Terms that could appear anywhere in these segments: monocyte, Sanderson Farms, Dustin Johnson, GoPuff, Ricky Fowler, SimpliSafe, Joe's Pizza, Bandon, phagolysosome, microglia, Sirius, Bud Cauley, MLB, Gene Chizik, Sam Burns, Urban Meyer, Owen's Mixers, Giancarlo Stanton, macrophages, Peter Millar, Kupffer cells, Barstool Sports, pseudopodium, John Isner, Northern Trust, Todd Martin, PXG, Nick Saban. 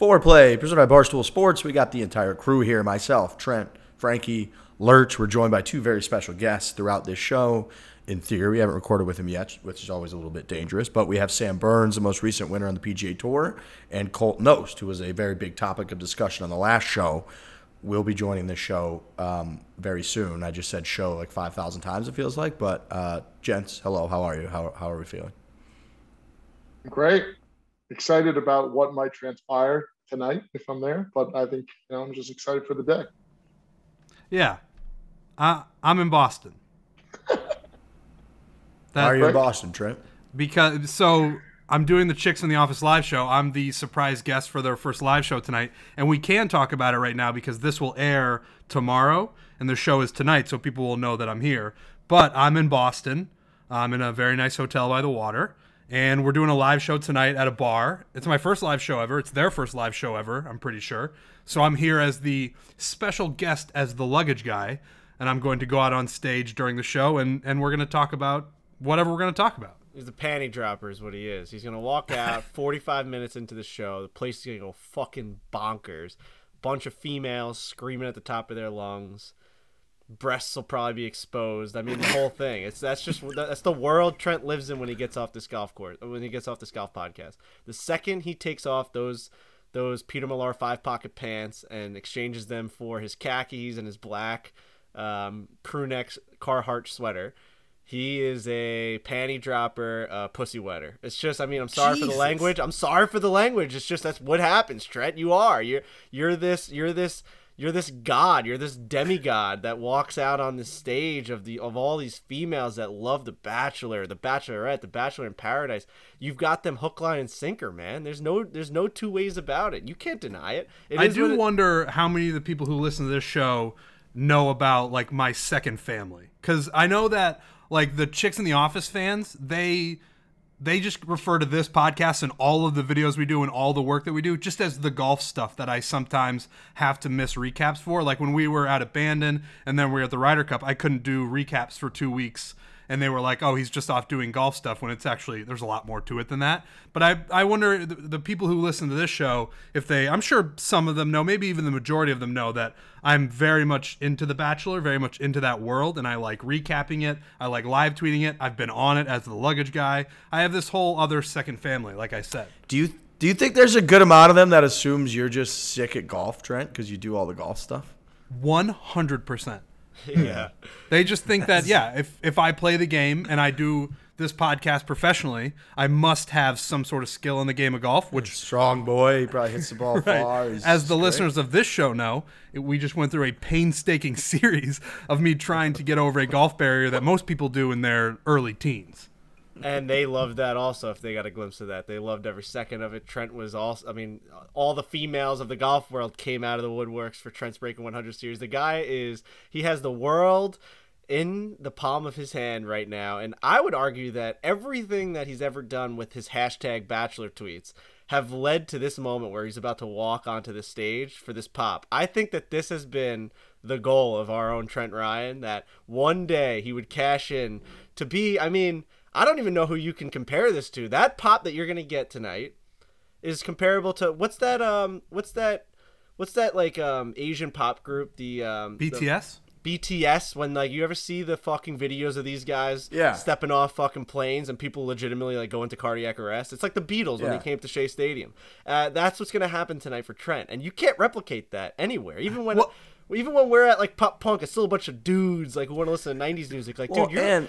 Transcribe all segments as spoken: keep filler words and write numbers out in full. Foreplay, presented by Barstool Sports. We got the entire crew here, myself, Trent, Frankie, Lurch. We're joined by two very special guests throughout this show. In theory, we haven't recorded with him yet, which is always a little bit dangerous. But we have Sam Burns, the most recent winner on the P G A Tour, and Colt Knost, who was a very big topic of discussion on the last show, will be joining this show um, very soon. I just said show like five thousand times, it feels like. But, uh, gents, hello. How are you? How, how are we feeling? Great. Excited about what might transpire tonight if I'm there. But I think, you know, I'm just excited for the day. Yeah. I, I'm in Boston. That, Are you in Boston, Trent? Because so I'm doing the Chicks in the Office live show. I'm the surprise guest for their first live show tonight, and we can talk about it right now because this will air tomorrow, and the show is tonight, so people will know that I'm here. But I'm in Boston. I'm in a very nice hotel by the water, and we're doing a live show tonight at a bar. It's my first live show ever. It's their first live show ever, I'm pretty sure. So I'm here as the special guest, as the luggage guy, and I'm going to go out on stage during the show, and and we're going to talk about whatever we're going to talk about. He's the panty dropper is what he is. He's going to walk out forty-five minutes into the show. The place is going to go fucking bonkers. Bunch of females screaming at the top of their lungs. Breasts will probably be exposed. I mean, the whole thing. It's that's just that's the world Trent lives in when he gets off this golf course, when he gets off this golf podcast. The second he takes off those those Peter Millar five pocket pants and exchanges them for his khakis and his black um, crew neck Carhartt sweater, he is a panty dropper, uh, pussy wetter. It's just, I mean, I'm sorry Jesus. for the language. I'm sorry for the language. It's just that's what happens, Trent. You are. You're you're this you're this you're this god. You're this demigod that walks out on the stage of the of all these females that love The Bachelor, The Bachelorette, The Bachelor in Paradise. You've got them hook, line, and sinker, man. There's no there's no two ways about it. You can't deny it. it I do it, wonder how many of the people who listen to this show know about like my second family, because I know that. Like the Chicks in the Office fans, they they just refer to this podcast and all of the videos we do and all the work that we do just as the golf stuff that I sometimes have to miss recaps for. Like when we were at Abandon and then we were at the Ryder Cup, I couldn't do recaps for two weeks. And they were like, oh, he's just off doing golf stuff, when it's actually, there's a lot more to it than that. But I, I wonder the, the people who listen to this show, if they, I'm sure some of them know, maybe even the majority of them know that I'm very much into The Bachelor, very much into that world. And I like recapping it. I like live tweeting it. I've been on it as the luggage guy. I have this whole other second family, like I said. Do you, do you think there's a good amount of them that assumes you're just sick at golf, Trent, because you do all the golf stuff? one hundred percent. Yeah. They just think that, yeah, if, if I play the game and I do this podcast professionally, I must have some sort of skill in the game of golf. Which strong boy, he probably hits the ball right. far. He's As the straight. listeners of this show know, it, we just went through a painstaking series of me trying to get over a golf barrier that most people do in their early teens. And they loved that also, if they got a glimpse of that. They loved every second of it. Trent was also, I mean, all the females of the golf world came out of the woodworks for Trent's Breaking one hundred series. The guy is, he has the world in the palm of his hand right now. And I would argue that everything that he's ever done with his hashtag Bachelor tweets have led to this moment where he's about to walk onto the stage for this pop. I think that this has been the goal of our own Trent Ryan, that one day he would cash in to be, I mean... I don't even know who you can compare this to. That pop that you're gonna get tonight is comparable to what's that? Um, what's that? What's that like? Um, Asian pop group, the um, B T S. The B T S. When like you ever see the fucking videos of these guys, yeah. stepping off fucking planes and people legitimately like go into cardiac arrest. It's like the Beatles yeah. when they came to Shea Stadium. Uh, that's what's gonna happen tonight for Trent, and you can't replicate that anywhere. Even when. Well Even when we're at like pop punk, it's still a bunch of dudes like who want to listen to nineties music. Like, well, dude, you're,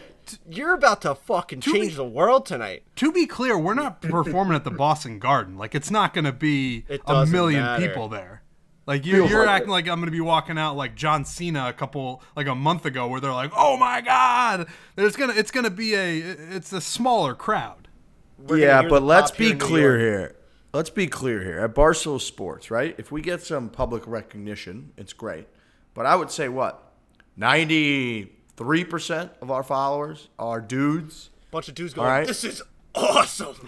you're about to fucking to change be, the world tonight. To be clear, we're not performing at the Boston Garden. Like, it's not going to be a million matter. people there. Like, you, you're acting like I'm going to be walking out like John Cena a couple like a month ago, where they're like, "Oh my god!" There's gonna it's gonna be a it's a smaller crowd. We're yeah, but let's be clear here. Let's be clear here. At Barstool Sports, right? If we get some public recognition, it's great. But I would say what? ninety-three percent of our followers are dudes. Bunch of dudes going, right? This is awesome.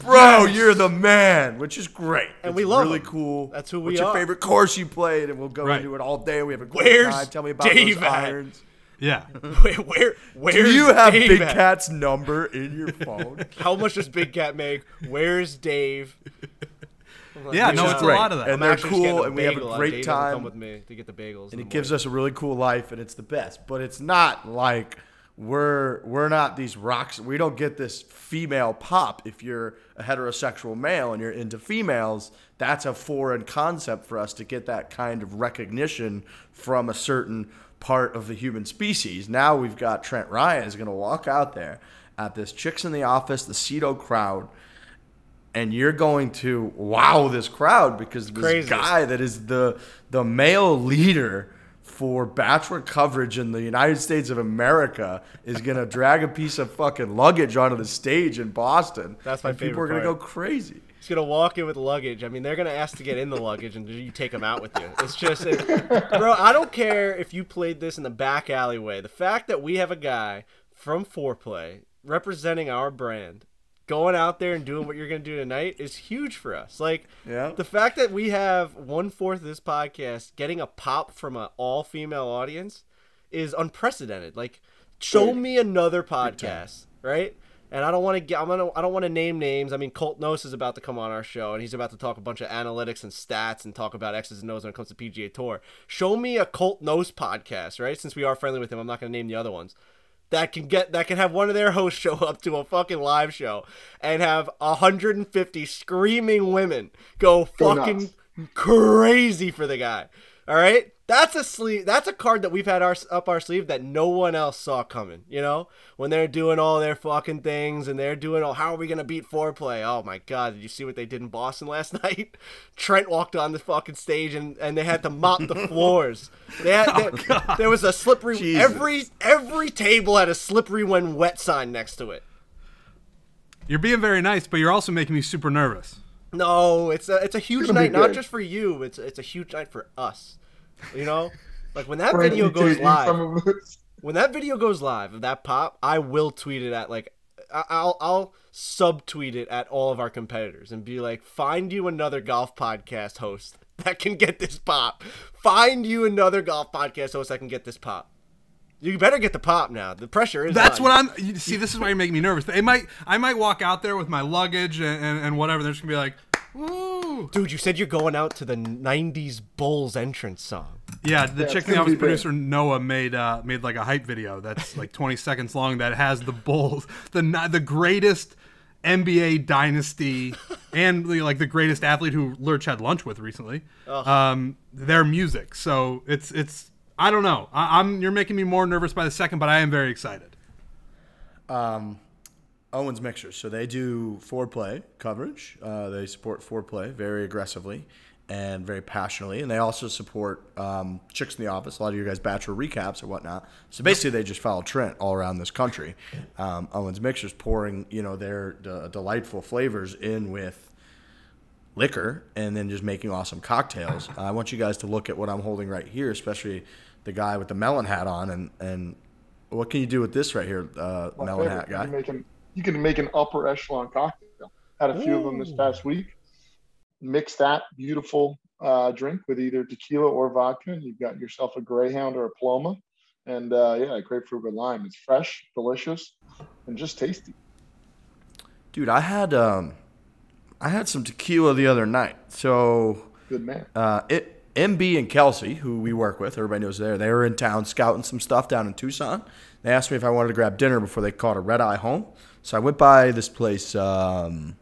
Bro, yes. You're the man, which is great. And it's we love really him. cool. That's who we What's are. What's your favorite course you played? And we'll go right. into it all day. We have a great Where's time. Tell me about Dave those at? irons. Yeah. Wait, where, where? Do you have Dave Big at? Cat's number in your phone? How much does Big Cat make? Where's Dave? Yeah, no, it's great. A lot of that. And I'm they're cool, and we have a great time. Come with me to get the bagels. And it gives us a really cool life, and it's the best. But it's not like we're we're not these rocks. We don't get this female pop. If you're a heterosexual male and you're into females, that's a foreign concept for us to get that kind of recognition from a certain part of the human species. Now we've got Trent Ryan is going to walk out there at this Chicks in the Office, the Cedo crowd, and you're going to wow this crowd because this Crazy. guy that is the the male leader for Bachelor coverage in the United States of America is going to drag a piece of fucking luggage onto the stage in Boston. That's my favorite people are going to go crazy. He's going to walk in with luggage. I mean, they're going to ask to get in the luggage, and you take them out with you. It's just, it, bro, I don't care if you played this in the back alleyway. The fact that we have a guy from Foreplay representing our brand going out there and doing what you're going to do tonight is huge for us. Like, yeah. the fact that we have one-fourth of this podcast getting a pop from an all-female audience is unprecedented. Like, show me another podcast, right? And I don't want to get. I'm gonna. I don't want to name names. I mean, Colt Knost is about to come on our show, and he's about to talk a bunch of analytics and stats and talk about X's and O's when it comes to P G A Tour. Show me a Colt Knost podcast, right? Since we are friendly with him, I'm not gonna name the other ones. That can get. That can have one of their hosts show up to a fucking live show and have a hundred and fifty screaming women go fucking crazy for the guy. All right. That's a sleeve. That's a card that we've had our, up our sleeve that no one else saw coming. You know, when they're doing all their fucking things and they're doing, oh, how are we gonna beat Foreplay? Oh my God, did you see what they did in Boston last night? Trent walked on the fucking stage and, and they had to mop the floors. They had, oh, they, there was a slippery. Jesus. Every every table had a slippery when wet sign next to it. You're being very nice, but you're also making me super nervous. No, it's a it's a huge night, not just for you. It's it's a huge night for us. You know, like when that video goes live, when that video goes live of that pop, I will tweet it at like, I'll, I'll subtweet it at all of our competitors and be like, find you another golf podcast host that can get this pop. Find you another golf podcast host that can get this pop. You better get the pop now. The pressure is. That's on. what I'm. You see, this is why you're making me nervous. They might, I might walk out there with my luggage and, and, and whatever. They're just gonna be like, ooh. Dude, you said you're going out to the nineties Bulls entrance song. Yeah, the Chick in the Office producer Noah made uh, made like a hype video that's like twenty seconds long that has the Bulls, the the greatest N B A dynasty, and like the greatest athlete who Lurch had lunch with recently. Oh. Um, their music. So it's it's I don't know. I, I'm you're making me more nervous by the second, but I am very excited. Um. Owens Mixers, so they do Foreplay coverage. Uh, they support Foreplay very aggressively and very passionately, and they also support um, Chicks in the Office, a lot of your guys' Bachelor recaps and whatnot. So basically they just follow Trent all around this country. Um, Owens Mixers pouring you know, their d delightful flavors in with liquor and then just making awesome cocktails. Uh, I want you guys to look at what I'm holding right here, especially the guy with the melon hat on. And, and what can you do with this right here, uh, melon favorite. hat guy? You can You can make an upper echelon cocktail. Had a few Ooh. of them this past week. Mix that beautiful uh, drink with either tequila or vodka, and you've got yourself a Greyhound or a Paloma. And uh, yeah, a grapefruit with lime. It's fresh, delicious, and just tasty. Dude, I had um, I had some tequila the other night. So good man. Uh, it M B and Kelsey, who we work with, everybody knows there. They were in town scouting some stuff down in Tucson. They asked me if I wanted to grab dinner before they caught a red eye home. So I went by this place, um,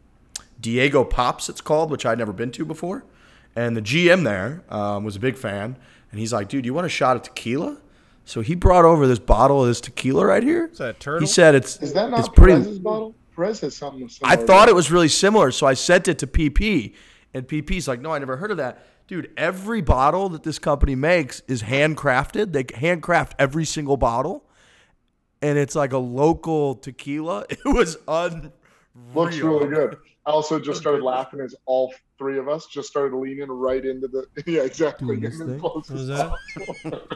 Diego Pops it's called, which I'd never been to before. And the G M there um, was a big fan. And he's like, dude, you want a shot of tequila? So he brought over this bottle of this tequila right here. Is that a turtle? He said it's Is that not it's Perez's pretty, bottle? Perez has something similar. I thought it was really similar, so I sent it to P P. And P P's like, no, I never heard of that. Dude, every bottle that this company makes is handcrafted. They handcraft every single bottle. And it's like a local tequila. It was unreal. Looks really good. I also just started laughing as all three of us just started leaning right into the yeah, exactly. That?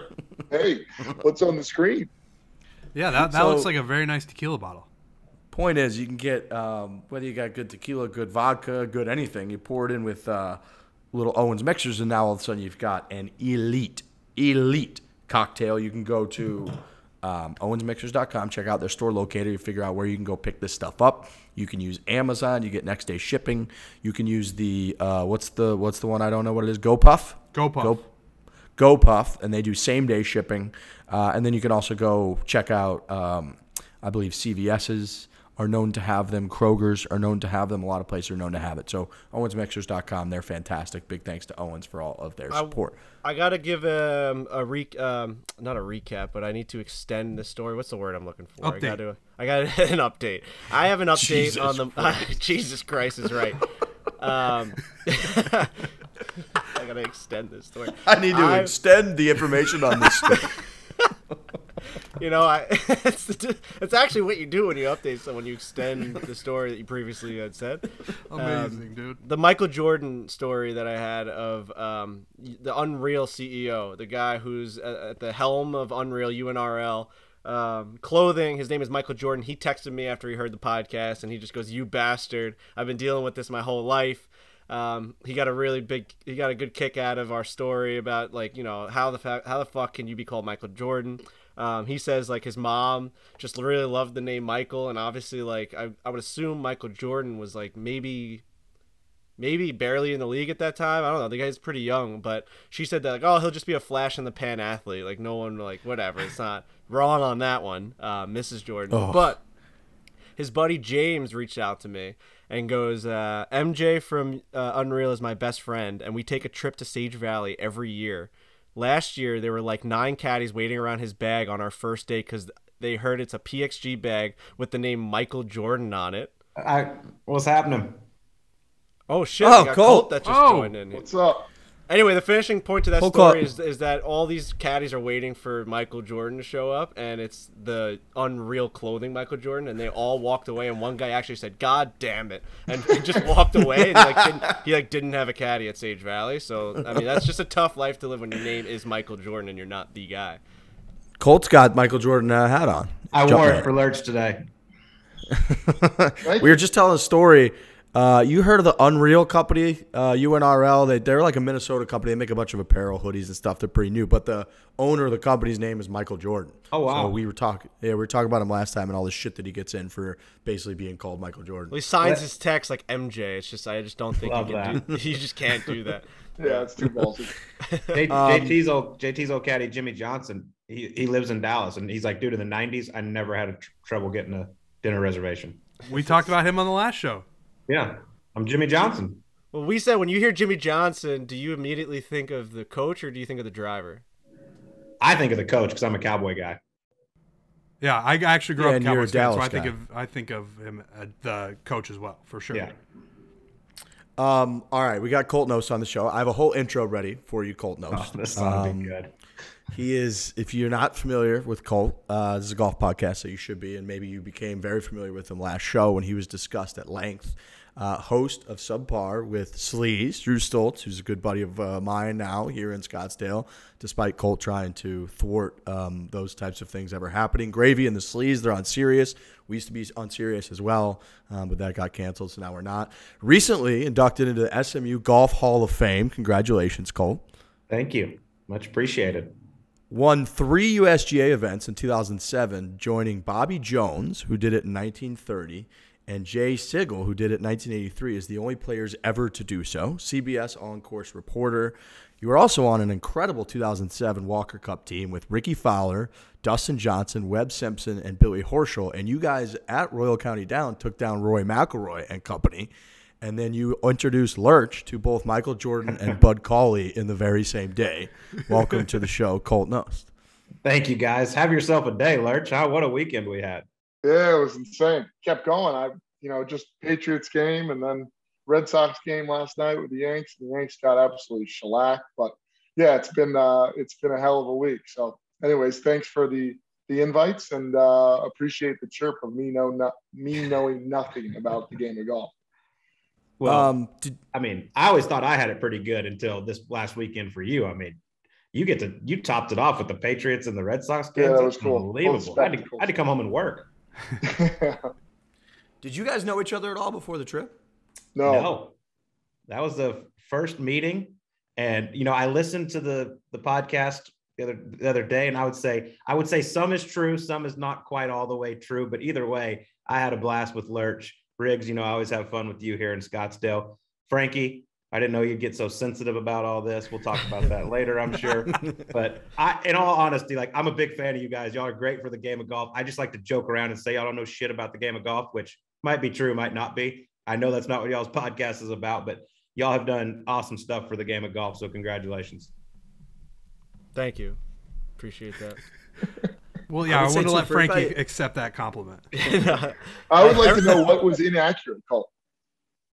Hey, what's on the screen? Yeah, that, that so, looks like a very nice tequila bottle. Point is, you can get um, whether you got good tequila, good vodka, good anything. You pour it in with uh, little Owens Mixers, and now all of a sudden you've got an elite, elite cocktail. You can go to um, owens mixers dot com. Check out their store locator. You figure out where you can go pick this stuff up. You can use Amazon. You get next day shipping. You can use the uh, what's the what's the one I don't know what it is. GoPuff. GoPuff. Go, GoPuff, and they do same day shipping. Uh, and then you can also go check out, um, I believe C V S's are known to have them. Kroger's are known to have them. A lot of places are known to have it. So owens mixers dot com, they're fantastic. Big thanks to Owens for all of their support. I, I got to give um, a re um, not a recap, but I need to extend the story. What's the word I'm looking for? Update. I got to I got an update. I have an update Jesus on the Christ. Jesus Christ is right. um I gotta extend this story. I need to I've... extend the information on this story. You know, I it's, it's actually what you do when you update someone. You extend the story that you previously had said. Amazing, um, dude. The Michael Jordan story that I had of um, the Unreal C E O, the guy who's at the helm of Unreal U N R L um, clothing. His name is Michael Jordan. He texted me after he heard the podcast, and he just goes, "You bastard! I've been dealing with this my whole life." Um, he got a really big, he got a good kick out of our story about, like, you know, how the fa how the fuck can you be called Michael Jordan? Um, he says, like, his mom just really loved the name Michael, and obviously, like, I I would assume Michael Jordan was, like, maybe maybe barely in the league at that time. I don't know. The guy's pretty young, but she said that, like, oh, he'll just be a flash in the pan athlete. Like, no one, like, whatever. It's not wrong on that one, uh, Missus Jordan. Oh. But his buddy James reached out to me and goes, uh, M J from uh, Unreal is my best friend, and we take a trip to Sage Valley every year. Last year, there were like nine caddies waiting around his bag on our first day because they heard it's a P X G bag with the name Michael Jordan on it. I, what's happening? Oh, shit. Oh, got Colt. Colt that just oh, joined in. What's up? Anyway, the finishing point to that Colt story is, is that all these caddies are waiting for Michael Jordan to show up, and it's the Unreal clothing Michael Jordan, and they all walked away, and one guy actually said, "God damn it," and he just walked away. And, like, didn't, he like didn't have a caddy at Sage Valley, so I mean that's just a tough life to live when your name is Michael Jordan and you're not the guy. Colt's got Michael Jordan uh, hat on. I Jump wore it for Lurch today. We were just telling a story. Uh, you heard of the Unreal company, uh, U N R L? They, they're like a Minnesota company. They make a bunch of apparel, hoodies, and stuff. They're pretty new, but the owner of the company's name is Michael Jordan. Oh, wow. So we were talking, yeah, we were talking about him last time and all the shit that he gets in for basically being called Michael Jordan. Well, he signs yeah. his text like M J. It's just I just don't think Love he can that. do. He just can't do that. Yeah, it's too ballsy. J T's old, J T's old caddy Jimmy Johnson. He he lives in Dallas, and he's like, dude, in the nineties, I never had a tr trouble getting a dinner reservation. We talked about him on the last show. Yeah, I'm Jimmy Johnson. Well, we said when you hear Jimmy Johnson, do you immediately think of the coach or do you think of the driver? I think of the coach because I'm a Cowboy guy. Yeah, I actually grew yeah, up a Cowboys fan, so I guy. think of I think of him as the coach as well, for sure. Yeah. Um. All right, we got Colt Knost on the show. I have a whole intro ready for you, Colt Knost. Oh, this sounds um, good. He is, if you're not familiar with Colt, uh, this is a golf podcast, so you should be, and maybe you became very familiar with him last show when he was discussed at length. Uh, host of Subpar with Sleaze, Drew Stoltz, who's a good buddy of uh, mine now here in Scottsdale, despite Colt trying to thwart um, those types of things ever happening. Gravy and the Sleaze, they're on Sirius. We used to be on Sirius as well, um, but that got canceled, so now we're not. Recently inducted into the S M U Golf Hall of Fame. Congratulations, Colt. Thank you. Much appreciated. Won three U S G A events in two thousand seven, joining Bobby Jones, who did it in nineteen thirty, and Jay Sigel, who did it in nineteen eighty-three, is the only players ever to do so. C B S on-course reporter. You were also on an incredible two thousand seven Walker Cup team with Ricky Fowler, Dustin Johnson, Webb Simpson, and Billy Horschel. And you guys at Royal County Down took down Roy McIlroy and company. And then you introduced Lurch to both Michael Jordan and Bud Cauley in the very same day. Welcome to the show, Colt Knost. Thank you, guys. Have yourself a day, Lurch. How, what a weekend we had. Yeah, it was insane. Kept going. I, you know, just Patriots game and then Red Sox game last night with the Yanks. The Yanks got absolutely shellacked. But yeah, it's been uh, it's been a hell of a week. So, anyways, thanks for the the invites and uh, appreciate the chirp of me know not, me knowing nothing about the game of golf. Well, um, did, I mean, I always thought I had it pretty good until this last weekend for you. I mean, you get to you topped it off with the Patriots and the Red Sox games. Yeah, that was cool. Unbelievable. I had, to, I had to come home and work. Did you guys know each other at all before the trip? No. No. That was the first meeting. And, you know, I listened to the, the podcast the other the other day, and I would say I would say some is true, some is not quite all the way true, but either way, I had a blast with Lurch. Riggs, you know, I always have fun with you here in Scottsdale. Frankie, I didn't know you'd get so sensitive about all this. We'll talk about that later, I'm sure. But I, in all honesty, like, I'm a big fan of you guys. Y'all are great for the game of golf. I just like to joke around and say y'all don't know shit about the game of golf, which might be true, might not be. I know that's not what y'all's podcast is about, but y'all have done awesome stuff for the game of golf, so congratulations. Thank you. Appreciate that. Well, yeah, I, I want to let Frankie fight. accept that compliment. I would like to know what was inaccurate, Colt.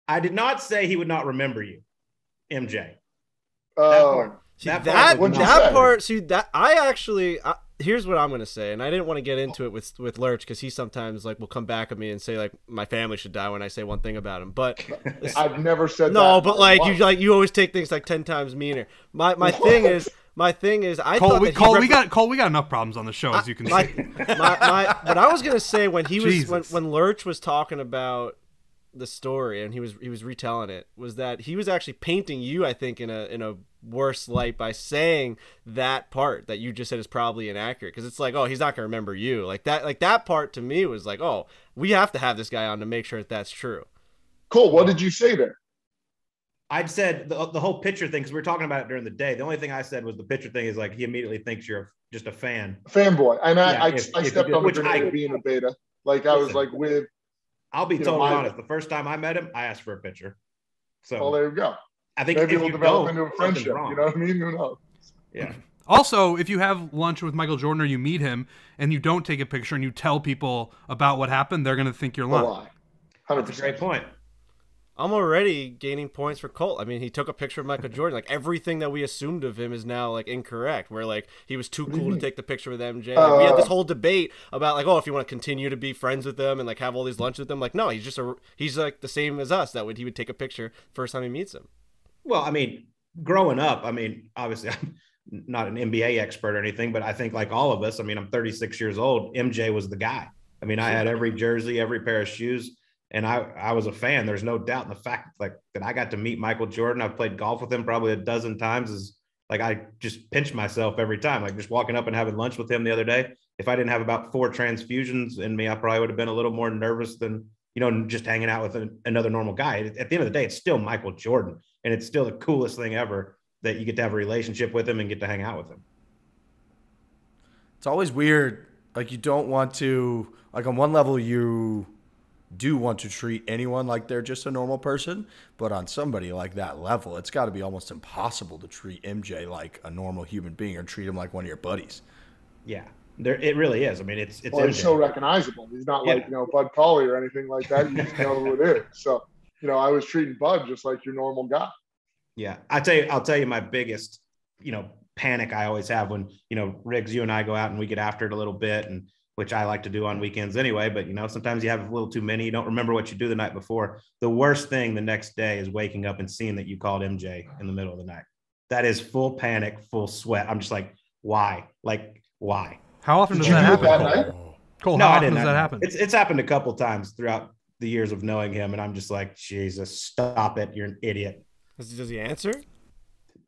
I did not say he would not remember you, M J. Uh, that part. See, that that, part, that part. See, that I actually. I, here's what I'm gonna say, and I didn't want to get into it with with Lurch because he sometimes like will come back at me and say like my family should die when I say one thing about him. But I've never said no, that. No, but like you like you always take things like ten times meaner. My my what? thing is. My thing is, I Cole, thought that Cole, rep- we got Cole, we got enough problems on the show, as you can my, see. My, my, what I was gonna say when he was when, when Lurch was talking about the story and he was he was retelling it was that he was actually painting you, I think, in a in a worse light by saying that part that you just said is probably inaccurate because it's like, oh, he's not gonna remember you like that. Like that part to me was like, oh, we have to have this guy on to make sure that that's true. Cole, what did you say there? I'd said the, the whole pitcher thing, because we were talking about it during the day. The only thing I said was the pitcher thing is like he immediately thinks you're just a fan. Fanboy. And I, yeah, I, if, I if stepped on it being a beta. Like I listen, was like with. I'll be totally know, honest. The first time I met him, I asked for a pitcher. So well, there you go. I think maybe if we'll develop into a friendship. You know what I mean? Who knows? Yeah. Also, if you have lunch with Michael Jordan or you meet him and you don't take a picture and you tell people about what happened, they're going to think you're lying. Lie. one hundred percent. That's a great point. I'm already gaining points for Colt. I mean, he took a picture of Michael Jordan. Like everything that we assumed of him is now like incorrect. Where like he was too cool to take the picture with M J. Like, we had this whole debate about like, oh, if you want to continue to be friends with them and like have all these lunches with them, like no, he's just a he's like the same as us. That would he would take a picture first time he meets him. Well, I mean, growing up, I mean, obviously I'm not an N B A expert or anything, but I think like all of us, I mean, I'm thirty-six years old. M J was the guy. I mean, I had every jersey, every pair of shoes. And I, I was a fan. There's no doubt in the fact like that I got to meet Michael Jordan. I've played golf with him probably a dozen times. Is like I just pinch myself every time. Like just walking up and having lunch with him the other day. If I didn't have about four transfusions in me, I probably would have been a little more nervous than, you know, just hanging out with an, another normal guy. At the end of the day, it's still Michael Jordan. And it's still the coolest thing ever that you get to have a relationship with him and get to hang out with him. It's always weird. Like you don't want to, like on one level you do want to treat anyone like they're just a normal person, but on somebody like that level, it's got to be almost impossible to treat M J like a normal human being or treat him like one of your buddies. Yeah, there it really is. I mean, it's it's, well, it's so recognizable. He's not yeah. like, you know, Bud Cauley or anything like that. You just know who it is. So, you know, I was treating Bud just like your normal guy. Yeah, I tell you, I'll tell you my biggest, you know, panic I always have when, you know, Riggs, you and I go out and we get after it a little bit and which I like to do on weekends anyway, but you know, sometimes you have a little too many. You don't remember what you do the night before. The worst thing the next day is waking up and seeing that you called M J in the middle of the night. That is full panic, full sweat. I'm just like, why? Like, why? How often does that happen? That Cole? Cole, no, how often does that happen? It's, it's happened a couple times throughout the years of knowing him, and I'm just like, Jesus, stop it! You're an idiot. Does he answer?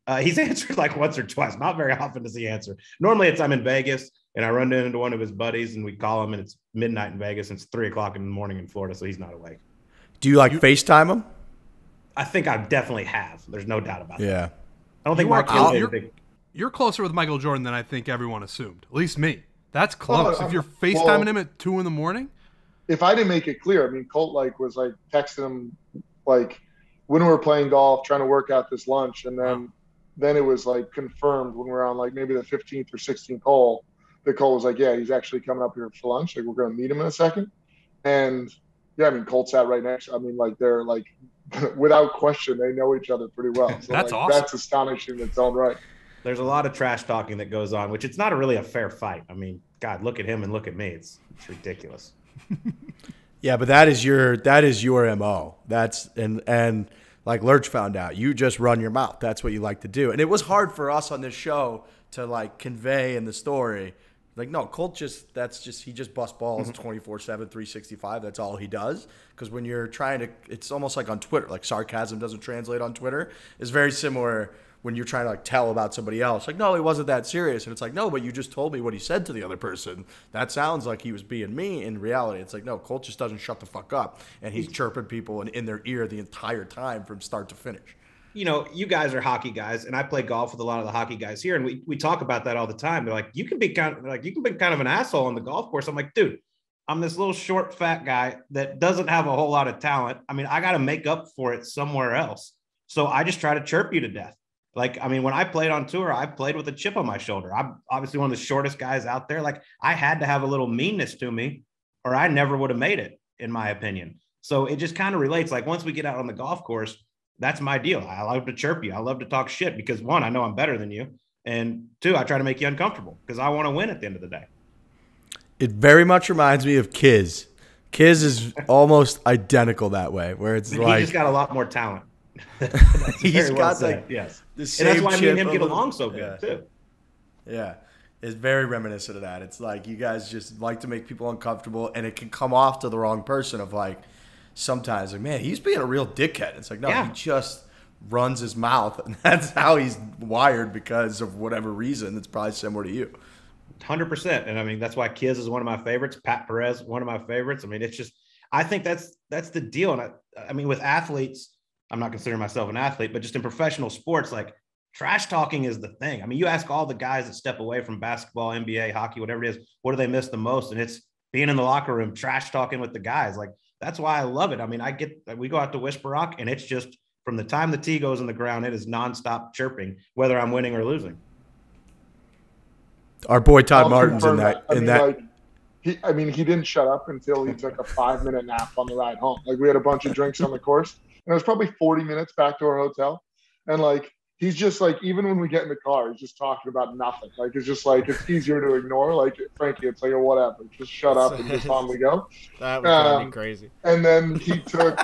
Uh, he's answered like once or twice. Not very often does he answer. Normally, it's I'm in Vegas. And I run into one of his buddies, and we call him, and it's midnight in Vegas, and it's three o'clock in the morning in Florida, so he's not awake. Do you, like, you, FaceTime him? I think I definitely have. There's no doubt about it. Yeah. That. I don't you think Michael you're, think... you're closer with Michael Jordan than I think everyone assumed, at least me. That's close. Well, if you're FaceTiming well, him at two in the morning? If I didn't make it clear, I mean, Colt, like, was, like, texting him, like, when we were playing golf, trying to work out this lunch, and then, then it was, like, confirmed when we were on, like, maybe the fifteenth or sixteenth hole. The Cole was like, yeah, he's actually coming up here for lunch. Like, we're going to meet him in a second. And, yeah, I mean, Colt's out right next. I mean, like, they're, like, without question, they know each other pretty well. So, that's like, awesome. That's astonishing in its own right. There's a lot of trash talking that goes on, which it's not a really a fair fight. I mean, God, look at him and look at me. It's, it's ridiculous. Yeah, but that is your that is your M O. That's and and like Lurch found out, you just run your mouth. That's what you like to do. And it was hard for us on this show to, like, convey in the story. Like, no, Colt just, that's just, he just busts balls mm-hmm. twenty-four seven, three sixty-five. That's all he does. Because when you're trying to, it's almost like on Twitter, like sarcasm doesn't translate on Twitter. It's very similar when you're trying to like tell about somebody else, like, no, it wasn't that serious. And it's like, no, but you just told me what he said to the other person. That sounds like he was being mean. In reality, it's like, no, Colt just doesn't shut the fuck up. And he's chirping people and in their ear the entire time from start to finish. You know, you guys are hockey guys, and I play golf with a lot of the hockey guys here. And we, we talk about that all the time. They're like, you can be kind of like, you can be kind of an asshole on the golf course. I'm like, dude, I'm this little short, fat guy that doesn't have a whole lot of talent. I mean, I got to make up for it somewhere else. So I just try to chirp you to death. Like, I mean, when I played on tour, I played with a chip on my shoulder. I'm obviously one of the shortest guys out there. Like, I had to have a little meanness to me or I never would have made it, in my opinion. So it just kind of relates. Like, once we get out on the golf course, that's my deal. I love to chirp you. I love to talk shit because, one, I know I'm better than you. And two, I try to make you uncomfortable because I want to win at the end of the day. It very much reminds me of Kiz. Kiz is almost identical that way, where it's he like. He just got a lot more talent. He's well got said. Like, yes. The same and that's why me and him get along so good, yeah. too. Yeah. It's very reminiscent of that. It's like you guys just like to make people uncomfortable, and it can come off to the wrong person of like, sometimes, like, man, he's being a real dickhead. It's like, no, yeah. he just runs his mouth, and that's how he's wired because of whatever reason that's probably similar to you. one hundred percent. And I mean, that's why Kiz is one of my favorites. Pat Perez, one of my favorites. I mean, it's just, I think that's, that's the deal. And I, I mean, with athletes, I'm not considering myself an athlete, but just in professional sports, like, trash talking is the thing. I mean, you ask all the guys that step away from basketball, N B A, hockey, whatever it is, what do they miss the most? And it's being in the locker room, trash talking with the guys. Like, that's why I love it. I mean, I get, we go out to Whisper Rock, and it's just from the time the tee goes in the ground, it is nonstop chirping, whether I'm winning or losing. Our boy Todd Martin's in that. In that, I mean, like, he, I mean, he didn't shut up until he took a five-minute nap on the ride home. Like, we had a bunch of drinks on the course, and it was probably forty minutes back to our hotel. And like, he's just like, even when we get in the car, he's just talking about nothing. Like, it's just like, it's easier to ignore. Like, frankly, it's like, oh, whatever, just shut up and just on we go. That would um, be crazy. And then he took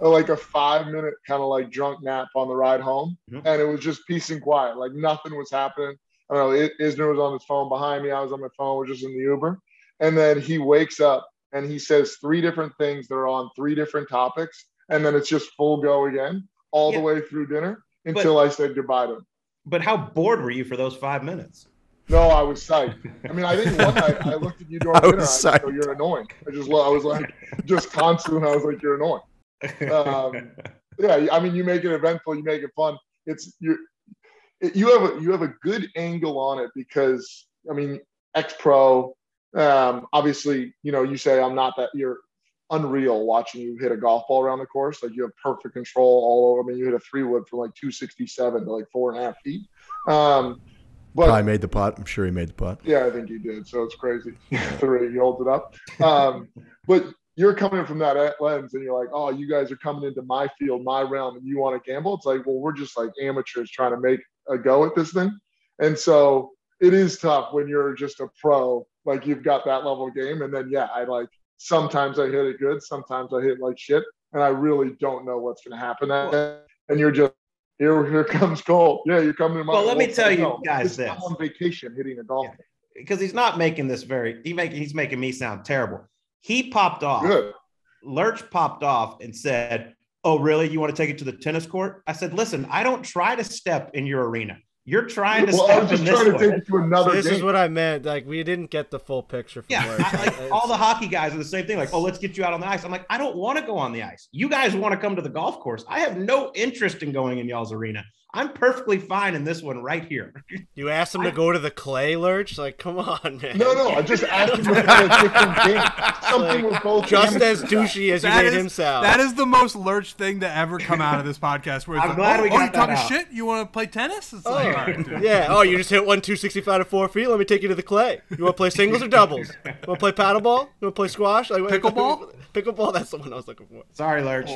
a, like a five-minute kind of like drunk nap on the ride home, mm-hmm. and it was just peace and quiet. Like, nothing was happening. I don't know, it, Isner was on his phone behind me. I was on my phone. We're just in the Uber. And then he wakes up and he says three different things that are on three different topics. And then it's just full go again all yeah. the way through dinner until but, I said goodbye to him. But how bored were you for those five minutes? No, I was psyched. I mean, I think one night I looked at you during I dinner. I was like, oh, you're annoying. I just, I was like, just constantly, I was like, you're annoying. Um, yeah, I mean, you make it eventful. You make it fun. It's you're. You have a, you have a good angle on it because, I mean, ex-pro, um, obviously, you know, you say I'm not that – you're unreal watching you hit a golf ball around the course. Like, you have perfect control all over. I mean, you hit a three-wood from, like, two sixty-seven to, like, four and a half feet. Um, but I made the putt. I'm sure he made the putt. Yeah, I think he did, so it's crazy. Three, he holds it up. Um, but – you're coming from that lens and you're like, oh, you guys are coming into my field, my realm, and you want to gamble. It's like, well, we're just like amateurs trying to make a go at this thing. And so it is tough when you're just a pro, like you've got that level of game. And then, yeah, I like, sometimes I hit it good. Sometimes I hit like shit. And I really don't know what's going to happen. That well, and you're just, here, here comes Colt. Yeah, you're coming to my Well, let me tell you go. guys this. I'm on vacation hitting a golf. Yeah. Because he's not making this very, he make, he's making me sound terrible. He popped off, Good. Lurch popped off and said, oh, really? You want to take it to the tennis court? I said, listen, I don't try to step in your arena. You're trying to well, step I was just in trying this to take it to another so This game. Is what I meant. Like, we didn't get the full picture. From yeah, I, like, all the hockey guys are the same thing. Like, oh, let's get you out on the ice. I'm like, I don't want to go on the ice. You guys want to come to the golf course. I have no interest in going in y'all's arena. I'm perfectly fine in this one right here. You asked him I, to go to the clay, Lurch? Like, come on, man. No, no, I just asked him to go to a different game. Something like, with both Just as douchey as that you made him sound. That is the most Lurch thing to ever come out of this podcast. Where it's I'm like, glad oh, we got oh, you talking out. Shit? You want to play tennis? It's oh. like, all right, dude. Yeah, oh, you just hit one two sixty-five to four feet? Let me take you to the clay. You want to play singles or doubles? You want to play paddleball? You want to play squash? Like, pickleball? Pickleball, that's the one I was looking for. Sorry, Lurch.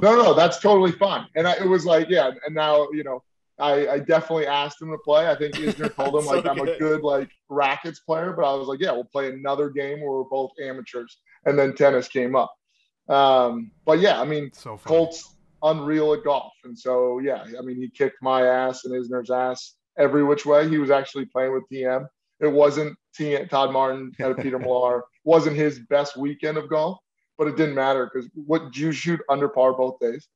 No, no, that's totally fine. And I, it was like, yeah, and now, you know, I, I definitely asked him to play. I think Isner told him, like, so I'm good. a good, like, rackets player. But I was like, yeah, we'll play another game where we're both amateurs. And then tennis came up. Um, but, yeah, I mean, so Colt's unreal at golf. And so, yeah, I mean, he kicked my ass and Isner's ass every which way. He was actually playing with T M. It wasn't T M, Todd Martin out of Peter Millar. Wasn't his best weekend of golf. But it didn't matter because what did you shoot under par both days?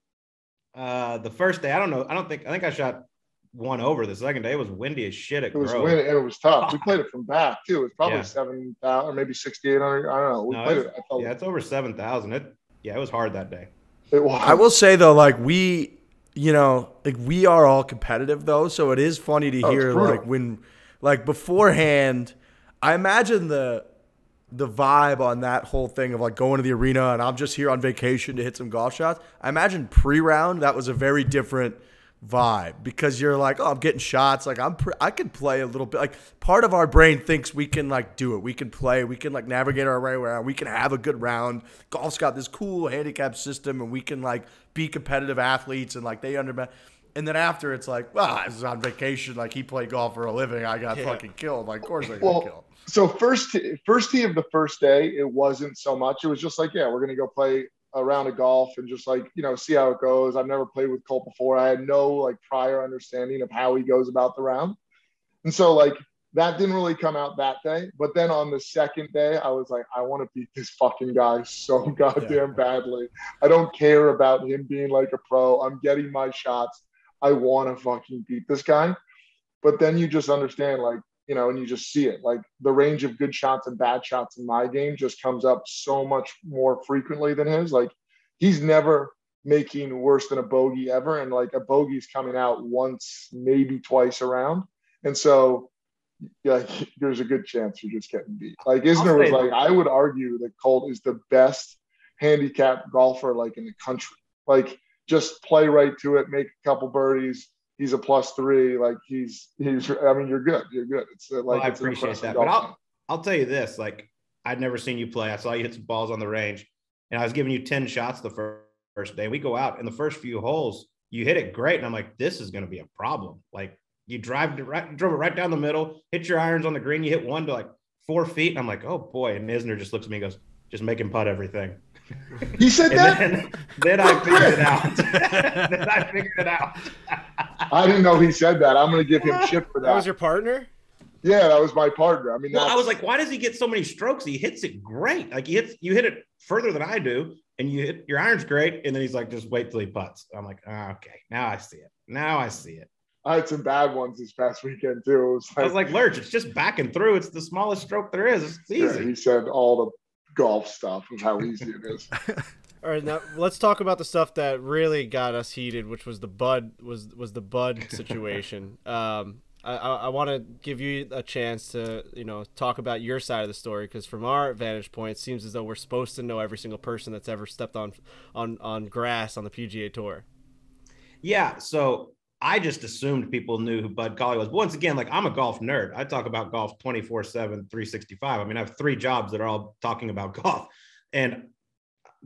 Uh, the first day, I don't know. I don't think, I think I shot one over. The second day was windy as shit. It was windy and it was tough. We played it from back too. It was probably yeah. seven thousand or maybe sixty-eight hundred. I don't know. We no, played it. I felt yeah, it's over seven thousand. It yeah, it was hard that day. It was. I will say though, like we, you know, like we are all competitive though, so it is funny to oh, hear like when, like beforehand. I imagine the the vibe on that whole thing of like going to the arena and I'm just here on vacation to hit some golf shots. I imagine pre-round that was a very different vibe because you're like, oh, I'm getting shots. Like I'm, I could play a little bit. Like part of our brain thinks we can like do it. We can play. We can like navigate our way around. We can have a good round. Golf's got this cool handicap system, and we can like be competitive athletes and like they under. And then after it's like, well, I was on vacation. Like he played golf for a living. I got yeah. fucking killed. Like of course I got well, killed. So first, first tee of the first day, it wasn't so much. It was just like, yeah, we're gonna go play a round of golf and just like, you know, see how it goes. I've never played with Colt before. I had no like prior understanding of how he goes about the round. And so like that didn't really come out that day. But then on the second day, I was like, I want to beat this fucking guy so goddamn badly. I don't care about him being like a pro. I'm getting my shots. I want to fucking beat this guy. But then you just understand like, you know, and you just see it like the range of good shots and bad shots in my game just comes up so much more frequently than his. Like he's never making worse than a bogey ever. And like a bogey's coming out once, maybe twice around. And so like there's a good chance you're just getting beat. Like Isner was like, I would argue that Colt is the best handicap golfer like in the country. Like just play right to it, make a couple birdies. He's a plus three. Like he's, he's, I mean, you're good. You're good. It's like, well, I it's appreciate that. But I'll, I'll tell you this, like I'd never seen you play. I saw you hit some balls on the range and I was giving you ten shots the first, first day. We go out and the first few holes, you hit it great. And I'm like, this is going to be a problem. Like you drive to right, drove it right down the middle, hit your irons on the green. You hit one to like four feet. And I'm like, oh boy. And Isner just looks at me and goes, just make him putt everything. He said that? Then, then I figured it out. Then I figured it out. I didn't know he said that. I'm going to give him shit for that. That was your partner? Yeah, that was my partner. I mean, well, I was like, why does he get so many strokes? He hits it great. Like he hits, you hit it further than I do, and you hit your iron's great. And then he's like, just wait till he putts. I'm like, oh, okay, now I see it. Now I see it. I had some bad ones this past weekend too. It was like, I was like, Lurch, it's just back and through. It's the smallest stroke there is. It's easy. Yeah, he said all the golf stuff of how easy it is. All right, now let's talk about the stuff that really got us heated, which was the Bud was was the Bud situation. um, I I want to give you a chance to you know talk about your side of the story because from our vantage point, it seems as though we're supposed to know every single person that's ever stepped on on on grass on the P G A Tour. Yeah, so I just assumed people knew who Bud Cauley was. But once again, like I'm a golf nerd. I talk about golf twenty-four seven, three sixty-five. I mean, I have three jobs that are all talking about golf, and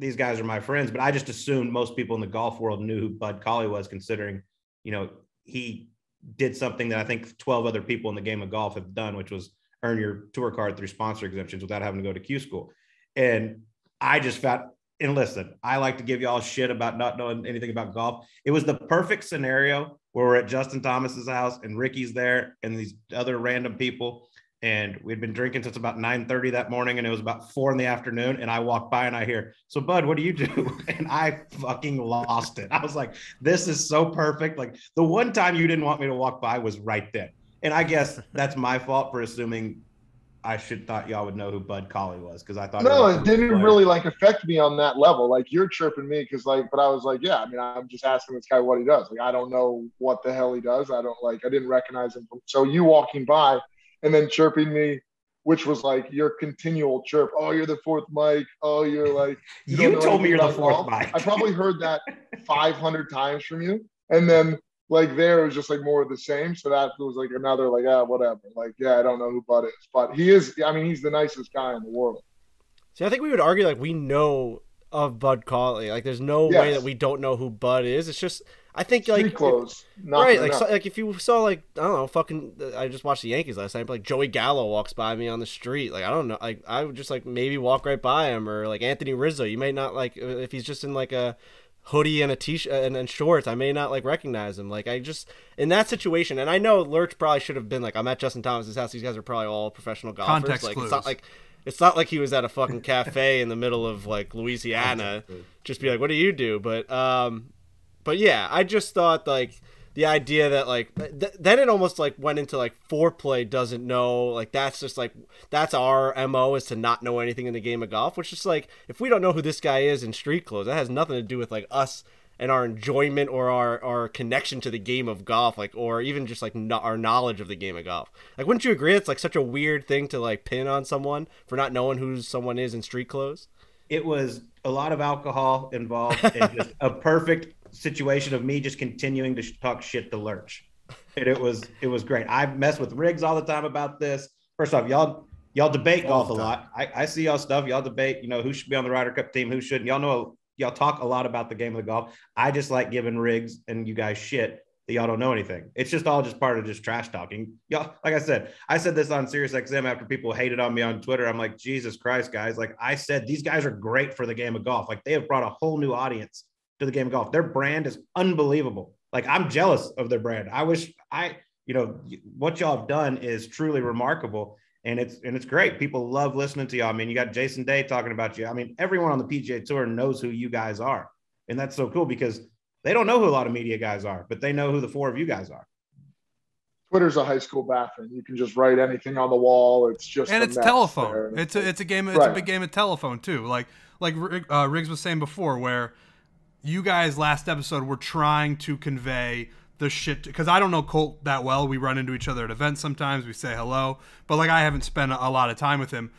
these guys are my friends, but I just assumed most people in the golf world knew who Bud Cauley was considering, you know, he did something that I think twelve other people in the game of golf have done, which was earn your tour card through sponsor exemptions without having to go to Q school. And I just found, and listen, I like to give y'all shit about not knowing anything about golf. It was the perfect scenario where we're at Justin Thomas's house and Ricky's there and these other random people. And we'd been drinking since about nine thirty that morning, and it was about four in the afternoon. And I walked by and I hear, so Bud, what do you do? And I fucking lost it. I was like, this is so perfect. Like the one time you didn't want me to walk by was right then. And I guess that's my fault for assuming I should thought y'all would know who Bud Cauley was. Cause I thought, no, it didn't player. really like affect me on that level. Like you're chirping me. Cause like, but I was like, yeah, I mean, I'm just asking this guy what he does. Like, I don't know what the hell he does. I don't like, I didn't recognize him. So you walking by, and then chirping me, which was like your continual chirp. Oh, you're the fourth mic. Oh, you're like you, you don't know told me you're the fourth mic. I probably heard that five hundred times from you. And then like there it was just like more of the same. So that was like another like ah whatever. Like yeah, I don't know who Bud is, but he is. I mean, he's the nicest guy in the world. See, I think we would argue like we know of Bud Cauley. Like there's no yes. way that we don't know who Bud is. It's just. I think like close. right, like so, like if you saw like I don't know, fucking. I just watched the Yankees last night. But like Joey Gallo walks by me on the street. Like I don't know, like I would just like maybe walk right by him or like Anthony Rizzo. You may not like if he's just in like a hoodie and a t-shirt and, and shorts. I may not like recognize him. Like I just in that situation. And I know Lurch probably should have been like I'm at Justin Thomas's house. These guys are probably all professional golfers. Context like clues. It's not like. It's not like he was at a fucking cafe in the middle of like Louisiana. Just be like, what do you do? But um. But yeah, I just thought like the idea that like th- then it almost like went into like foreplay doesn't know, like that's just like that's our M O is to not know anything in the game of golf, which is like if we don't know who this guy is in street clothes, that has nothing to do with like us and our enjoyment or our, our connection to the game of golf, like, or even just like no, our knowledge of the game of golf. Like, wouldn't you agree? It's like such a weird thing to like pin on someone for not knowing who someone is in street clothes. It was a lot of alcohol involved and just a perfect situation of me just continuing to talk shit to Lurch. And it was, it was great. I mess with Riggs all the time about this. First off, y'all, y'all debate all golf a lot. I, I see y'all stuff. Y'all debate, you know, who should be on the Ryder Cup team, who shouldn't. Y'all know a, Y'all talk a lot about the game of golf. I just like giving Riggs and you guys shit that y'all don't know anything. It's just all just part of just trash talking. Y'all, like I said, I said this on Sirius X M after people hated on me on Twitter. I'm like, Jesus Christ, guys. Like I said, these guys are great for the game of golf. Like they have brought a whole new audience to the game of golf. Their brand is unbelievable. Like I'm jealous of their brand. I wish I, you know, what y'all have done is truly remarkable. And it's and it's great. People love listening to y'all. I mean, you got Jason Day talking about you. I mean, everyone on the P G A Tour knows who you guys are. And that's so cool because they don't know who a lot of media guys are, but they know who the four of you guys are. Twitter's a high school bathroom. You can just write anything on the wall. It's just and it's telephone. There. It's a it's a game. It's right. a big game of telephone too. Like like uh, Riggs was saying before, where you guys last episode were trying to convey the shit, because I don't know Colt that well. We run into each other at events sometimes. We say hello, but like I haven't spent a lot of time with him.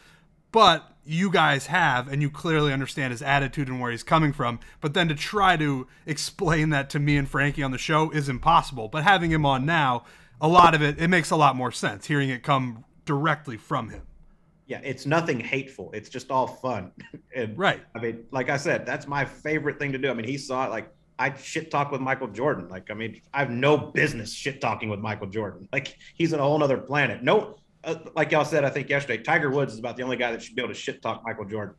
But you guys have, and you clearly understand his attitude and where he's coming from. But then to try to explain that to me and Frankie on the show is impossible. But having him on now, a lot of it, it makes a lot more sense hearing it come directly from him. Yeah, it's nothing hateful. It's just all fun. And right. I mean, like I said, that's my favorite thing to do. I mean, he saw it like, I shit talk with Michael Jordan. Like, I mean, I have no business shit talking with Michael Jordan. Like, he's on a whole nother planet. No, uh, like y'all said, I think yesterday, Tiger Woods is about the only guy that should be able to shit talk Michael Jordan.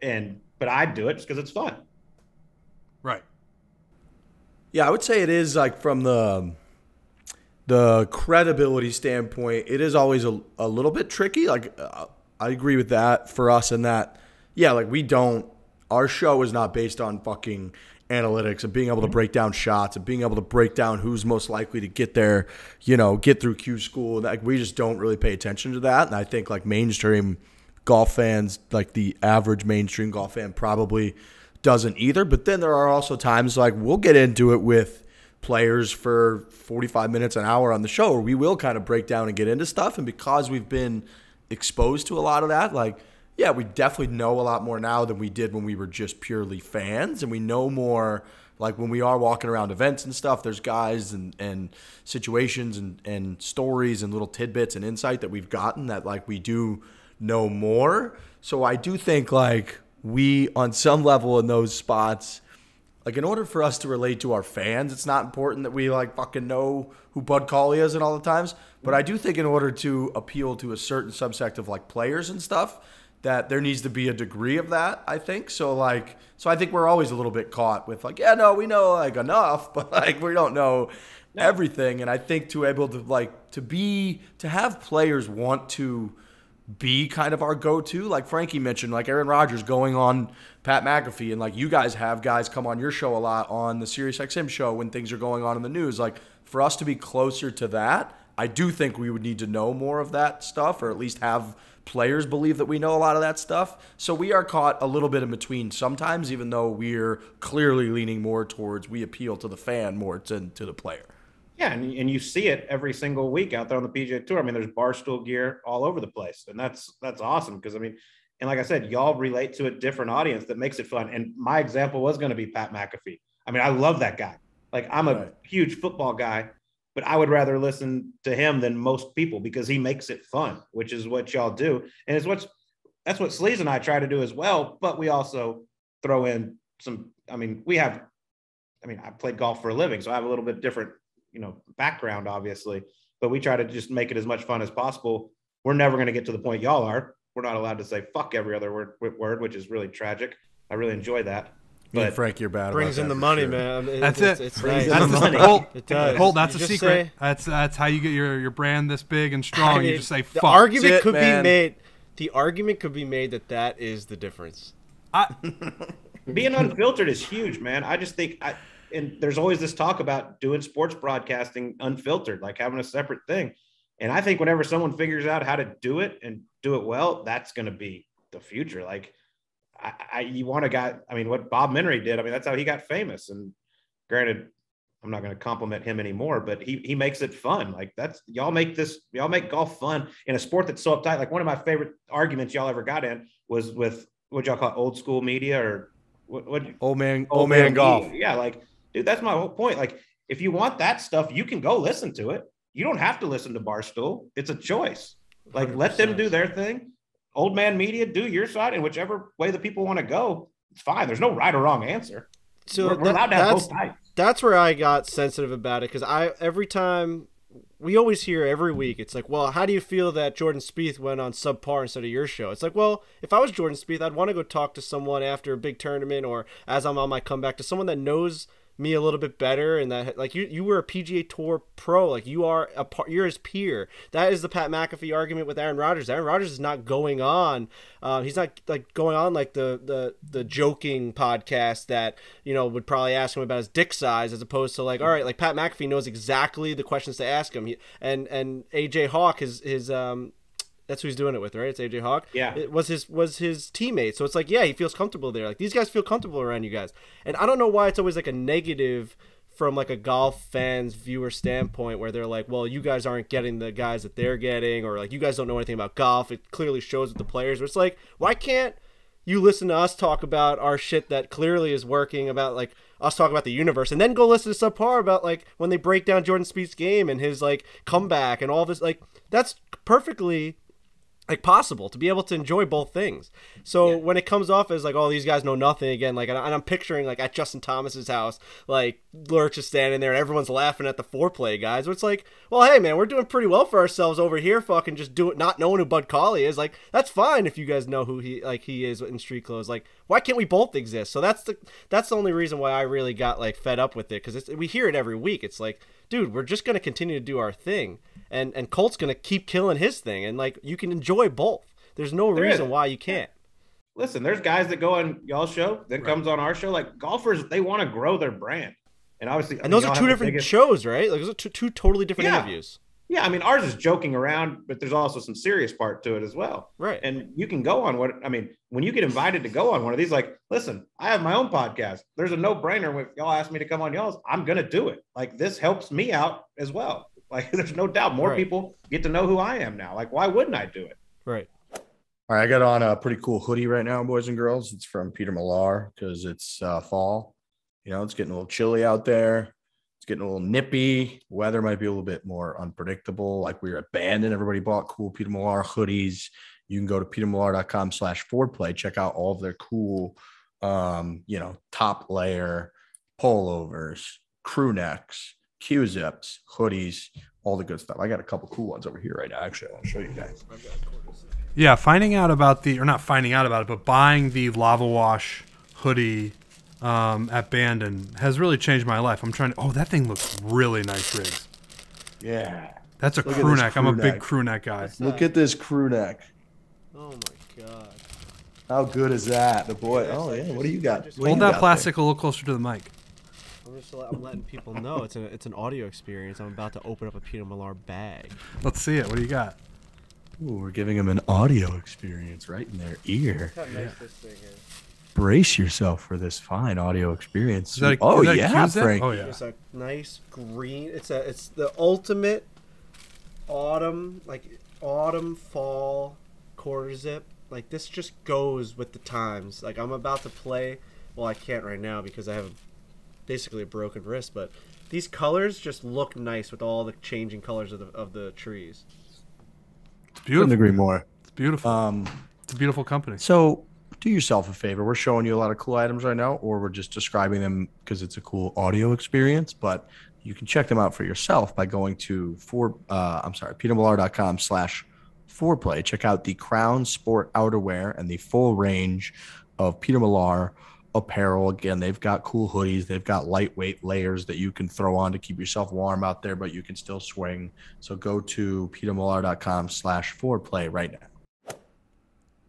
And, but I do it just because it's fun. Right. Yeah, I would say it is like from the, the credibility standpoint, it is always a, a little bit tricky. Like, uh, I agree with that for us in that, yeah, like we don't, our show is not based on fucking analytics and being able to break down shots and being able to break down who's most likely to get there, you know, get through Q school. Like we just don't really pay attention to that. And I think like mainstream golf fans, like the average mainstream golf fan probably doesn't either. But then there are also times like we'll get into it with players for forty-five minutes, an hour on the show, or we will kind of break down and get into stuff. And because we've been exposed to a lot of that, like, yeah, we definitely know a lot more now than we did when we were just purely fans. And we know more, like when we are walking around events and stuff, there's guys and, and situations and, and stories and little tidbits and insight that we've gotten that like we do know more. So I do think like we, on some level in those spots, like in order for us to relate to our fans, it's not important that we like fucking know who Bud Cauley is at all the times. But I do think in order to appeal to a certain subsect of like players and stuff, that there needs to be a degree of that, I think. So, like, so I think we're always a little bit caught with, like, yeah, no, we know, like, enough, but, like, we don't know no. everything. And I think to able to, like, to be, to have players want to be kind of our go-to, like Frankie mentioned, like Aaron Rodgers going on Pat McAfee, and, like, you guys have guys come on your show a lot on the Sirius X M show when things are going on in the news. Like, for us to be closer to that, I do think we would need to know more of that stuff, or at least have players believe that we know a lot of that stuff. So we are caught a little bit in between sometimes, even though we're clearly leaning more towards we appeal to the fan more than to the player. Yeah, and, and you see it every single week out there on the P G A Tour. I mean, there's Barstool gear all over the place, and that's that's awesome because, I mean, and like I said, y'all relate to a different audience that makes it fun. And my example was going to be Pat McAfee. I mean, I love that guy. Like, I'm a right. huge football guy, but I would rather listen to him than most people because he makes it fun, which is what y'all do. And it's what's, that's what Sleaze and I try to do as well. But we also throw in some, I mean, we have, I mean, I played golf for a living, so I have a little bit different, you know, background, obviously, but we try to just make it as much fun as possible. We're never going to get to the point y'all are. We're not allowed to say fuck every other word, word, which is really tragic. I really enjoy that. But Frank, you're bad. Brings in the money, sure. man. It, that's it. It's, it's nice. That's the money. Colt, it does. Colt, that's you a secret. Say, that's that's how you get your your brand this big and strong. I mean, you just say fuck. The argument it, could man. be made. The argument could be made that that is the difference. I, being unfiltered is huge, man. I just think I, and there's always this talk about doing sports broadcasting unfiltered, like having a separate thing. And I think whenever someone figures out how to do it and do it well, that's going to be the future. Like I, I you want a guy, I mean, what Bob Menery did, I mean, that's how he got famous. And granted, I'm not going to compliment him anymore, but he he makes it fun. Like that's, y'all make this, y'all make golf fun in a sport that's so uptight. Like one of my favorite arguments y'all ever got in was with, what y'all call it, old school media or what? what old man, old, old man, man golf. Media. Yeah. Like, dude, that's my whole point. Like if you want that stuff, you can go listen to it. You don't have to listen to Barstool. It's a choice. Like one hundred percent. Let them do their thing. Old man media, do your side, and whichever way the people want to go, it's fine. There's no right or wrong answer. So we're, we're that, allowed to have both sides. That's where I got sensitive about it, because I every time we always hear every week, it's like, well, how do you feel that Jordan Spieth went on Subpar instead of your show? It's like, well, if I was Jordan Spieth, I'd want to go talk to someone after a big tournament or as I'm on my comeback to someone that knows me a little bit better, and that like you you were a P G A Tour pro, like you are a part, you're his peer. That is the Pat McAfee argument with Aaron Rodgers. Aaron Rodgers is not going on, uh, he's not like going on like the the the joking podcast that you know would probably ask him about his dick size, as opposed to like, all right, like Pat McAfee knows exactly the questions to ask him. He, and and A J Hawk is his um. That's who he's doing it with, right? It's A J Hawk. Yeah. It was his was his teammate. So it's like, yeah, he feels comfortable there. Like these guys feel comfortable around you guys. And I don't know why it's always like a negative from like a golf fan's viewer standpoint where they're like, well, you guys aren't getting the guys that they're getting, or like you guys don't know anything about golf. It clearly shows with the players. Where it's like, why can't you listen to us talk about our shit that clearly is working, about like us talk about the universe, and then go listen to Subpar about like when they break down Jordan Spieth's game and his like comeback and all this. Like that's perfectly like possible to be able to enjoy both things. So yeah. When it comes off as like, oh, these guys know nothing again, like, and I'm picturing like at Justin Thomas's house, like Lurch is standing there and everyone's laughing at the foreplay guys. It's like, well, hey man, we're doing pretty well for ourselves over here. Fucking just do it. Not knowing who Bud Cauley is, like, that's fine. If you guys know who he, like he is in street clothes, like why can't we both exist? So that's the, that's the only reason why I really got like fed up with it. Cause it's, we hear it every week. It's like, dude, we're just going to continue to do our thing. And and Colt's going to keep killing his thing. And, like, you can enjoy both. There's no there reason is. why you can't. Listen, there's guys that go on y'all's show that right. comes on our show. Like, golfers, they want to grow their brand. And obviously, and I mean, those are two different biggest... shows, right? Like, those are two, two totally different yeah. interviews. Yeah, I mean, ours is joking around, but there's also some serious part to it as well. Right. And you can go on what, I mean, when you get invited to go on one of these, like, listen, I have my own podcast. There's a no-brainer. If y'all ask me to come on y'all's, I'm going to do it. Like, this helps me out as well. Like, there's no doubt more right. people get to know who I am now. Like, why wouldn't I do it? Right. All right. I got on a pretty cool hoodie right now, boys and girls. It's from Peter Millar because it's uh, fall. You know, it's getting a little chilly out there. It's getting a little nippy. Weather might be a little bit more unpredictable. Like we were abandoned. Everybody bought cool Peter Millar hoodies. You can go to petermillar.com slash foreplay. Check out all of their cool, um, you know, top layer pullovers, crew necks, Q-zips, hoodies, all the good stuff. I got a couple cool ones over here right now. Actually, I'll show you guys. Yeah, finding out about the, or not finding out about it, but buying the Lava Wash hoodie um, at Bandon has really changed my life. I'm trying to, oh, that thing looks really nice, Riggs. Yeah. That's a Look crew neck. Crew I'm a neck. big crew neck guy. Look at this crew neck. Oh, my God. How good is that? The boy. Oh, yeah. What do you got? What Hold you that got plastic there? a little closer to the mic. I'm just I'm letting people know it's an it's an audio experience. I'm about to open up a Peter Millar bag. Let's see it. What do you got? Ooh, we're giving them an audio experience right in their ear. Look how nice yeah. this thing is. Brace yourself for this fine audio experience. Is that a, oh, is that yeah, Frank. oh yeah, It's a nice green. It's a it's the ultimate autumn like autumn fall quarter zip. Like this just goes with the times. Like I'm about to play. Well, I can't right now because I have. A, basically a broken wrist, but these colors just look nice with all the changing colors of the of the trees. It's beautiful. Couldn't agree more. It's beautiful. Um, it's a beautiful company. So do yourself a favor. We're showing you a lot of cool items right now, or we're just describing them because it's a cool audio experience, but you can check them out for yourself by going to for, uh, I'm sorry, petermillar.com slash foreplay. Check out the Crown Sport outerwear and the full range of Peter Millar apparel. Again, they've got cool hoodies, they've got lightweight layers that you can throw on to keep yourself warm out there, but you can still swing. So go to petermillar.com slash foreplay right now.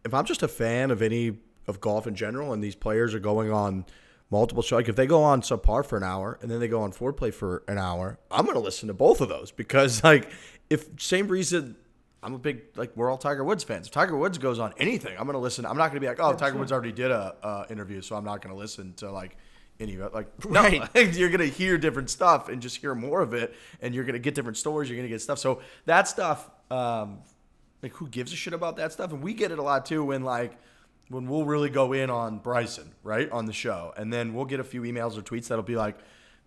If I'm just a fan of any of golf in general and these players are going on multiple shows. Like if they go on Subpar for an hour and then they go on Foreplay for an hour, I'm going to listen to both of those because, like, if same reason I'm a big, like, we're all Tiger Woods fans. If Tiger Woods goes on anything, I'm going to listen. I'm not going to be like, oh, Tiger Woods already did a uh, interview, so I'm not going to listen to, like, any of it. Like, right. No, like, you're going to hear different stuff and just hear more of it, and you're going to get different stories. You're going to get stuff. So that stuff, um, like, who gives a shit about that stuff? And we get it a lot, too, when, like, when we'll really go in on Bryson, right, on the show. And then we'll get a few emails or tweets that'll be like,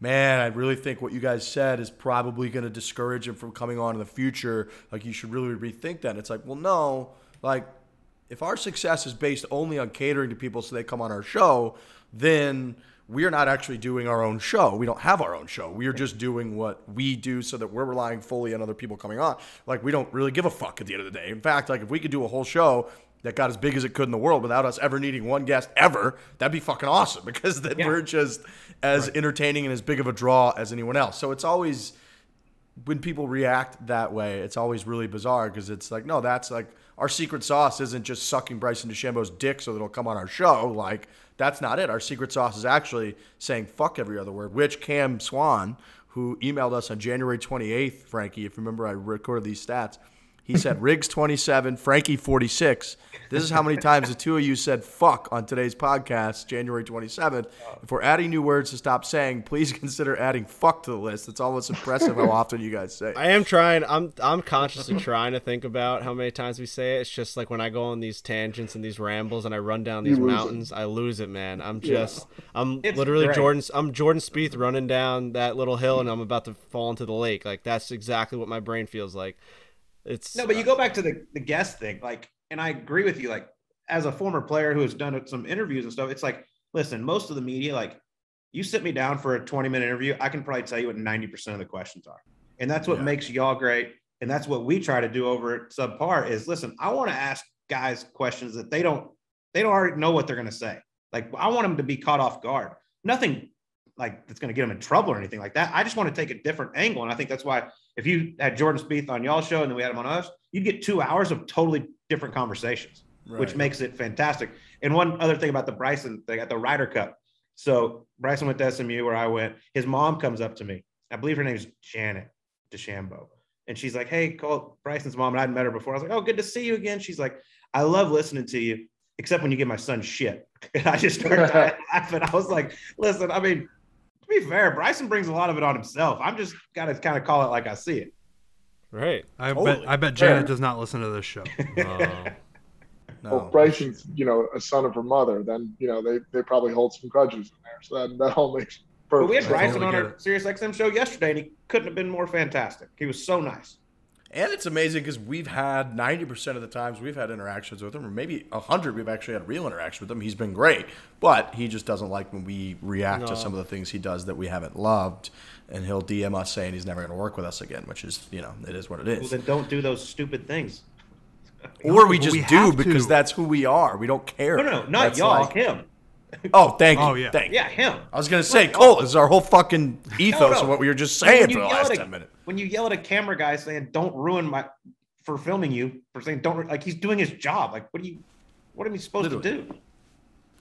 man, I really think what you guys said is probably going to discourage him from coming on in the future. Like, you should really rethink that. And it's like, well, no. Like, if our success is based only on catering to people so they come on our show, then we're not actually doing our own show. We don't have our own show. We are just doing what we do so that we're relying fully on other people coming on. Like, we don't really give a fuck at the end of the day. In fact, like, if we could do a whole show that got as big as it could in the world without us ever needing one guest ever, that'd be fucking awesome because then yeah. we're just as right. entertaining and as big of a draw as anyone else. So it's always, when people react that way, it's always really bizarre because it's like, no, that's like, our secret sauce isn't just sucking Bryson DeChambeau's dick so that it'll come on our show. Like, that's not it. Our secret sauce is actually saying fuck every other word, which Cam Swan, who emailed us on January twenty-eighth, Frankie, if you remember, I recorded these stats. He said, Riggs twenty-seven, Frankie forty-six. This is how many times the two of you said fuck on today's podcast, January twenty-seventh. If we're adding new words to stop saying, please consider adding fuck to the list. It's almost impressive how often you guys say it. I am trying. I'm I'm consciously trying to think about how many times we say it. It's just like when I go on these tangents and these rambles and I run down these mountains, it. I lose it, man. I'm just yeah. – I'm it's literally great. Jordan's – I'm Jordan Spieth running down that little hill and I'm about to fall into the lake. Like, that's exactly what my brain feels like. It's, no, but you go back to the, the guest thing, like, and I agree with you, like, as a former player who has done some interviews and stuff, it's like, listen, most of the media, like, you sit me down for a twenty minute interview, I can probably tell you what ninety percent of the questions are. And that's what yeah. makes y'all great. And that's what we try to do over at Subpar is, listen, I want to ask guys questions that they don't, they don't already know what they're going to say. Like, I want them to be caught off guard. Nothing like that's going to get them in trouble or anything like that. I just want to take a different angle. And I think that's why if you had Jordan Spieth on y'all's show and then we had him on us, you'd get two hours of totally different conversations, right. which makes it fantastic. And one other thing about the Bryson thing at the Ryder Cup. So Bryson went to S M U where I went. His mom comes up to me. I believe her name is Janet DeChambeau. And she's like, hey, Colt, Bryson's mom. And I'd met her before. I was like, oh, good to see you again. She's like, I love listening to you, except when you give my son shit. And I just started laughing. I was like, listen, I mean, to be fair, Bryson brings a lot of it on himself. I'm just got to kind of call it like I see it. Right. I totally. bet I bet Janet does not listen to this show. Uh, no. Well, Bryson's, you know, a son of her mother. Then, you know, they, they probably hold some grudges in there. So that, that all makes perfect. But we had Bryson on our Sirius X M show yesterday, and he couldn't have been more fantastic. He was so nice. And it's amazing because we've had ninety percent of the times we've had interactions with him, or maybe one hundred we've actually had a real interaction with him. He's been great, but he just doesn't like when we react no. to some of the things he does that we haven't loved, and he'll D M us saying he's never going to work with us again, which is, you know, it is what it is. Well, then don't do those stupid things. Or we just we do because to. that's who we are. We don't care. No, no, no not y'all, like, him. Oh, thank you. Oh, yeah. Thank you. Yeah, him. I was going to say, like, Cole, oh. this is our whole fucking ethos no, no. of what we were just saying for the last a, ten minutes. When you yell at a camera guy saying, don't ruin my, for filming you, for saying, don't, like, he's doing his job. Like, what do you, what are we supposed Literally. to do?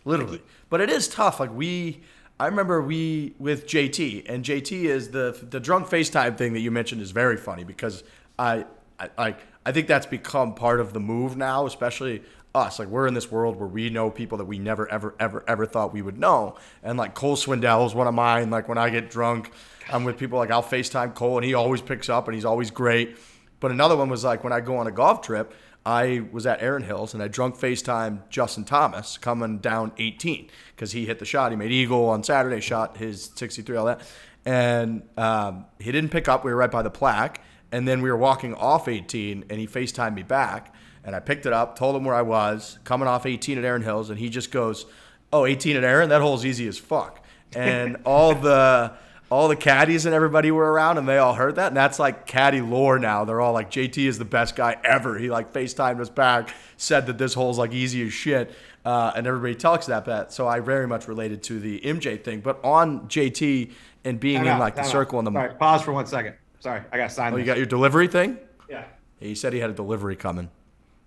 Literally. Like, but it is tough. Like, we, I remember we, with J T, and J T is the, the drunk FaceTime thing that you mentioned is very funny because I, I, I, I think that's become part of the move now, especially us. Like, we're in this world where we know people that we never, ever, ever, ever thought we would know. And, like, Cole Swindell is one of mine. Like, when I get drunk, I'm with people, like, I'll FaceTime Cole, and he always picks up, and he's always great. But another one was, like, when I go on a golf trip, I was at Erin Hills, and I drunk FaceTime Justin Thomas coming down eighteen because he hit the shot. He made eagle on Saturday, shot his sixty-three, all that. And um, he didn't pick up. We were right by the plaque. And then we were walking off eighteen, and he FaceTimed me back. And I picked it up, told him where I was, coming off eighteen at Erin Hills, and he just goes, oh, eighteen at Erin? That hole's easy as fuck. And all the all the caddies and everybody were around, and they all heard that. And that's like caddy lore now. They're all like, J T is the best guy ever. He like FaceTimed us back, said that this hole's like easy as shit. Uh, and everybody talks that bet. So I very much related to the M J thing. But on J T and being in like the circle in the – Sorry, pause for one second. Sorry, I got signed. Oh, you got your delivery thing? Yeah. He said he had a delivery coming.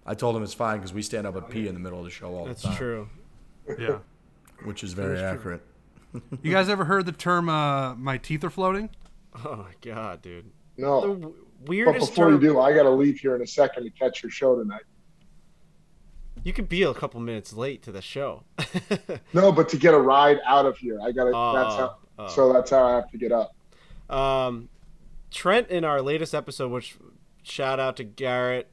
I told him it's fine because we stand up and pee in the middle of the show all the time. That's true. Yeah. Which is very accurate. You guys ever heard the term uh, my teeth are floating? Oh, my God, dude. No. The weirdest but before term... you do, I got to leave here in a second to catch your show tonight. You could be a couple minutes late to the show. No, but to get a ride out of here. I got to. Uh, that's how, uh, so that's how I have to get up. Um, Trent, in our latest episode, which shout out to Garrett,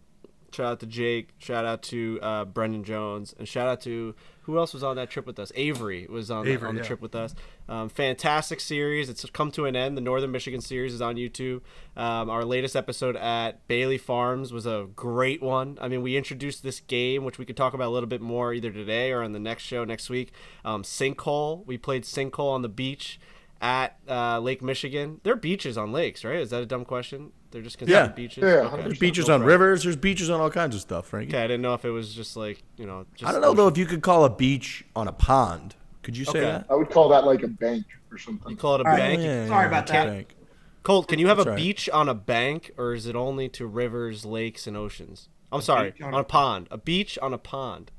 shout out to Jake, shout out to uh, Brendan Jones, and shout out to who else was on that trip with us? Avery was on, Avery, the, on the yeah. trip with us. Um, fantastic series. It's come to an end. The Northern Michigan series is on YouTube. Um, our latest episode at Bailey Farms was a great one. I mean, we introduced this game, which we could talk about a little bit more either today or on the next show next week. Um, Sinkhole. We played Sinkhole on the beach at uh, Lake Michigan. There are beaches on lakes, right? Is that a dumb question? They're just considered yeah. beaches? Yeah, okay. There's beaches on rivers. There's beaches on all kinds of stuff, Frankie. Okay, I didn't know if it was just like, you know. Just I don't know, ocean. though, if you could call a beach on a pond. Could you say okay. that? I would call that like a bank or something. You call it a all bank? Right. Yeah, Sorry yeah, about that. Bank. Colt, can you have That's a right. beach on a bank, or is it only to rivers, lakes, and oceans? I'm a sorry, on, on a pond. A beach on a pond.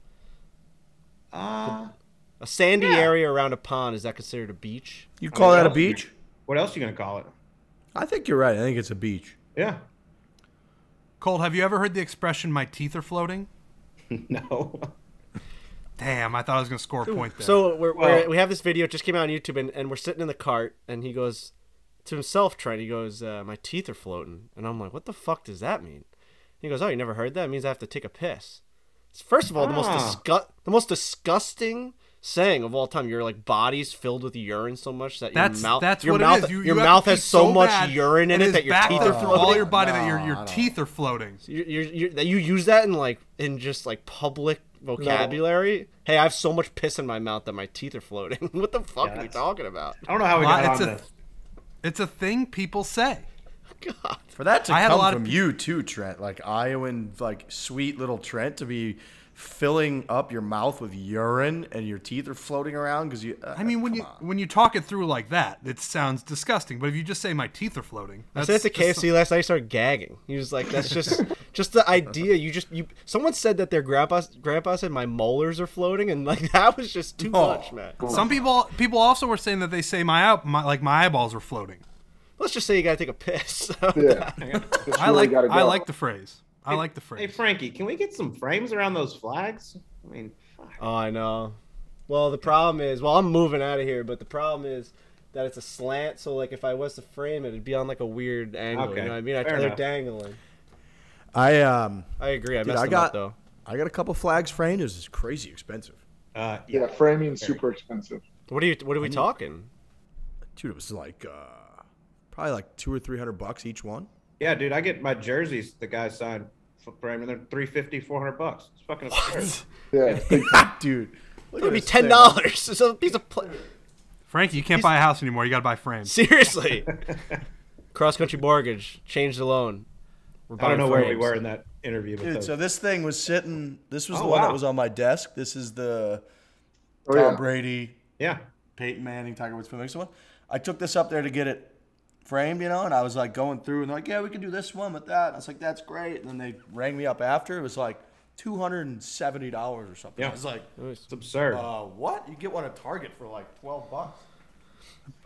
Uh, a sandy yeah. area around a pond, is that considered a beach? You call I mean, that a beach? What else are you going to call it? I think you're right. I think it's a beach. Yeah. Colt, have you ever heard the expression, my teeth are floating? No. Damn, I thought I was going to score a point there. So we're, well, we're, we have this video, it just came out on YouTube, and, and we're sitting in the cart, and he goes to himself, Trent, he goes, uh, my teeth are floating. And I'm like, what the fuck does that mean? And he goes, oh, you never heard that? It means I have to take a piss. First of all, ah. the, most disgu the most disgusting saying of all time, your like body's filled with urine so much that that's, your mouth that's your what mouth, it is. You, your you mouth has so, so much urine in it, it that your teeth are floating. All your body no, that your your teeth are floating. So you're, you're, you're, that you use that in like in just like public vocabulary. No. Hey, I have so much piss in my mouth that my teeth are floating. What the fuck yeah, are you talking about? I don't know how we got it's on a, this. It's a thing people say. God, for that to I come from you too, Trent. Like Iowan, like sweet little Trent to be. Filling up your mouth with urine and your teeth are floating around because you. Uh, I mean, when you on. when you talk it through like that, it sounds disgusting. But if you just say my teeth are floating, that's, I said at the K F C last night, I started gagging. He was like, "That's just just the idea." You just you. Someone said that their grandpa grandpa said my molars are floating, and like that was just too oh, much, man. Cool. Some people people also were saying that they say my, my like my eyeballs are floating. Let's just say you gotta take a piss. So. Yeah, I like really go. I like the phrase. I like the frame. Hey, Frankie, can we get some frames around those flags? I mean, fuck. Oh, I know. Well, the problem is, well, I'm moving out of here, but the problem is that it's a slant, so, like, if I was to frame it, it'd be on, like, a weird angle. Okay. You know what I mean? I, they're dangling. I, um... I agree. I dude, messed I got, up, though. I got a couple flags framed. It's crazy expensive. Uh, yeah. yeah, framing is super expensive. What are you, what are we I mean, talking? Dude, it was, like, uh, probably, like, two or three hundred bucks each one. Yeah, dude, I get my jerseys the guy signed. I mean, they're three fifty, four hundred bucks. It's fucking absurd. Yeah, dude. Look it'll be ten dollars. It's a piece of pl- Frankie, you can't buy a house anymore. You gotta buy frames. Seriously. Cross country mortgage. Change the loan. We're I don't know frames. where we were in that interview. Dude, those. so this thing was sitting. This was oh, the one wow. that was on my desk. This is the oh, Tom yeah. Brady, yeah, Peyton Manning, Tiger Woods, Phil Mixon one. I took this up there to get it framed, you know, and I was like going through and like, yeah, we can do this one with that. And I was like, that's great. And then they rang me up after. It was like two hundred seventy dollars or something. Yeah. I was like, it's absurd. Uh, what? You get one at Target for like twelve bucks.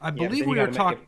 I believe yeah, we were talking.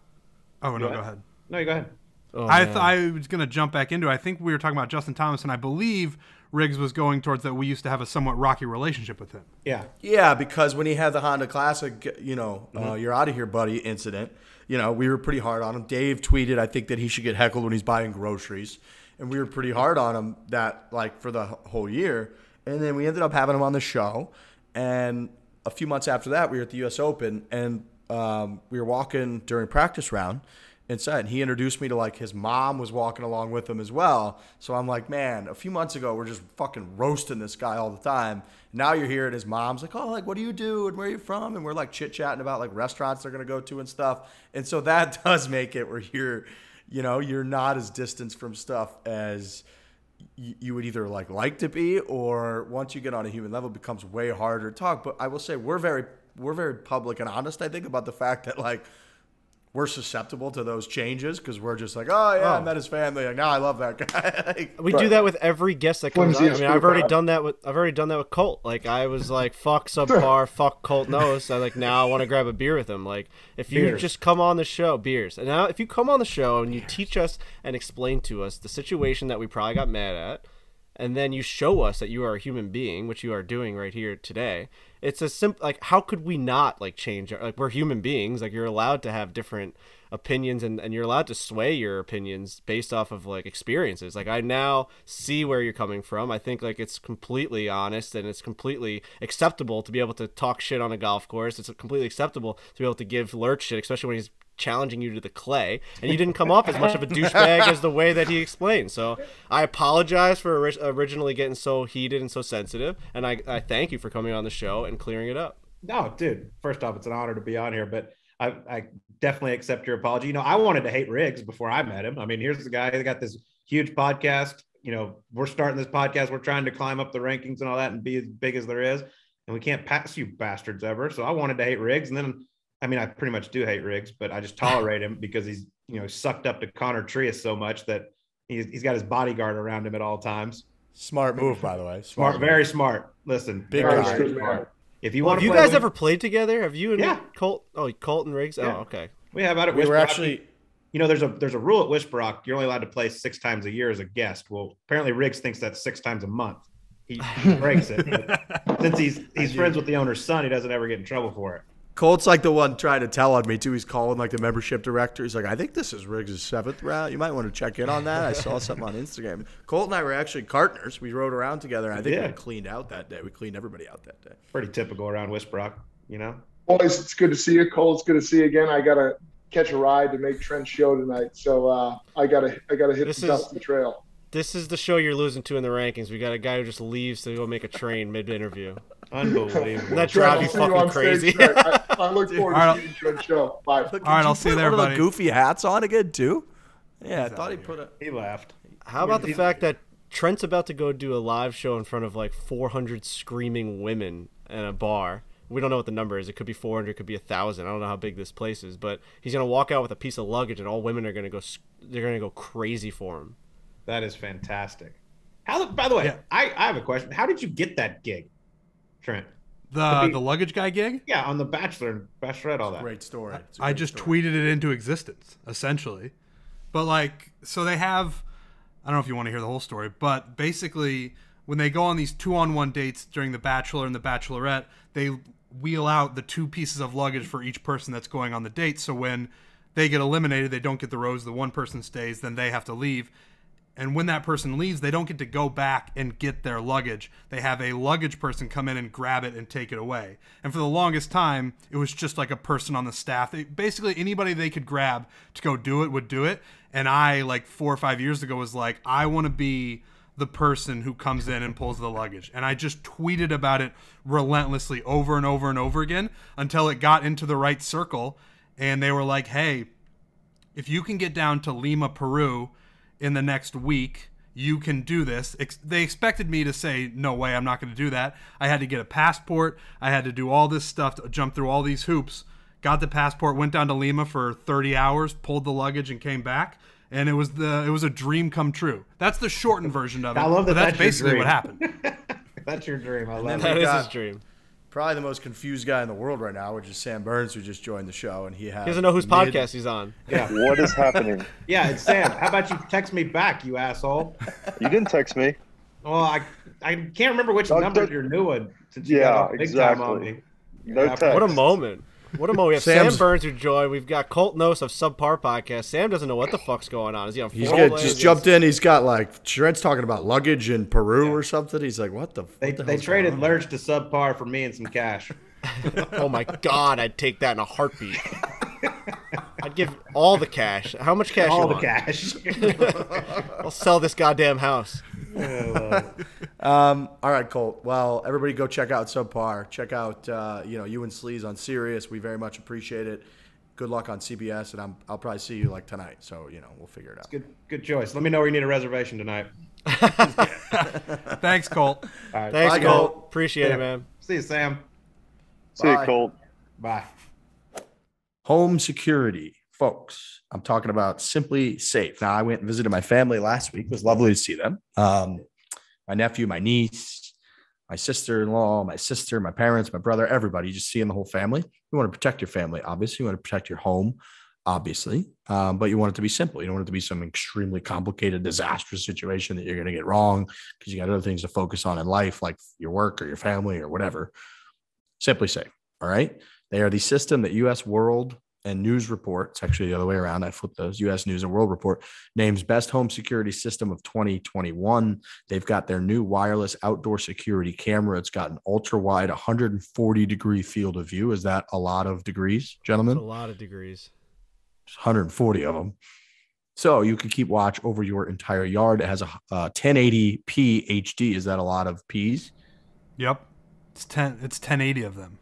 Oh, no, go ahead. go ahead. No, you go ahead. Oh, I, th I was going to jump back into it. I think we were talking about Justin Thomas, and I believe Riggs was going towards that we used to have a somewhat rocky relationship with him. Yeah. Yeah, because when he had the Honda Classic, you know, mm-hmm. uh, you're out of here, buddy incident. You know, we were pretty hard on him. Dave tweeted, I think, that he should get heckled when he's buying groceries. And we were pretty hard on him that, like, for the whole year. And then we ended up having him on the show. And a few months after that, we were at the U S Open. And um, we were walking during practice round inside. And he introduced me to, like, his mom was walking along with him as well. So I'm like, man, a few months ago, we're just fucking roasting this guy all the time. Now you're here, and his mom's like, oh, like, what do you do, and where are you from? And we're, like, chit-chatting about, like, restaurants they're going to go to and stuff. And so that does make it where you're, you know, you're not as distanced from stuff as you would either, like, like to be, or once you get on a human level, it becomes way harder to talk. But I will say we're very, we're very public and honest, I think, about the fact that, like, we're susceptible to those changes because we're just like, oh, yeah, oh. I met his family. Like, no, I love that guy. like, we right. do that with every guest that comes on. I mean, I've already bad. done that with I've already done that with Colt. Like, I was like, fuck Subpar, fuck Colt Knost. I like now I want to grab a beer with him. Like, if you beers. just come on the show, beers. And now if you come on the show and you beers. teach us and explain to us the situation that we probably got mad at, and then you show us that you are a human being, which you are doing right here today. It's a simple, like, how could we not like change our, like, we're human beings. Like, you're allowed to have different opinions and, and you're allowed to sway your opinions based off of like experiences. Like, I now see where you're coming from. I think like it's completely honest and it's completely acceptable to be able to talk shit on a golf course. It's completely acceptable to be able to give Lurch shit, especially when he's challenging you to the clay, and you didn't come off as much of a douchebag as the way that he explained. So I apologize for ori originally getting so heated and so sensitive, and I, I thank you for coming on the show and clearing it up. No, dude, first off, it's an honor to be on here, but I, I definitely accept your apology. You know, I wanted to hate Riggs before I met him. I mean, here's the guy that got this huge podcast. You know, we're starting this podcast. We're trying to climb up the rankings and all that and be as big as there is, and we can't pass you bastards ever. So I wanted to hate Riggs, and then I mean, I pretty much do hate Riggs, but I just tolerate him because he's, you know, sucked up to Connor Trius so much that he's, he's got his bodyguard around him at all times. Smart move, by the way. Smart, smart very smart. Listen, big guy. Smart. If you well, want, have to you play guys with... ever played together? Have you and yeah. Colt? Oh, Colt and Riggs. Yeah. Oh, okay. We have out at. We Whisper were actually. Rock. You know, there's a there's a rule at Whisper Rock. You're only allowed to play six times a year as a guest. Well, apparently Riggs thinks that's six times a month. He breaks it. But since he's he's I friends do. with the owner's son, he doesn't ever get in trouble for it. Colt's like the one trying to tell on me too. He's calling like the membership director. He's like, I think this is Riggs' seventh round. You might want to check in on that. I saw something on Instagram. Colt and I were actually partners. We rode around together. And I think yeah. we cleaned out that day. We cleaned everybody out that day. Pretty typical around Whisper Rock, you know? Boys, it's good to see you. Colt, it's good to see you again. I got to catch a ride to make Trent's show tonight. So uh, I got to I got to hit this the Dustin Trail. This is the show you're losing to in the rankings. We got a guy who just leaves to go make a train mid-interview. Unbelievable. That drive you fucking crazy. I, I look Dude, forward right, to seeing you on the show. Bye. All right, I'll see you there, buddy. One of the goofy hats on again, too? Yeah, He's I thought he put a – He laughed. How about the fact that Trent's about to go do a live show in front of like four hundred screaming women in a bar? We don't know what the number is. It could be four hundred. It could be one thousand. I don't know how big this place is. But he's going to walk out with a piece of luggage, and all women are going to go – they're going to go crazy for him. That is fantastic. How, by the way, yeah. I, I have a question. How did you get that gig, Trent? The the, the luggage guy gig? Yeah, on The Bachelor and Bachelorette, all that. Great story. I great just story. tweeted it into existence, essentially. But like, so they have, I don't know if you want to hear the whole story, but basically when they go on these two-on-one dates during The Bachelor and The Bachelorette, they wheel out the two pieces of luggage for each person that's going on the date. So when they get eliminated, they don't get the rose, the one person stays, then they have to leave. And when that person leaves, they don't get to go back and get their luggage. They have a luggage person come in and grab it and take it away. And for the longest time, it was just like a person on the staff. They, basically, anybody they could grab to go do it would do it. And I, like four or five years ago, was like, I want to be the person who comes in and pulls the luggage. And I just tweeted about it relentlessly over and over and over again until it got into the right circle. And they were like, hey, if you can get down to Lima, Peru, in the next week, you can do this. They expected me to say, no way, I'm not going to do that. I had to get a passport. I had to do all this stuff, to jump through all these hoops. Got the passport, went down to Lima for thirty hours, pulled the luggage, and came back. And it was the it was a dream come true. That's the shortened version of it. I love that. That's, that's basically what happened. That's your dream. I love that. That is his dream. Probably the most confused guy in the world right now, which is Sam Burns, who just joined the show, and he has he doesn't know whose mid... podcast he's on. Yeah, what is happening? Yeah, it's Sam. How about you text me back, you asshole? You didn't text me. Well, I I can't remember which no, number your new one. Since you yeah, got big exactly. Time on me. No text. What a moment! What a moment! We have Sam's... Sam Burns who joined. We've got Colt Knost of Subpar Podcast. Sam doesn't know what the fuck's going on. Is he on? He's got, just jumped in. He's got like Shred's talking about luggage in Peru yeah. or something. He's like, what the? What they the they traded Lurch to Subpar for me and some cash. Oh my god! I'd take that in a heartbeat. I'd give all the cash. How much cash? All you the want? cash. I'll sell this goddamn house. um, all right, Colt. Well, everybody go check out Subpar. Check out, uh, you know, you and Sleaze on Sirius. We very much appreciate it. Good luck on C B S, and I'm, I'll probably see you like tonight. So, you know, we'll figure it out. It's good, good choice. Let me know where you need a reservation tonight. Thanks, Colt. All right. Thanks, Bye, Colt. Colt. Appreciate yeah. it, man. See you, Sam. See Bye. you, Colt. Bye. Home security folks. I'm talking about Simply Safe. Now, I went and visited my family last week. It was lovely to see them. Um, my nephew, my niece, my sister-in-law, my sister, my parents, my brother, everybody, just seeing the whole family. You want to protect your family, obviously. You want to protect your home, obviously. Um, but you want it to be simple. You don't want it to be some extremely complicated, disastrous situation that you're going to get wrong because you got other things to focus on in life, like your work or your family or whatever. Simply Safe. All right. They are the system that U S World and News Report, it's actually the other way around. I flipped those. U S News and World Report names best home security system of twenty twenty-one. They've got their new wireless outdoor security camera. It's got an ultra wide one hundred forty degree field of view. Is that a lot of degrees, gentlemen? That's a lot of degrees. one hundred forty of them. So you can keep watch over your entire yard. It has a uh, ten eighty p H D. Is that a lot of P's? Yep. It's ten. It's ten eighty of them,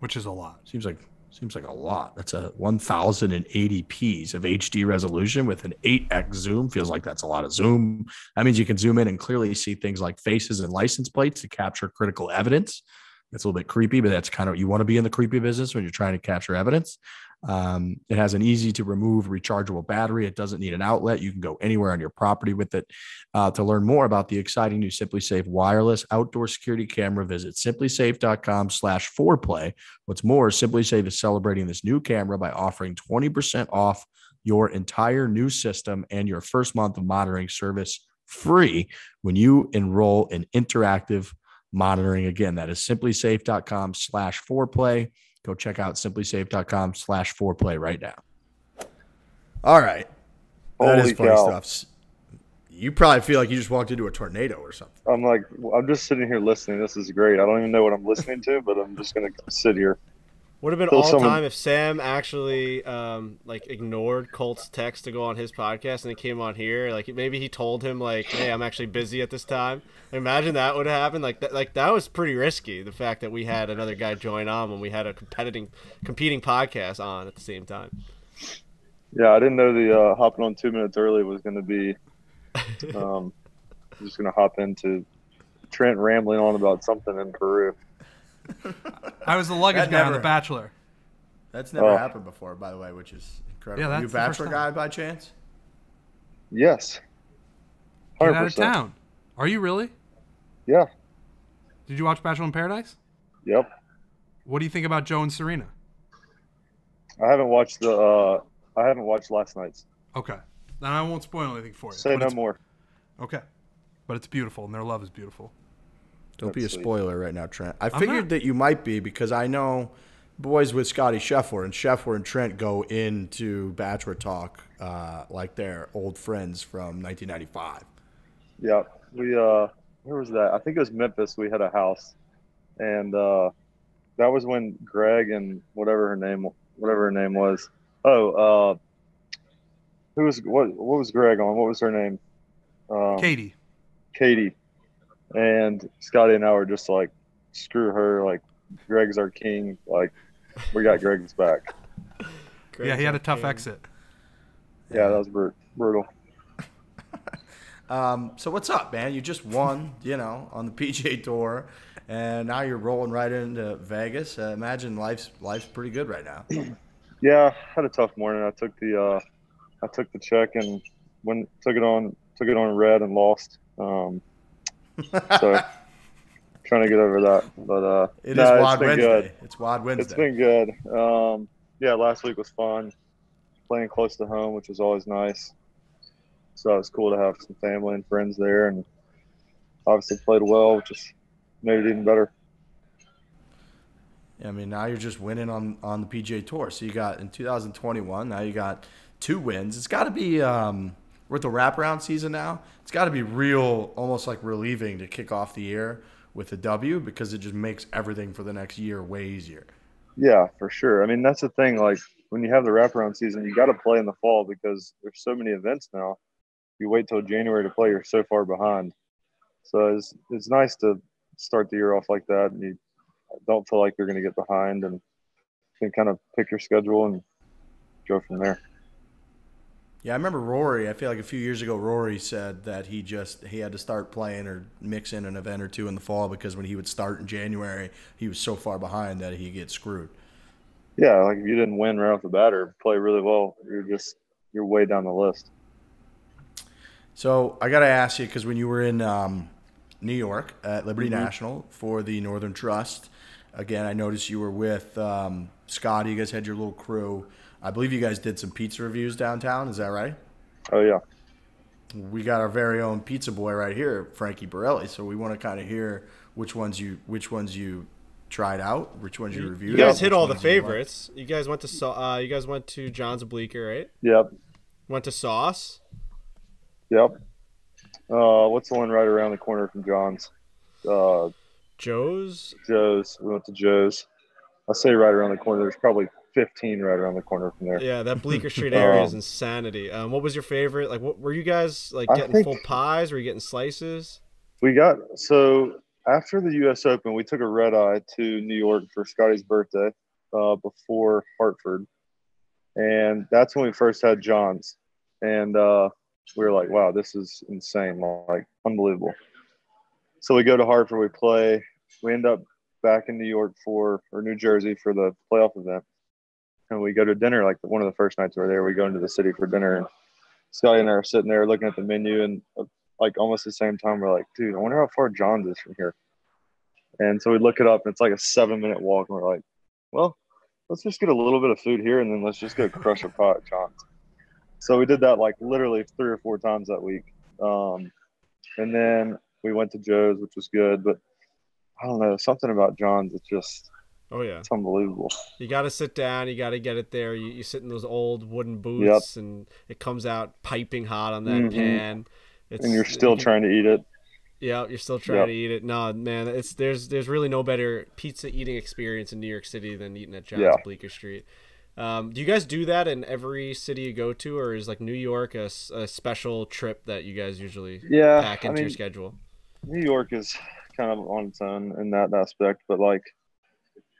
which is a lot. Seems like seems like a lot. That's a one thousand eighty p's of H D resolution with an eight x zoom. Feels like that's a lot of zoom. That means you can zoom in and clearly see things like faces and license plates to capture critical evidence. That's a little bit creepy, but that's kind of, you want to be in the creepy business when you're trying to capture evidence. Um, it has an easy to remove rechargeable battery. It doesn't need an outlet. You can go anywhere on your property with it. Uh, to learn more about the exciting new Simply Safe wireless outdoor security camera, visit simply safe dot com slash foreplay. What's more, Simply Safe is celebrating this new camera by offering twenty percent off your entire new system and your first month of monitoring service free when you enroll in interactive monitoring. Again, that is simply safe dot com slash foreplay. Go check out simply safe dot com slash foreplay right now. All right. That Holy is funny cow. Stuff. You probably feel like you just walked into a tornado or something. I'm like, I'm just sitting here listening. This is great. I don't even know what I'm listening to, but I'm just going to sit here. Would have been all someone... time if Sam actually um, like ignored Colt's text to go on his podcast and he came on here. Like maybe he told him like, "Hey, I'm actually busy at this time." Like, imagine that would have happened. Like that, like that was pretty risky. The fact that we had another guy join on when we had a competing competing podcast on at the same time. Yeah, I didn't know the uh, hopping on two minutes early was going to be. Um, I'm just going to hop into Trent rambling on about something in Peru. I was the luggage that guy never, on The Bachelor. That's never oh. happened before, by the way, which is incredible. Yeah, you a Bachelor guy by chance? Yes. one hundred percent. Get out of town. Are you really? Yeah. Did you watch Bachelor in Paradise? Yep. What do you think about Joe and Serena? I haven't watched the. Uh, I haven't watched last night's. Okay, then I won't spoil anything for you. Say no more. Okay, but it's beautiful, and their love is beautiful. Don't That's be a spoiler sweet. Right now, Trent. I I'm figured not. That you might be because I know boys with Scotty Scheffler, and Scheffler and Trent go into Bachelor Talk uh, like they're old friends from nineteen ninety-five. Yeah. we. Uh, where was that? I think it was Memphis. We had a house, and uh, that was when Greg and whatever her name whatever her name was. Oh, uh, who was what, what was Greg on? What was her name? Um, Katie. Katie. And Scotty and I were just like, screw her. Like, Greg's our king. Like, we got Greg's back. Greg's yeah, he had a tough king. Exit. Yeah, that was br brutal. um, so what's up, man? You just won, you know, on the P G A Tour, and now you're rolling right into Vegas. Uh, imagine life's life's pretty good right now. Yeah, I had a tough morning. I took the uh, I took the check and went, took it on took it on red and lost. Um, so trying to get over that, but uh it nah, is Wad Wednesday. Good. It's Wad Wednesday. It's been good. Um yeah, last week was fun. Playing close to home, which was always nice. So it was cool to have some family and friends there, and obviously played well, which just made it even better. Yeah, I mean now you're just winning on on the P G A Tour. So you got in two thousand twenty-one, now you got two wins. It's got to be um we're at the wraparound season now. It's got to be real, almost like relieving to kick off the year with a W because it just makes everything for the next year way easier. Yeah, for sure. I mean, that's the thing. Like when you have the wraparound season, you got to play in the fall because there's so many events now. You wait till January to play, you're so far behind. So it's it's nice to start the year off like that, and you don't feel like you're going to get behind, and you can kind of pick your schedule and go from there. Yeah, I remember Rory. I feel like a few years ago, Rory said that he just he had to start playing or mix in an event or two in the fall because when he would start in January, he was so far behind that he'd get screwed. Yeah, like if you didn't win right off the bat or play really well, you're just you're way down the list. So I got to ask you, because when you were in um, New York at Liberty mm-hmm. National for the Northern Trust, again, I noticed you were with um, Scotty. You guys had your little crew. I believe you guys did some pizza reviews downtown. Is that right? Oh, yeah. We got our very own pizza boy right here, Frankie Borelli. So we want to kind of hear which ones you which ones you – tried out, which ones you reviewed. You guys hit all the favorites. You guys went to uh, you guys went to John's Bleecker, right? Yep. Went to Sauce. Yep. Uh, what's the one right around the corner from John's? Uh, Joe's. Joe's. We went to Joe's. I say right around the corner. There's probably fifteen right around the corner from there. Yeah, that Bleecker Street area um, is insanity. Um, what was your favorite? Like, what were you guys like getting think, full pies? Were you getting slices? We got so. After the U S Open, we took a red eye to New York for Scotty's birthday uh, before Hartford. And that's when we first had John's. And uh, we were like, wow, this is insane. Like, unbelievable. So we go to Hartford, we play. We end up back in New York for, or New Jersey for the playoff event. And we go to dinner, like one of the first nights we were there, we go into the city for dinner. And Scotty and I are sitting there looking at the menu and uh, like almost the same time, we're like, dude, I wonder how far John's is from here. And so we look it up, and it's like a seven-minute walk, and we're like, well, let's just get a little bit of food here, and then let's just go crush a pot at John's. So we did that, like, literally three or four times that week. Um, and then we went to Joe's, which was good. But I don't know, something about John's, it's just oh yeah, it's unbelievable. You got to sit down. You got to get it there. You, you sit in those old wooden booths, yep. and it comes out piping hot on that mm-hmm. pan. It's, and you're still trying to eat it. Yeah, you're still trying yep. to eat it. No, man, it's there's there's really no better pizza eating experience in New York City than eating at John's yeah. Bleecker Street. Um, do you guys do that in every city you go to, or is like New York a, a special trip that you guys usually yeah, pack into I mean, your schedule? New York is kind of on its own in that aspect, but like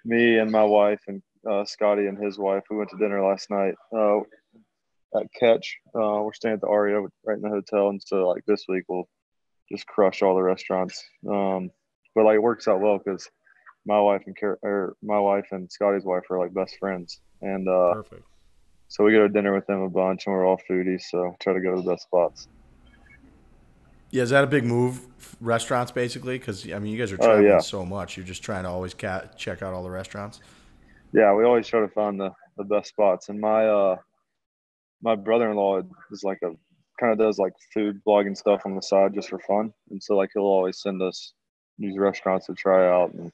me and my wife and uh, Scotty and his wife, we went to dinner last night. Uh, At Catch, uh, we're staying at the Aria right in the hotel, and so like this week we'll just crush all the restaurants. Um, but like it works out well because my wife and Car- or my wife and Scotty's wife are like best friends, and uh, perfect. So we go to dinner with them a bunch, and we're all foodies, so try to go to the best spots. Yeah, is that a big move? Restaurants, basically, because I mean, you guys are traveling oh, yeah. so much, you're just trying to always ca- check out all the restaurants. Yeah, we always try to find the the best spots, and my. Uh, My brother-in-law is like a kind of does like food blogging stuff on the side just for fun, and so like he'll always send us these restaurants to try out, and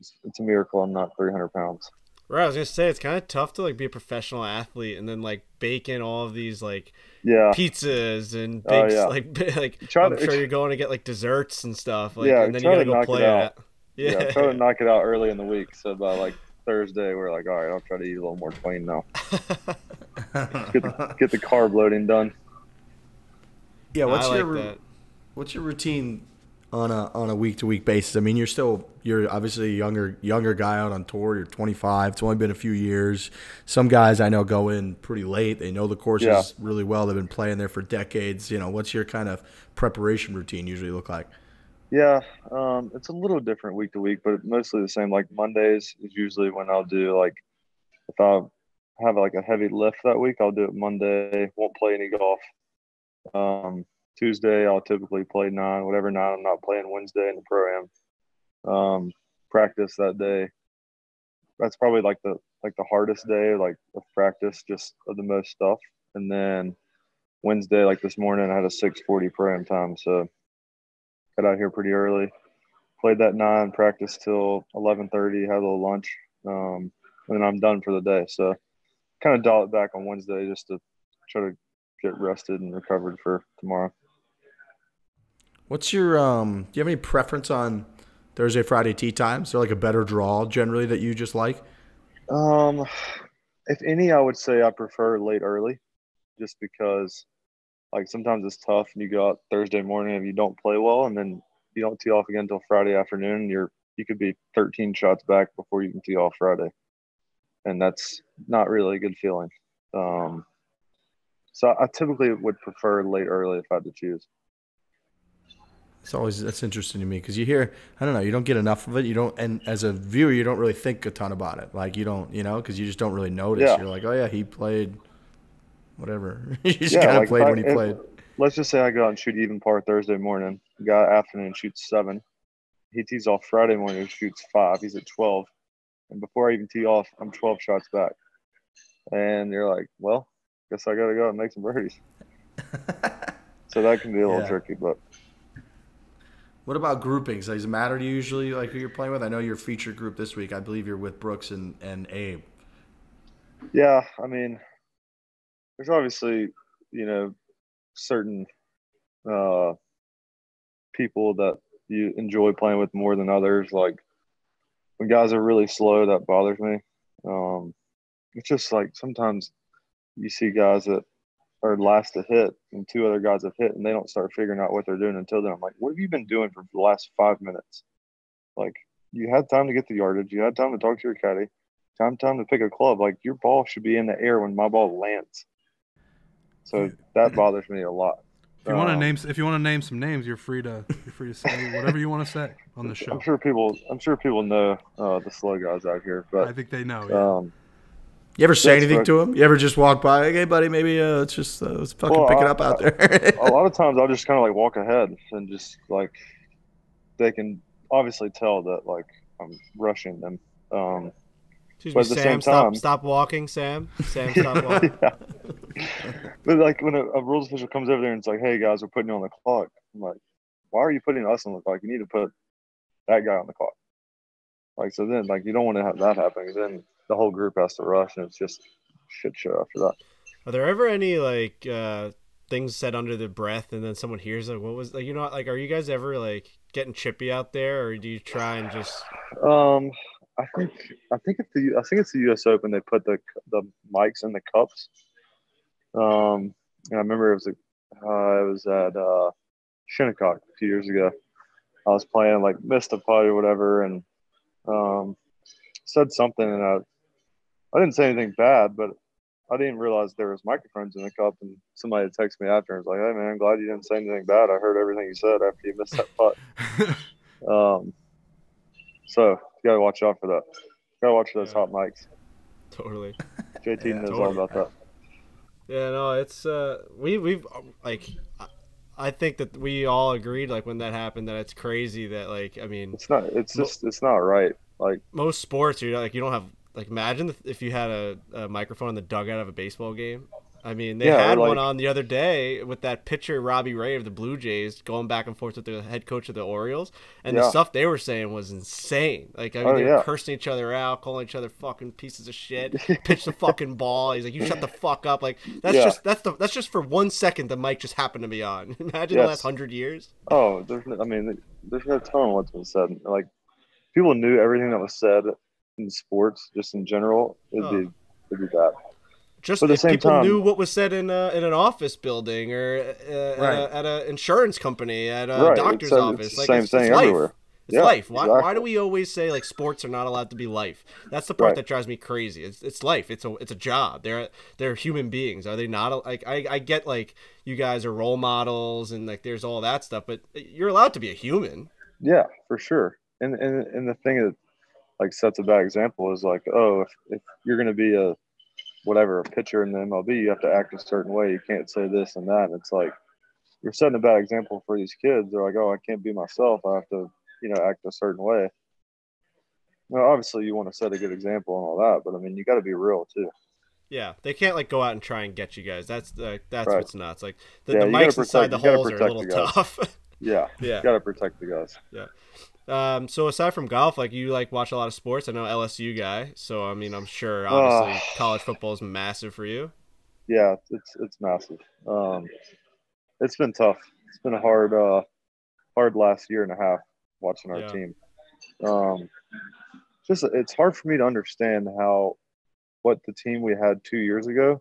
it's, it's a miracle I'm not three hundred pounds. Right, I was gonna say it's kind of tough to like be a professional athlete and then like bake in all of these like yeah pizzas and bakes, uh, yeah. like like try I'm to, sure you're going to get like desserts and stuff. Like, yeah, and then you gotta to go play it out. At. Yeah, yeah try to knock it out early in the week so by like Thursday we're like, all right, I'll try to eat a little more clean now. Get the, get the carb loading done. Yeah, what's like your that. what's your routine on a on a week to week basis? I mean, you're still you're obviously a younger younger guy out on tour. You're twenty-five. It's only been a few years. Some guys I know go in pretty late. They know the courses yeah. really well. They've been playing there for decades. You know, what's your kind of preparation routine usually look like? Yeah, um, it's a little different week to week, but mostly the same. Like Mondays is usually when I'll do like if I have like a heavy lift that week, I'll do it Monday. Won't play any golf. Um, Tuesday, I'll typically play nine, whatever nine I'm not playing Wednesday in the pro-am. Um, practice that day. That's probably like the like the hardest day, like of practice, just of the most stuff. And then Wednesday, like this morning, I had a six forty pro-am time, so got out here pretty early. Played that nine, practiced till eleven thirty, had a little lunch, um, and then I'm done for the day. So. Kind of dial it back on Wednesday just to try to get rested and recovered for tomorrow. What's your um, – do you have any preference on Thursday, Friday tee times? Is there like a better draw generally that you just like? Um, if any, I would say I prefer late early just because, like, sometimes it's tough and you go out Thursday morning and you don't play well and then you don't tee off again until Friday afternoon. And you're you could be thirteen shots back before you can tee off Friday. And that's not really a good feeling. Um, so I typically would prefer late early if I had to choose. It's always, that's interesting to me because you hear, I don't know, you don't get enough of it. You don't, and as a viewer, you don't really think a ton about it. Like you don't, you know, because you just don't really notice. Yeah. You're like, oh yeah, he played, whatever. You just yeah, kind of like, played I, when he played. Let's just say I go out and shoot even par Thursday morning. Guy afternoon shoots seven. He tees off Friday morning, he shoots five. He's at twelve, and before I even tee off, I'm twelve shots back. And you're like, well, guess I gotta go and make some birdies. So that can be a little yeah. tricky, but. What about groupings? Does it matter to you usually, like who you're playing with? I know your feature group this week, I believe you're with Brooks and, and Abe. Yeah, I mean, there's obviously, you know, certain uh, people that you enjoy playing with more than others. Like when guys are really slow, that bothers me. Um, it's just like sometimes you see guys that are last to hit and two other guys have hit and they don't start figuring out what they're doing until then. I'm like, what have you been doing for the last five minutes? Like you had time to get the yardage. You had time to talk to your caddy, time, time to pick a club. Like your ball should be in the air when my ball lands. So that bothers me a lot. If you um, want to name, if you want to name some names, you're free to, you're free to say whatever you want to say on the show. I'm sure people, I'm sure people know uh, the slow guys out here, but I think they know. Yeah. Um, You ever say yes, anything to him? You ever just walk by, like, hey, buddy, maybe uh, let's just uh, let's fucking well, pick I, it up out I, there? A lot of times I'll just kind of, like, walk ahead and just, like, they can obviously tell that, like, I'm rushing them. Um, Excuse but me, at the Sam, same time, stop, stop walking, Sam. Sam, stop walking. But, like, when a, a rules official comes over there and it's like, hey, guys, we're putting you on the clock. I'm like, why are you putting us on the clock? You need to put that guy on the clock. Like, so then, like, you don't want to have that happen. Then the whole group has to rush, and it's just shit show after that. Are there ever any, like, uh, things said under the breath, and then someone hears, like, what was, like, you know, like, are you guys ever, like, getting chippy out there, or do you try and just? Um, I think, I think it's the, I think it's the U S Open. They put the the mics in the cups. Um, and I remember it was, a, uh, it was at uh, Shinnecock a few years ago. I was playing, like, missed a putt or whatever, and um, said something, and I. I didn't say anything bad, but I didn't realize there was microphones in the cup, and somebody had texted me after and was like, hey, man, I'm glad you didn't say anything bad. I heard everything you said after you missed that putt. um, so you got to watch out for that. You got to watch for those yeah. hot mics. Totally. J T yeah, knows totally. all about that. Yeah, no, it's uh, – we, we've – like I think that we all agreed, like, when that happened that it's crazy that, like, I mean – It's not – it's just – it's not right. Like most sports, you know, like you don't have – Like, imagine if you had a, a microphone in the dugout of a baseball game. I mean, they yeah, had like, one on the other day with that pitcher, Robbie Ray of the Blue Jays, going back and forth with the head coach of the Orioles. And yeah. the stuff they were saying was insane. Like, I mean, oh, they were yeah. cursing each other out, calling each other fucking pieces of shit, pitch the fucking ball. He's like, you shut the fuck up. Like, that's yeah. just that's the, that's just for one second the mic just happened to be on. Imagine yes. the last hundred years. Oh, there's no, I mean, there's no telling what's been said. Like, people knew everything that was said. In sports, just in general, it'd be, it'd be bad. Just but at the if same people time, knew what was said in a, in an office building or uh, right. at an insurance company, at a right. doctor's it's, office. It's like, the same it's, thing it's everywhere. Life. It's yeah, life. Why, exactly. why do we always say like sports are not allowed to be life? That's the part right. that drives me crazy. It's it's life. It's a it's a job. They're they're human beings. Are they not? Like I I get like you guys are role models and like there's all that stuff, but you're allowed to be a human. Yeah, for sure. And and and the thing is. Like sets a bad example is like, oh, if, if you're going to be a whatever, a pitcher in the M L B, you have to act a certain way. You can't say this and that. It's like you're setting a bad example for these kids. They're like, oh, I can't be myself. I have to, you know, act a certain way. Well, obviously you want to set a good example and all that, but I mean, you got to be real too. Yeah, they can't like go out and try and get you guys. That's the that's right. what's nuts. Like the, yeah, the mics protect, inside the holes are a little tough. yeah, yeah, you got to protect the guys. Yeah. Um, so aside from golf, like you like watch a lot of sports. I know L S U guy, so I mean I'm sure obviously uh, college football is massive for you. Yeah, it's it's massive. Um, it's been tough. It's been a hard uh, hard last year and a half watching our yeah. team. Um, just it's hard for me to understand how what the team we had two years ago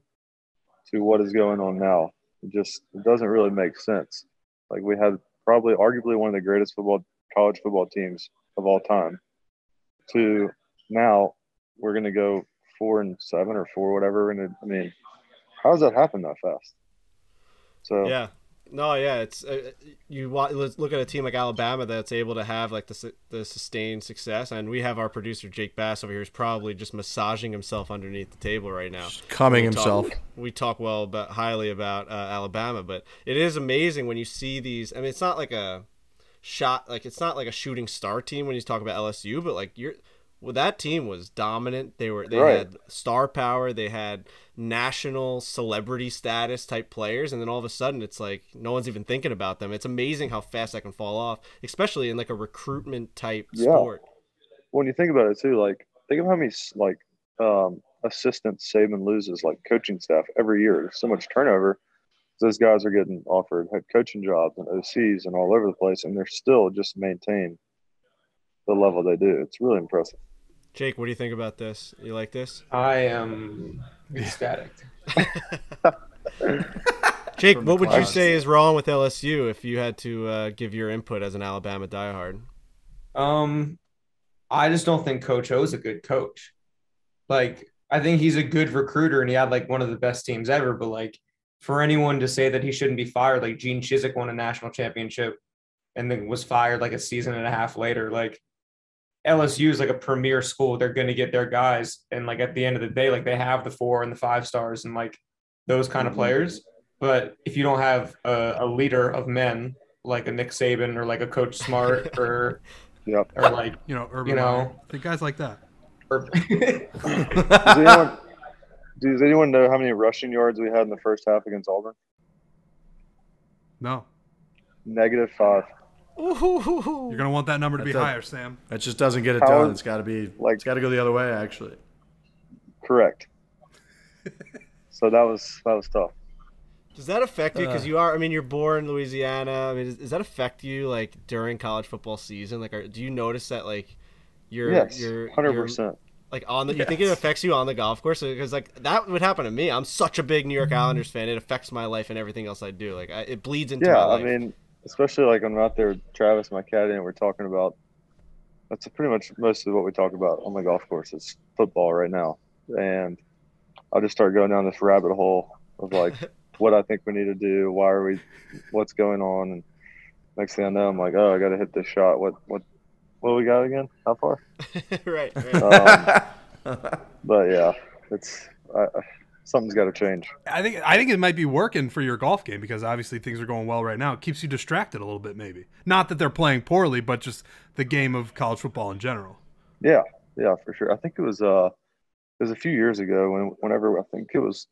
to what is going on now. It just it doesn't really make sense. Like we had probably arguably one of the greatest football. college football teams of all time to now we're going to go four and seven or four, whatever. And I mean, how does that happen that fast? So yeah, No, yeah, it's uh, you want, let's look at a team like Alabama that's able to have like the the sustained success, and we have our producer Jake Bass over here who's probably just massaging himself underneath the table right now, just calming we himself. Talk, we talk well about highly about uh, Alabama, but it is amazing when you see these. I mean, it's not like a shot, like it's not like a shooting star team when you talk about L S U, but like you're. Well, that team was dominant. They were they right. had star power. They had national celebrity status type players, and then all of a sudden, it's like no one's even thinking about them. It's amazing how fast that can fall off, especially in like a recruitment type yeah. sport. When you think about it too, like think of how many like um, assistants Saban loses, like coaching staff every year. There's so much turnover. Those guys are getting offered head coaching jobs and O Cs and all over the place, and they're still just maintained the level they do. It's really impressive. Jake, what do you think about this? You like this? I am ecstatic. Jake, what would you say is wrong with L S U if you had to uh, give your input as an Alabama diehard? Um, I just don't think Coach O is a good coach. Like, I think he's a good recruiter and he had like one of the best teams ever. But like, for anyone to say that he shouldn't be fired, like Gene Chizik won a national championship and then was fired like a season and a half later, like. L S U is like a premier school. They're going to get their guys. And like, at the end of the day, like they have the four and the five stars and like those kind of players. But if you don't have a, a leader of men, like a Nick Saban or like a Coach Smart or, yep. or like, you know, Urban you know, the guys like that. does, anyone, does anyone know how many rushing yards we had in the first half against Auburn? No. Negative five. Ooh. You're gonna want that number to that's be a, higher, Sam. That just doesn't get it How, done. It's got to be like it's got to go the other way, actually. Correct. So that was that was tough. Does that affect you? Because uh, you are, I mean, you're born in Louisiana. I mean, does, does that affect you like during college football season? Like, are, do you notice that like you're yes, you're one hundred percent. Like on the yes. you think it affects you on the golf course? Because like that would happen to me. I'm such a big New York Islanders fan. It affects my life and everything else I do. Like I, it bleeds into. Yeah, my life. I mean. Especially like I'm out there with Travis, my caddy, and we're talking about – that's pretty much most of what we talk about on the golf course. It's football right now. And I'll just start going down this rabbit hole of like what I think we need to do, why are we – what's going on. And next thing I know, I'm like, oh, I got to hit this shot. What what, what do we got again? How far? right. right. Um, but, yeah, it's uh, – something's got to change. I think I think it might be working for your golf game because obviously things are going well right now. It keeps you distracted a little bit maybe. Not that they're playing poorly, but just the game of college football in general. Yeah, yeah, for sure. I think it was uh, it was a few years ago when whenever I think it was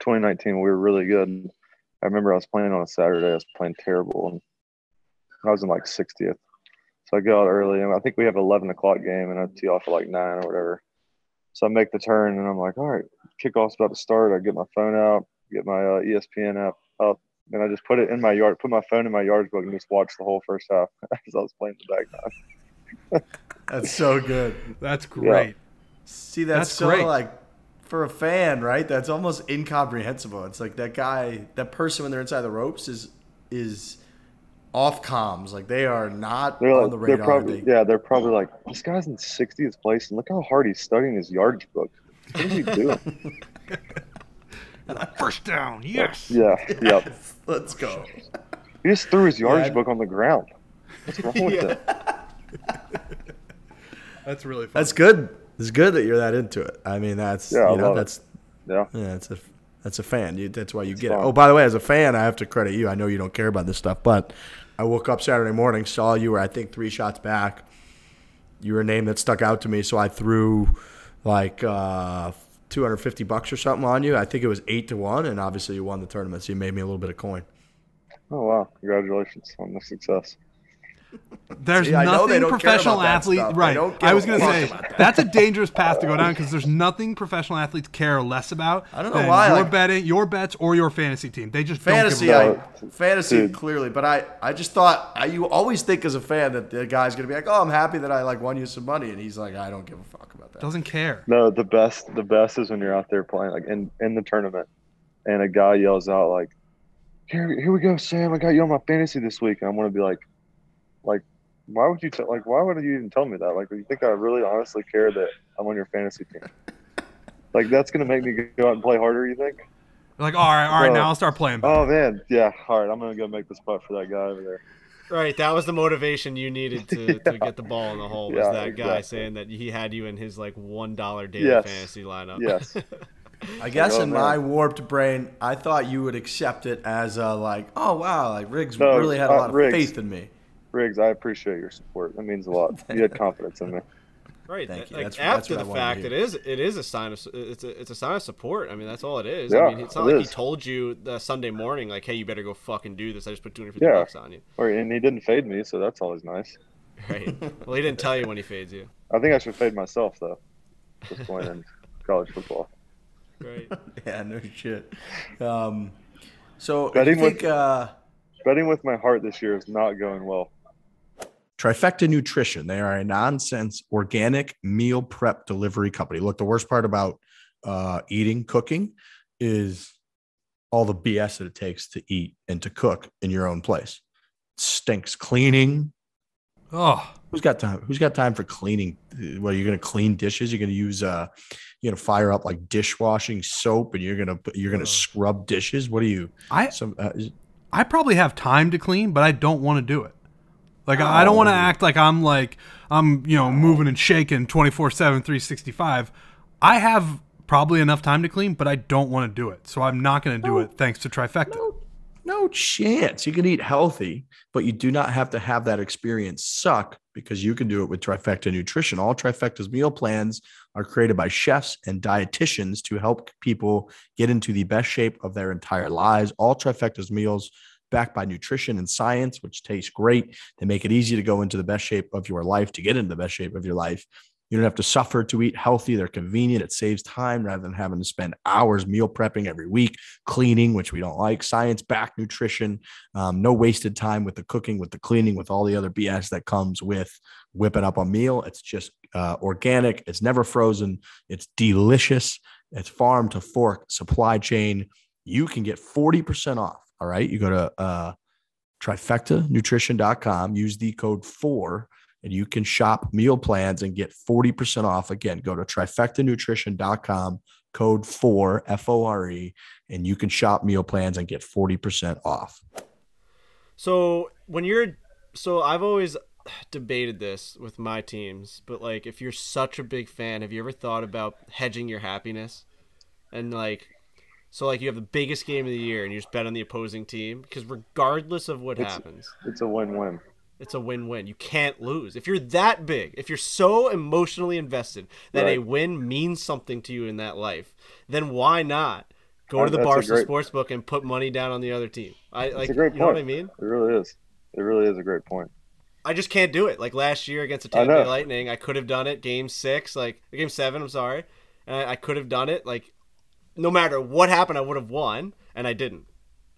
twenty nineteen we were really good. And I remember I was playing on a Saturday. I was playing terrible, and I was in like sixtieth. So I go out early, and I think we have an eleven o'clock game, and I tee off at like nine or whatever. So I make the turn, and I'm like, all right, kickoff's about to start. I get my phone out, get my uh, E S P N app up, and I just put it in my yard, put my phone in my yard's book, and just watch the whole first half as I was playing the back half. That's so good. That's great. Yeah. See, that's, that's so great. Like for a fan, right? That's almost incomprehensible. It's like that guy, that person when they're inside the ropes is is off comms. Like they are not like, on the radar. They're probably, they, yeah, they're probably like, this guy's in sixtieth place, and look how hard he's studying his yardage book. What are you doing? First down, yes. Yeah, yes. Yep. Let's go. He just threw his yardage yeah. book on the ground. What's wrong with yeah. that? That's really funny. That's good. It's good that you're that into it. I mean, that's yeah, you know, that's it. yeah, yeah. It's a that's a fan. You, that's why you it's get fun. it. Oh, by the way, as a fan, I have to credit you. I know you don't care about this stuff, but I woke up Saturday morning, saw you were I think three shots back. You were a name that stuck out to me, so I threw. Like uh, two hundred fifty bucks or something on you. I think it was eight to one, and obviously you won the tournament, so you made me a little bit of coin. Oh wow! Congratulations on the success. There's See, nothing professional athlete, right? I was going to say that's a dangerous path to go down because there's nothing professional athletes care less about. I don't know why your like, betting, your bets, or your fantasy team. They just fantasy, don't give a I, fantasy Dude. clearly. But I, I just thought I, you always think as a fan that the guy's going to be like, oh, I'm happy that I like won you some money, and he's like, I don't give a fuck about that. Doesn't care. No, the best, the best is when you're out there playing like in in the tournament, and a guy yells out like, here, here we go, Sam, I got you on my fantasy this week, and I'm going to be like. Like, why would you t like? Why would you even tell me that? Like, do you think I really honestly care that I'm on your fantasy team? Like, that's gonna make me go out and play harder. You think? You're like, all right, all right, uh, now I'll start playing better. Oh, man. Yeah. All right. I'm going to go make this putt for that guy over there. Right. That was the motivation you needed to, yeah. to get the ball in the hole, was yeah, that exactly. guy saying that he had you in his, like, one dollar daily yes. fantasy lineup. Yes. I guess oh, in man. my warped brain, I thought you would accept it as, uh, like, oh, wow, like Riggs no, really had uh, a lot of Riggs, faith in me. Riggs, I appreciate your support. That means a lot. You had confidence in me. Right. Thank you. Like, that's, after that's the fact, it is it is a sign of it's a, it's a sign of support. I mean, that's all it is. Yeah, I mean, it's not it like is. he told you the Sunday morning, like, hey, you better go fucking do this. I just put two hundred fifty yeah. bucks on you. Or and he didn't fade me, so that's always nice. Right. Well, he didn't tell you when he fades you. I think I should fade myself though. At this point in college football. Right. Yeah. No shit. Um. So betting I think with, uh, betting with my heart this year is not going well. Trifecta Nutrition. They are a nonsense organic meal prep delivery company. Look, the worst part about uh, eating, cooking, is all the B S that it takes to eat and to cook in your own place. It stinks. Cleaning. Oh, who's got time? Who's got time for cleaning? Well, you're going to clean dishes. You're going to use, uh, you're going to fire up like dishwashing soap, and you're going to you're going to oh. scrub dishes. What are you? I some, uh, I probably have time to clean, but I don't want to do it. Like, oh. I don't want to act like I'm, like, I'm, you know, moving and shaking twenty-four seven, three sixty-five. I have probably enough time to clean, but I don't want to do it. So I'm not going to do no, it thanks to Trifecta. No, no chance. You can eat healthy, but you do not have to have that experience suck, because you can do it with Trifecta Nutrition. All Trifecta's meal plans are created by chefs and dietitians to help people get into the best shape of their entire lives. All Trifecta's meals backed by nutrition and science, which tastes great. They make it easy to go into the best shape of your life, to get into the best shape of your life. You don't have to suffer to eat healthy. They're convenient. It saves time rather than having to spend hours meal prepping every week, cleaning, which we don't like, science-backed nutrition, um, no wasted time with the cooking, with the cleaning, with all the other B S that comes with whipping up a meal. It's just uh, organic. It's never frozen. It's delicious. It's farm to fork supply chain. You can get forty percent off. All right. You go to uh, trifecta nutrition dot com, use the code four, and you can shop meal plans and get forty percent off. Again, go to trifecta nutrition dot com, code four, F O R E, and you can shop meal plans and get forty percent off. So when you're, so I've always debated this with my teams, but like, if you're such a big fan, have you ever thought about hedging your happiness and like, so, like, you have the biggest game of the year, and you just bet on the opposing team, because regardless of what it's, happens, it's a win-win. It's a win-win. You can't lose. If you're that big, if you're so emotionally invested that right. a win means something to you in that life, then why not go to the Barstool Sportsbook and put money down on the other team? I it's like, a great you point. know what I mean? It really is. It really is a great point. I just can't do it. Like last year against the Tampa Bay Lightning, I could have done it. Game six, like game seven. I'm sorry, and I, I could have done it. Like. No matter what happened, I would have won, and I didn't.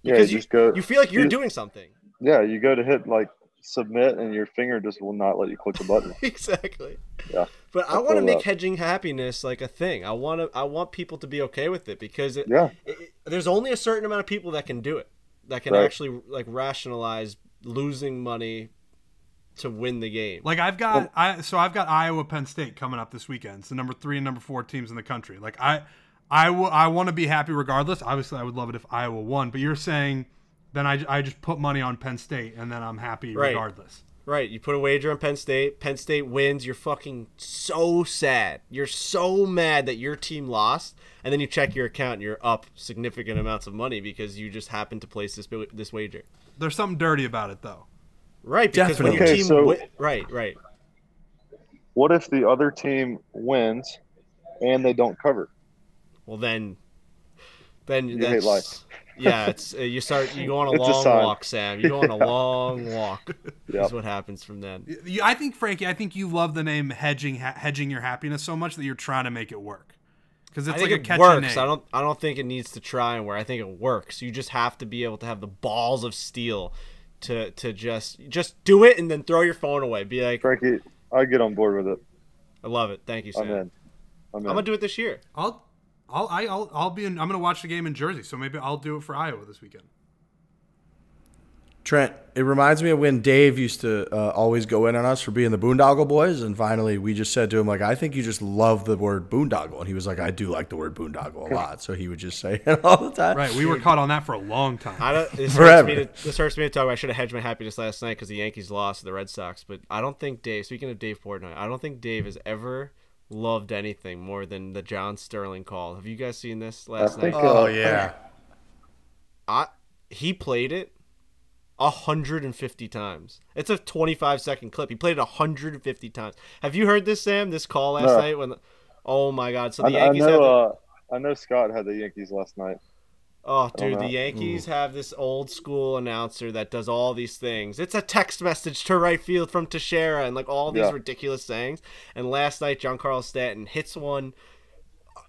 Because yeah, you, you, go, you feel like you're you, doing something. Yeah, you go to hit, like, submit, and your finger just will not let you click the button. Exactly. Yeah. But I, I want to make that. hedging happiness, like, a thing. I want to. I want people to be okay with it, because it, yeah. it, it, there's only a certain amount of people that can do it, that can right. actually, like, rationalize losing money to win the game. Like I've got, well, I so I've got Iowa, Penn State coming up this weekend. It's the number three and number four teams in the country. Like, I... I, I want to be happy regardless. Obviously, I would love it if Iowa won. But you're saying then I, I just put money on Penn State, and then I'm happy right. regardless. Right. You put a wager on Penn State. Penn State wins. You're fucking so sad. You're so mad that your team lost. And then you check your account, and you're up significant amounts of money because you just happened to place this this wager. There's something dirty about it, though. Right. Because Definitely. when your team okay, so Right, right. What if the other team wins and they don't cover? Well, then, then you that's, hate life. Yeah, it's uh, you start you go on a long a walk, Sam. You go on yeah. a long walk. Yep. Is what happens from then. I think, Frankie, I think you love the name hedging hedging your happiness so much that you're trying to make it work. Because it's I like think a it catch works. A name. I don't I don't think it needs to try and where I think it works. You just have to be able to have the balls of steel to to just just do it and then throw your phone away. Be like, Frankie, I get on board with it. I love it. Thank you, Sam. I'm in. I'm, in. I'm gonna do it this year. I'll. I'll I'll I'll be in, I'm gonna watch the game in Jersey, so maybe I'll do it for Iowa this weekend. Trent, it reminds me of when Dave used to uh, always go in on us for being the Boondoggle Boys, and finally we just said to him, like, I think you just love the word boondoggle. And he was like, I do like the word boondoggle a lot. So he would just say it all the time. Right, we were caught on that for a long time. I don't, this, hurts me to, this hurts me to talk about. I should have hedged my happiness last night because the Yankees lost to the Red Sox. But I don't think Dave, speaking of Dave Portnoy, I don't think Dave has ever loved anything more than the John Sterling call. Have you guys seen this last night? Oh, yeah. I He played it one hundred fifty times. It's a twenty-five second clip. He played it one hundred fifty times. Have you heard this, Sam? This call last no. night when the, oh my god. So the I, Yankees I know, have the, uh, I know Scott had the Yankees last night. Oh dude, the Yankees mm. have this old school announcer that does all these things. It's a text message to right field from Teixeira and like all these yeah. ridiculous sayings. And last night Giancarlo Stanton hits one.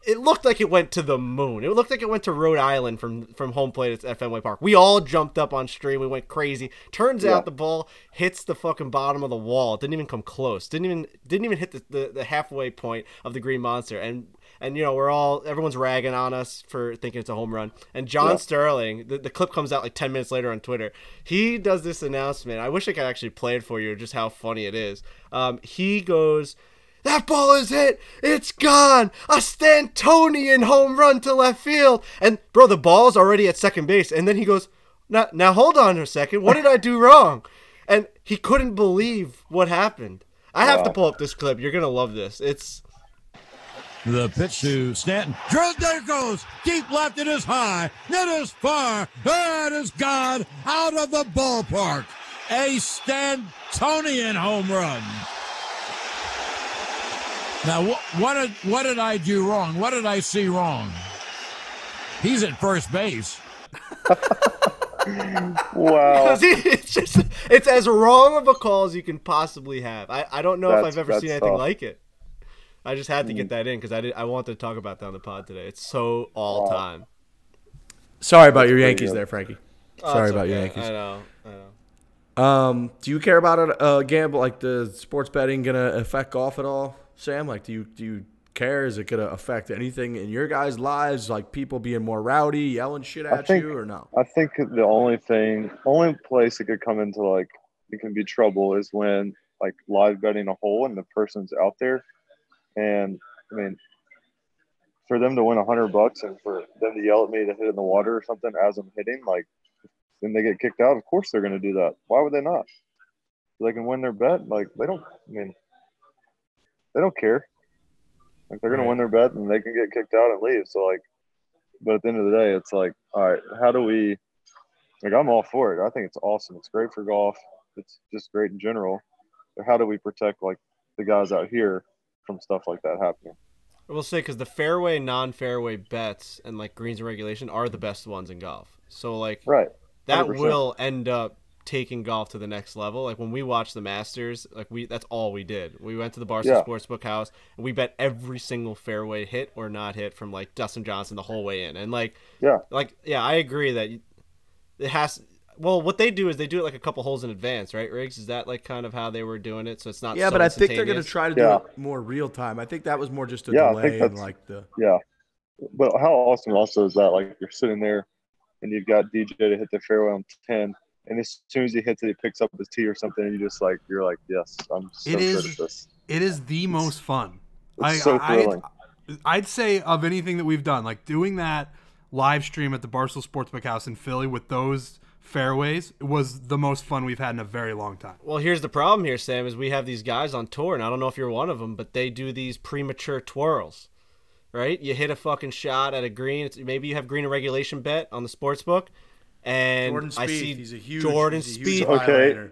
It looked like it went to the moon. It looked like it went to Rhode Island from, from home plate at Fenway Park. We all jumped up on stream. We went crazy. Turns yeah. out the ball hits the fucking bottom of the wall. It didn't even come close. Didn't even didn't even hit the, the, the halfway point of the Green Monster. And and you know, we're all everyone's ragging on us for thinking it's a home run. And John yeah. Sterling, the, the clip comes out like ten minutes later on Twitter. He does this announcement. I wish I could actually play it for you, just how funny it is. Um, he goes, "That ball is hit. It's gone. A Stantonian home run to left field." And, bro, the ball's already at second base. And then he goes, now, now hold on a second. What did I do wrong? And he couldn't believe what happened. I have wow. to pull up this clip. You're going to love this. It's the pitch to Stanton. There it goes. Deep left. It is high. It is far. It is gone. Out of the ballpark. A Stantonian home run. Now, what, what did what did I do wrong? What did I see wrong? He's at first base. Wow. It's just, it's as wrong of a call as you can possibly have. I, I don't know that's, if I've ever seen anything tough. like it. I just had to get that in because I did, I wanted to talk about that on the pod today. It's so all wow. time. Sorry about that's your Yankees good. there, Frankie. Oh, Sorry about okay. your Yankees. I know, I know. Um, do you care about a uh, gamble, like the sports betting going to affect golf at all? Sam, like, do you do you care? Is it going to affect anything in your guys' lives, like people being more rowdy, yelling shit at think, you, or no? I think the only thing, only place it could come into, like, it can be trouble is when, like, live betting a hole and the person's out there. And, I mean, for them to win a hundred bucks and for them to yell at me to hit in the water or something as I'm hitting, like, then they get kicked out. Of course they're going to do that. Why would they not? So they can win their bet. Like, they don't, I mean, they don't care. Like, they're gonna win their bet and they can get kicked out and leave. So like, but at the end of the day, it's like, all right, how do we? Like, I'm all for it. I think it's awesome. It's great for golf. It's just great in general. But how do we protect like the guys out here from stuff like that happening? I will say, because the fairway, non-fairway bets and like greens and regulation are the best ones in golf. So like, right, that one hundred percent will end up taking golf to the next level. Like when we watched the Masters, like we that's all we did. We went to the Barstool yeah. Sportsbook house and we bet every single fairway hit or not hit from like Dustin Johnson the whole way in. And like yeah like yeah I agree that it has, well, what they do is they do it like a couple holes in advance, right, Riggs? Is that like kind of how they were doing it? So it's not yeah so but I think they're going to try to do yeah. it more real time. I think that was more just a yeah, delay and like the yeah but how awesome also is that, like, you're sitting there and you've got D J to hit the fairway on ten. And as soon as he hits it, he picks up his tee or something, and you just like you're like, yes, I'm so it is, good at this. It is the it's, most fun. It's I, so thrilling. I'd, I'd say of anything that we've done, like doing that live stream at the Barstool Sportsbook House in Philly with those fairways was the most fun we've had in a very long time. Well, here's the problem here, Sam, is we have these guys on tour, and I don't know if you're one of them, but they do these premature twirls, right? You hit a fucking shot at a green. It's, maybe you have green and regulation bet on the sportsbook. And Jordan Spieth, I see he's a huge, Jordan he's a huge Spieth. Okay.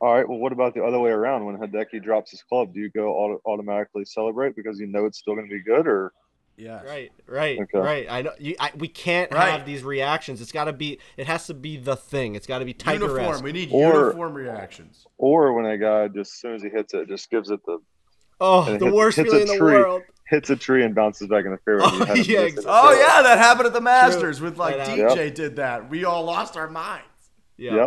All right. Well, what about the other way around? When Hideki drops his club, do you go auto automatically celebrate because you know it's still going to be good, or? Yeah. Right. Right. Okay. Right. I know. You, I, we can't right. have these reactions. It's got to be. It has to be the thing. It's got to be Tiger-esque. Uniform. We need or, uniform reactions. Or when a guy just as soon as he hits it, just gives it the. Oh, the hits, worst hits feeling in the world. Hits a tree and bounces back in the fairway. Oh, yeah, exactly. oh yeah, that happened at the Masters True. with like that D J yep. did that. We all lost our minds. Yeah.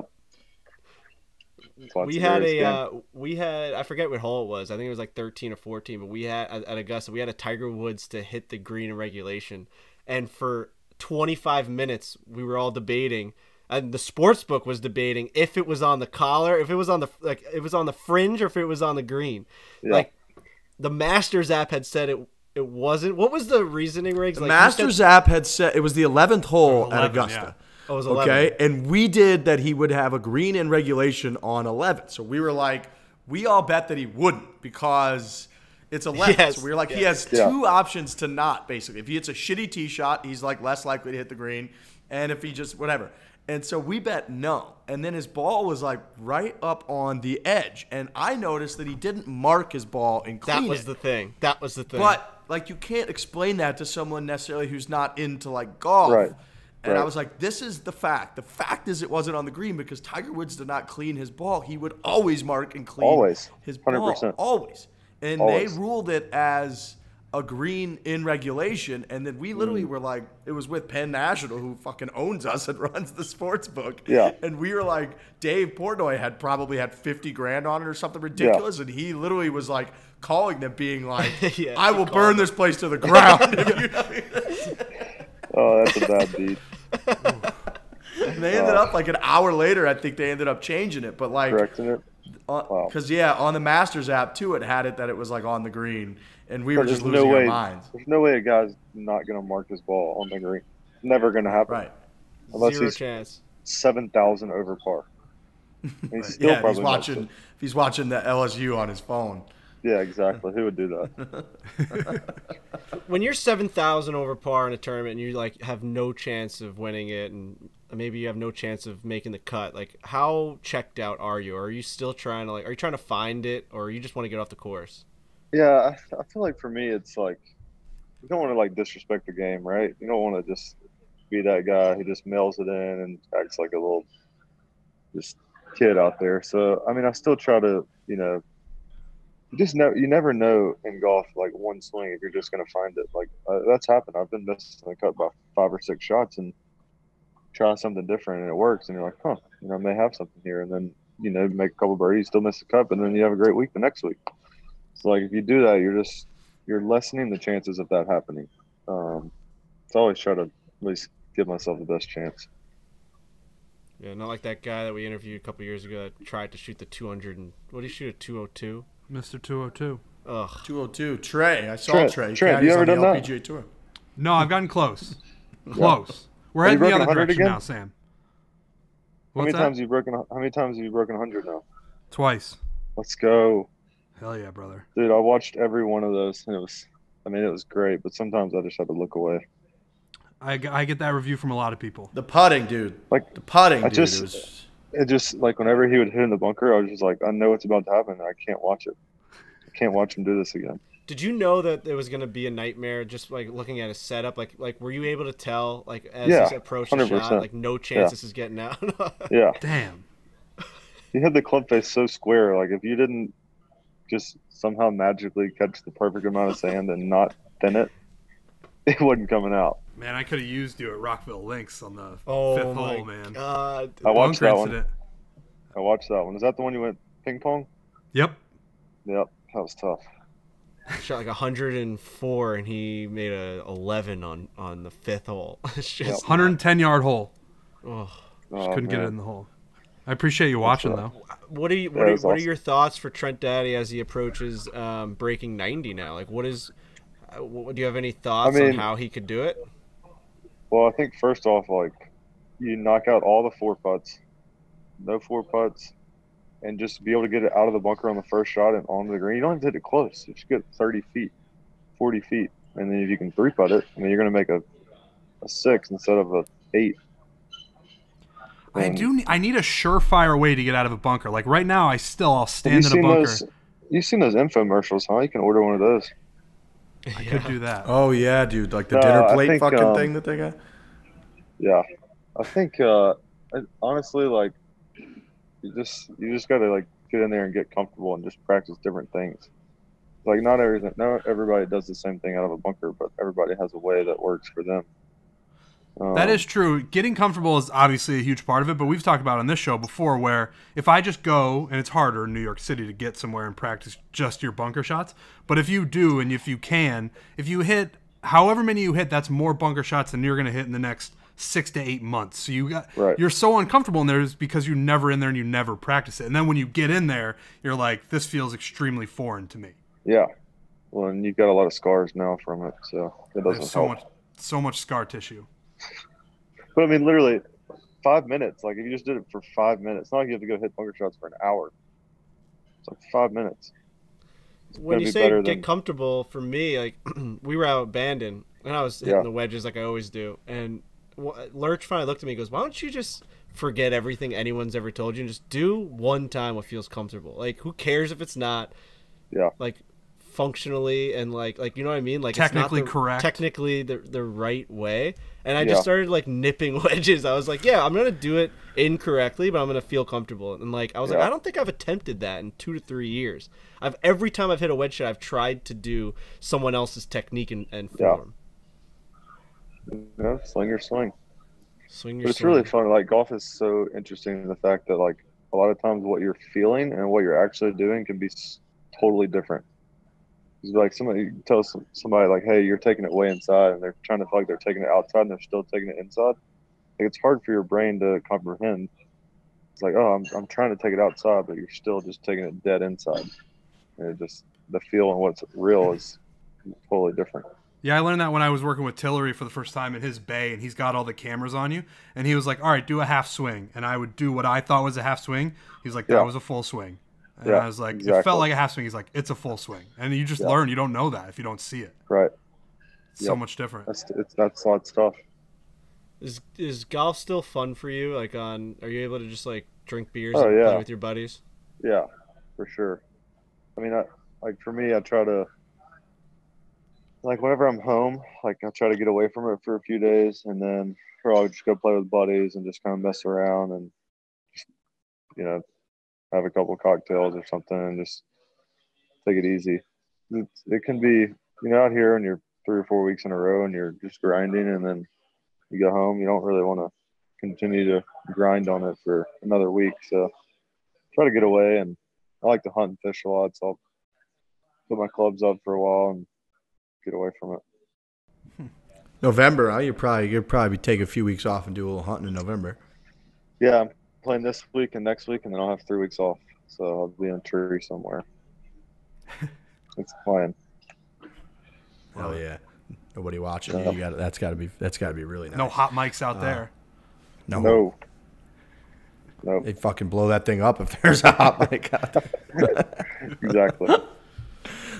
Yep. We had a uh, we had I forget what hole it was. I think it was like thirteen or fourteen. But we had at Augusta we had a Tiger Woods to hit the green in regulation, and for twenty-five minutes we were all debating. and the sports book was debating if it was on the collar, if it was on the like, it was on the fringe, or if it was on the green. Yeah. Like the Masters app had said it. It wasn't. What was the reasoning, Riggs? The like, Masters said, app had said it was the eleventh hole eleven, at Augusta. Yeah. Oh, it was eleven. Okay, and we did that he would have a green in regulation on eleven. So we were like, we all bet that he wouldn't because it's eleven. Yes. So we were like, yes. he has yeah. two options to not, basically. If he hits a shitty tee shot, he's like less likely to hit the green. And if he just, whatever. And so we bet no. And then his ball was like right up on the edge. And I noticed that he didn't mark his ball and clean it. That was the thing. That was the thing. But like you can't explain that to someone necessarily who's not into like golf. Right. And right. I was like, this is the fact. The fact is it wasn't on the green because Tiger Woods did not clean his ball. He would always mark and clean always. his ball. one hundred percent. Always. And always. They ruled it as a green in regulation. And then we literally mm. were like, it was with Penn National, who fucking owns us and runs the sports book. Yeah. And we were like, Dave Portnoy had probably had fifty grand on it or something ridiculous. Yeah. And he literally was like, calling them, being like, yeah, I will burn them. this place to the ground. Oh, that's a bad beat. And they ended uh, up like an hour later, I think they ended up changing it. But like, correcting it? Because, wow. yeah, on the Masters app, too, it had it that it was like on the green. And we but were just losing no way, our minds. There's no way a guy's not going to mark his ball on the green. Never going to happen. Right. Unless Zero he's chance. seven thousand over par. And he's still yeah, probably he's watching, if he's watching the L S U on his phone. Yeah, exactly. Who would do that? When you're seven thousand over par in a tournament and you like have no chance of winning it and maybe you have no chance of making the cut, like how checked out are you? Or are you still trying to like, are you trying to find it or you just want to get off the course? Yeah, I, I feel like for me, it's like, you don't want to like disrespect the game, right? You don't want to just be that guy who just mails it in and acts like a little just kid out there. So, I mean, I still try to, you know, You just know you never know in golf, like one swing, if you're just gonna find it. Like uh, that's happened. I've been missing the cut by five or six shots and try something different, and it works. And you're like, huh, you know, I may have something here. And then you know, make a couple birdies, still miss the cut, and then you have a great week the next week. So like if you do that, you're just you're lessening the chances of that happening. Um, so I always try to at least give myself the best chance. Yeah, not like that guy that we interviewed a couple years ago that tried to shoot the two hundred and what did he shoot at two oh two? Mister two oh two. Ugh. two oh two. Trey. I saw Trent, Trey. Trey, have you ever done that? P G A Tour. No, I've gotten close. Close. Yeah. We're heading the other direction again? now, Sam. What's how many that? times have you broken? How many times have you broken one hundred now? Twice. Let's go. Hell yeah, brother. Dude, I watched every one of those. And it was, I mean, it was great, but sometimes I just had to look away. I, I get that review from a lot of people. The putting, dude. Like the putting, I dude. Just, was... It just like whenever he would hit in the bunker, I was just like, I know what's about to happen. I can't watch it. I can't watch him do this again. Did you know that it was going to be a nightmare? Just like looking at his setup, like like were you able to tell like as yeah, he approached the shot, like no chance yeah. this is getting out? Yeah. Damn. He had the club face so square. Like if you didn't just somehow magically catch the perfect amount of sand and not thin it, it wasn't coming out. Man, I could have used you at Rockville Links on the oh fifth hole, man. God. I watched that one. I watched that one. Is that the one you went ping pong? Yep. Yep. That was tough. I shot like one hundred and four, and he made a eleven on on the fifth hole. It's just yep. one hundred ten yard hole. Ugh. Just oh, couldn't man. get it in the hole. I appreciate you watching though. What are you? What, yeah, are, what awesome. are your thoughts for Trent Daddy as he approaches um, breaking ninety now? Like, what is? What, do you have any thoughts I mean, on how he could do it? Well, I think first off, like you knock out all the four putts, no four putts, and just be able to get it out of the bunker on the first shot and onto the green. You don't have to hit it close. You just get thirty feet, forty feet, and then if you can three putt it, I mean, you're going to make a a six instead of a eight. And I do. I need a surefire way to get out of a bunker. Like right now, I still I'll stand in a bunker. Those, you've seen those infomercials, huh? You can order one of those. I yeah. could do that. Oh yeah, dude! Like the uh, dinner plate think, fucking um, thing that they got. Yeah, I think uh, I, honestly, like you just you just gotta like get in there and get comfortable and just practice different things. Like not everything, not everybody does the same thing out of a bunker, but everybody has a way that works for them. Um, that is true. Getting comfortable is obviously a huge part of it, but we've talked about on this show before where if I just go, and it's harder in New York City to get somewhere and practice just your bunker shots, but if you do and if you can, if you hit however many you hit, that's more bunker shots than you're going to hit in the next six to eight months. So you got, right. you're so uncomfortable in there is because you're never in there and you never practice it. And then when you get in there, you're like, this feels extremely foreign to me. Yeah. Well, and you've got a lot of scars now from it, so it doesn't so help. Much, so much scar tissue. But I mean, literally five minutes. Like if you just did it for five minutes, it's not like you have to go hit bunker shots for an hour. It's like five minutes. It's when you say get than... comfortable, for me, like we were out at Bandon and I was hitting yeah. the wedges like I always do. And Lurch finally looked at me and goes, why don't you just forget everything anyone's ever told you and just do one time what feels comfortable? Like who cares if it's not yeah. like functionally and like, like, you know what I mean? Like technically it's not the, correct, technically the, the right way. And I yeah. just started like nipping wedges. I was like, yeah, I'm going to do it incorrectly, but I'm going to feel comfortable. And like, I was yeah. like, I don't think I've attempted that in two to three years. I've every time I've hit a wedge shot, I've tried to do someone else's technique and, and form. Yeah. yeah. Sling your swing. Swing your but it's swing. Really fun. Like golf is so interesting in the fact that like a lot of times what you're feeling and what you're actually doing can be totally different. Like somebody you tell some, somebody like, hey, you're taking it way inside, and they're trying to feel like they're taking it outside, and they're still taking it inside. Like it's hard for your brain to comprehend. It's like, oh, I'm I'm trying to take it outside, but you're still just taking it dead inside. And it just the feel and what's real is totally different. Yeah, I learned that when I was working with Tillery for the first time in his bay, and he's got all the cameras on you, and he was like, all right, do a half swing, and I would do what I thought was a half swing. He's like, that yeah. was a full swing. And yeah, I was like, exactly. It felt like a half swing. He's like, it's a full swing. And you just yeah. learn. You don't know that if you don't see it. Right. It's yep. so much different. That's it's, that's a lot of stuff. Is is golf still fun for you? Like on, are you able to just like drink beers oh, and yeah. play with your buddies? Yeah, for sure. I mean, I, like for me, I try to, like whenever I'm home, like I try to get away from it for a few days. And then or I'll just go play with buddies and just kind of mess around and, just, you know, have a couple of cocktails or something and just take it easy. It, it can be, you know, out here and you're three or four weeks in a row and you're just grinding and then you go home, you don't really want to continue to grind on it for another week. So try to get away. And I like to hunt and fish a lot. So I'll put my clubs up for a while and get away from it. November, huh? You'll probably, you'll probably take a few weeks off and do a little hunting in November. Yeah. Playing this week and next week, and then I'll have three weeks off, so I'll be in Tree somewhere. It's fine. Hell yeah! Nobody watching no. you. you gotta, that's got to be. That's got to be really nice. No hot mics out uh, there. No. No. No. They fucking blow that thing up if there's a hot mic out there. Exactly.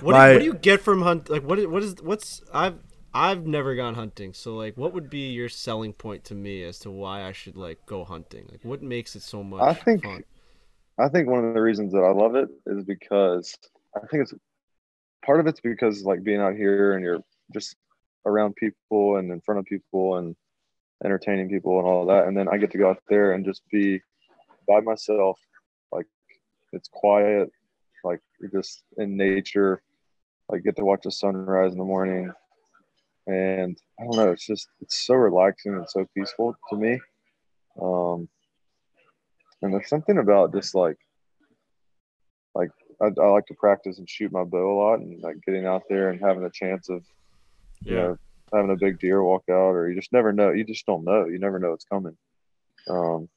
What, My, do, what do you get from hunt? Like what? What is? What's? I've I've never gone hunting, so like, what would be your selling point to me as to why I should like go hunting? Like, what makes it so much I think, fun? I think one of the reasons that I love it is because I think it's part of it's because like being out here and you're just around people and in front of people and entertaining people and all that, and then I get to go out there and just be by myself. Like, it's quiet, like you're just in nature. Like, get to watch the sunrise in the morning. And I don't know, it's just, it's so relaxing and so peaceful to me. Um, and there's something about just like, like I, I like to practice and shoot my bow a lot and like getting out there and having a chance of, you yeah. know, having a big deer walk out, or you just never know. You just don't know. You never know it's coming. Um,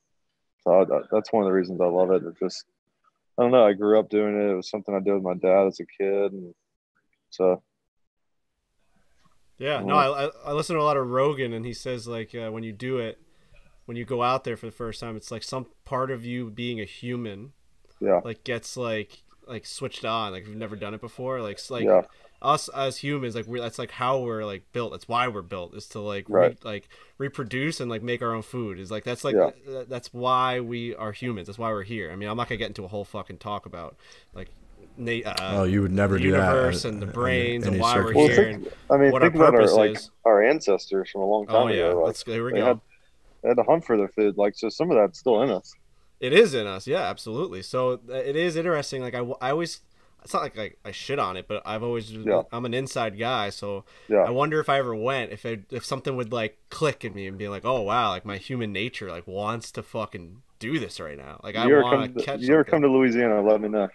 so I, that's one of the reasons I love it. It just, I don't know. I grew up doing it. It was something I did with my dad as a kid. And so Yeah, no, I I listen to a lot of Rogan, and he says like uh, when you do it, when you go out there for the first time, it's like some part of you being a human, yeah, like gets like like switched on, like if you've never done it before, like like yeah. us as humans, like we that's like how we're like built, that's why we're built, is to like right. re, like reproduce and like make our own food, is like that's like yeah. th that's why we are humans, that's why we're here. I mean, I'm not gonna get into a whole fucking talk about like. Nate, uh, oh, you would never do that. The universe and the brains and why we're here and I mean, what our purpose is. Like our ancestors from a long time ago. Oh yeah, let's go. Here we go. They had to hunt for their food. Like, so some of that's still in us. It is in us. Yeah, absolutely. So it is interesting. Like I, I always, it's not like, like I shit on it, but I've always, yeah. I'm an inside guy. So yeah. I wonder if I ever went, if I, if something would like click in me and be like, oh wow, like my human nature like wants to fucking do this right now. Like I want to catch. You ever come to Louisiana? Let me know.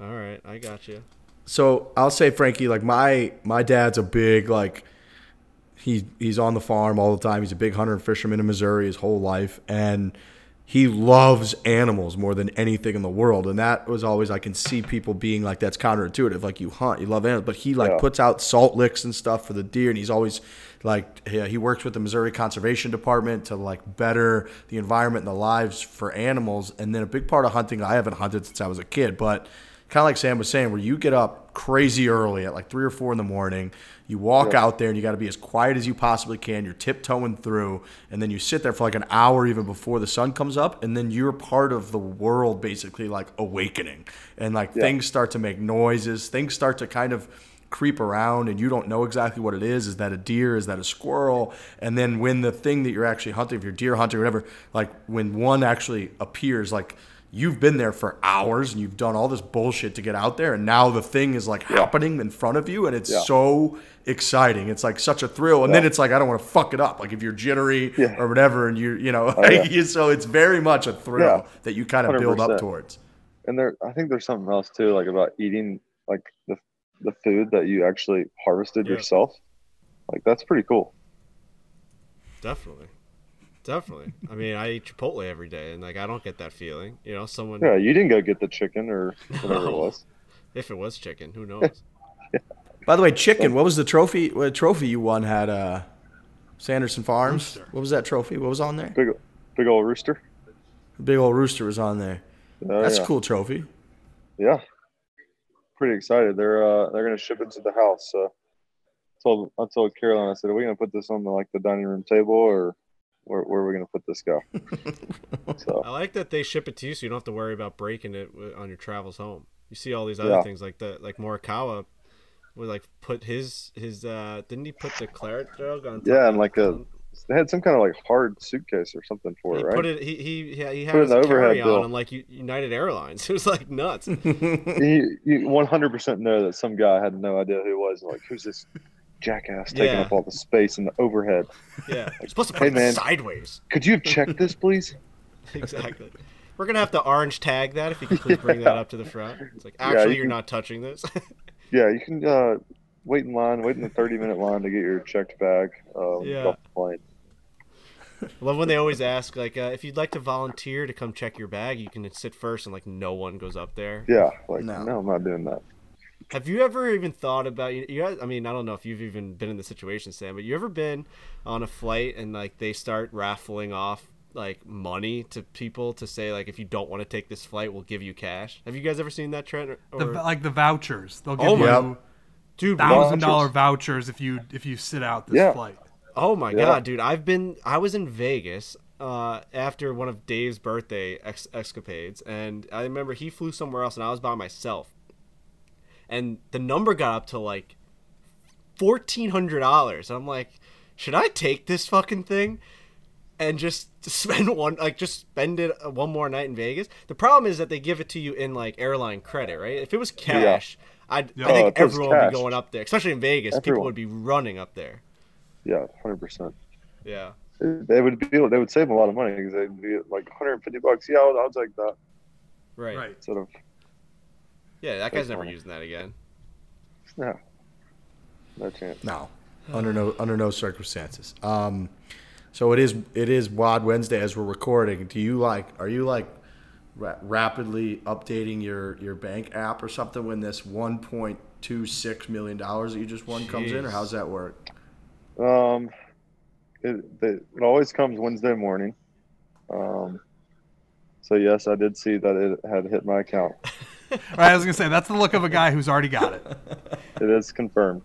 All right, I got you. So I'll say, Frankie, like my my dad's a big like He, he's on the farm all the time. He's a big hunter and fisherman in Missouri his whole life. And he loves animals more than anything in the world. And that was always, I can see people being like, that's counterintuitive. Like, you hunt, you love animals. But he, like, yeah. puts out salt licks and stuff for the deer. And he's always, like, yeah, he works with the Missouri Conservation Department to, like, better the environment and the lives for animals. And then a big part of hunting, I haven't hunted since I was a kid, but kind of like Sam was saying, where you get up crazy early at like three or four in the morning, you walk yeah. out there and you got to be as quiet as you possibly can. You're tiptoeing through, and then you sit there for like an hour even before the sun comes up, and then you're part of the world basically like awakening. And like yeah. things start to make noises, things start to kind of creep around, and you don't know exactly what it is. Is that a deer? Is that a squirrel? And then when the thing that you're actually hunting, if you're deer hunting or whatever, like when one actually appears, like, you've been there for hours and you've done all this bullshit to get out there, and now the thing is like yeah. happening in front of you, and it's yeah. so exciting. It's like such a thrill. And yeah. then it's like, I don't want to fuck it up. Like if you're jittery yeah. or whatever, and you you know, oh, yeah. you, so it's very much a thrill yeah. that you kind of one hundred percent build up towards. And there, I think there's something else too, like about eating like the the food that you actually harvested yeah. yourself. Like that's pretty cool. Definitely. Definitely. I mean, I eat Chipotle every day, and like I don't get that feeling. You know, someone. Yeah, you didn't go get the chicken or whatever no. it was. If it was chicken, who knows? yeah. By the way, chicken. What was the trophy? What trophy you won had uh, Sanderson Farms. Rooster. What was that trophy? What was on there? Big, big old rooster. Big old rooster was on there. Oh, that's yeah. a cool trophy. Yeah, pretty excited. They're uh, they're gonna ship it to the house. So I told I told Caroline, I said, are we gonna put this on the, like the dining room table or? Where, where are we going to put this guy? So. I like that they ship it to you so you don't have to worry about breaking it on your travels home. You see all these other yeah. things like that. Like Morikawa would like put his, his uh, didn't he put the claret jug on top? Yeah, and like a, they had some kind of like hard suitcase or something for he it, right? Put it, he, he, yeah, he had his carry on on like United Airlines. It was like nuts. you, you one hundred percent know that some guy had no idea who it was. Like, who's this jackass taking yeah. up all the space in the overhead? Yeah, like, you're supposed to put hey, it man, sideways. Could you have checked this, please? Exactly. We're gonna have to orange tag that if you could please yeah. bring that up to the front. It's like actually, yeah, you you're can, not touching this. yeah, you can uh, wait in line, wait in the thirty-minute line to get your checked bag. Um, yeah. Off the plane. I love when they always ask, like, uh, if you'd like to volunteer to come check your bag, you can sit first, and like no one goes up there. Yeah, like no, no I'm not doing that. Have you ever even thought about you guys? I mean, I don't know if you've even been in the situation, Sam, but you ever been on a flight and like they start raffling off like money to people to say like, if you don't want to take this flight, we'll give you cash. Have you guys ever seen that trend? Or... The, like the vouchers, they'll give oh you dude thousand dollar vouchers if you if you sit out this yeah. flight. Oh my yeah. god, dude! I've been I was in Vegas uh, after one of Dave's birthday ex escapades, and I remember he flew somewhere else and I was by myself. And the number got up to like fourteen hundred dollars. I'm like, should I take this fucking thing and just spend one, like just spend it one more night in Vegas? The problem is that they give it to you in like airline credit, right? If it was cash, yeah. I'd, yeah. I think oh, everyone would be going up there, especially in Vegas. Everyone. People would be running up there. Yeah, one hundred percent. Yeah. They would be, they would save a lot of money because they'd be like one hundred fifty bucks. Yeah, I'll, I'll take that. Right. Right. Instead of. Yeah, that guy's never using that again. No, no chance. No, under no under no circumstances. Um, so it is it is Wad Wednesday as we're recording. Do you like? Are you like ra rapidly updating your your bank app or something when this one point two six million dollars that you just won Jeez. comes in, or how's that work? Um, it it, it always comes Wednesday morning. Um, so yes, I did see that it had hit my account. All right, I was gonna say that's the look of a guy who's already got it. It is confirmed.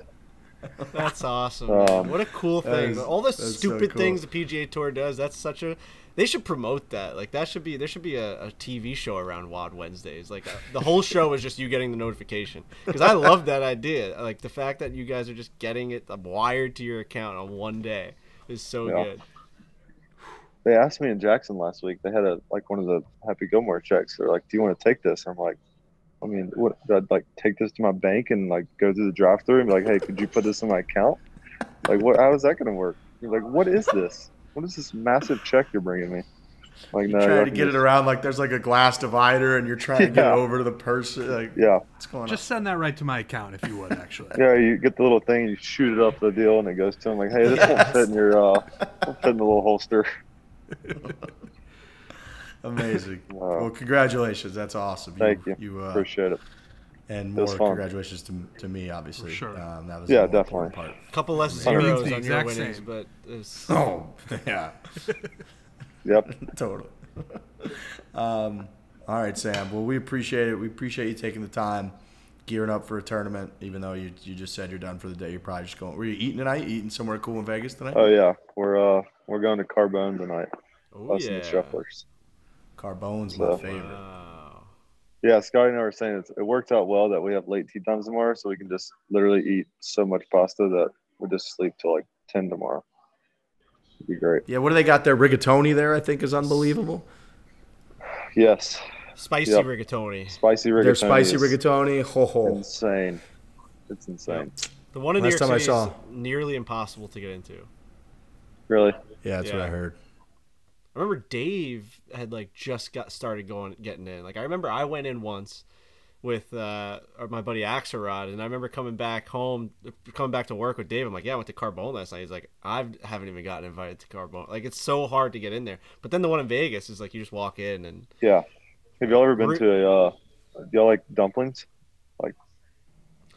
That's awesome. Um, what a cool thing! Is, All the stupid so cool. things the P G A Tour does. That's such a. They should promote that. Like that should be. There should be a, a T V show around Wad Wednesdays. Like a, the whole show is just you getting the notification. Because I love that idea. Like the fact that you guys are just getting it wired to your account on one day is so yeah. good. They asked me in Jackson last week. They had a like one of the Happy Gilmore checks. They're like, "Do you want to take this?" And I'm like, I mean, what, I'd like take this to my bank and like go through the drive-thru and be like, "Hey, could you put this in my account?" Like, what? How is that going to work? You're like, "What is this? What is this massive check you're bringing me?" Like, you're no, trying to get just... it around, like there's like a glass divider, and you're trying yeah. to get it over to the person. Like, yeah, what's going just on? Send that right to my account if you would, actually. Yeah, you get the little thing, you shoot it up the deal, and it goes to him like, "Hey, this yes. won't fit in your, uh, won't fit in the little holster." Amazing. Wow. Well, congratulations. That's awesome. Thank you. you. you uh, Appreciate it. And more congratulations to, to me, obviously. For sure. Um, that was yeah, definitely. Part. A couple less zeros on your winnings, same. but it's... oh yeah. Yep. Totally. Um, all right, Sam. Well, we appreciate it. We appreciate you taking the time, gearing up for a tournament, even though you you just said you're done for the day. You're probably just going. Were you eating tonight? Eating somewhere cool in Vegas tonight? Oh yeah, we're uh we're going to Carbone tonight. Oh Us yeah. and the Schefflers. Carbone's so, my favorite. Wow. Yeah, Scotty and I were saying it's, it worked out well that we have late tea times tomorrow, so we can just literally eat so much pasta that we'll just sleep till like ten tomorrow. It'd be great. Yeah, what do they got there? Rigatoni there, I think, is unbelievable. Yes. Spicy yep. rigatoni. Spicy rigatoni. Their spicy rigatoni. Ho ho. Insane. It's insane. Yep. The one in New York City is nearly impossible to get into. Really? Yeah, that's yeah. what I heard. I remember Dave had like just got started going getting in. Like I remember I went in once with uh, my buddy Axelrod, and I remember coming back home, coming back to work with Dave. I'm like, yeah, I went to Carbone last night. He's like, I haven't even gotten invited to Carbone. Like, it's so hard to get in there. But then the one in Vegas is like, you just walk in and yeah. Have y'all ever been We're... to a? Uh, do y'all like dumplings, like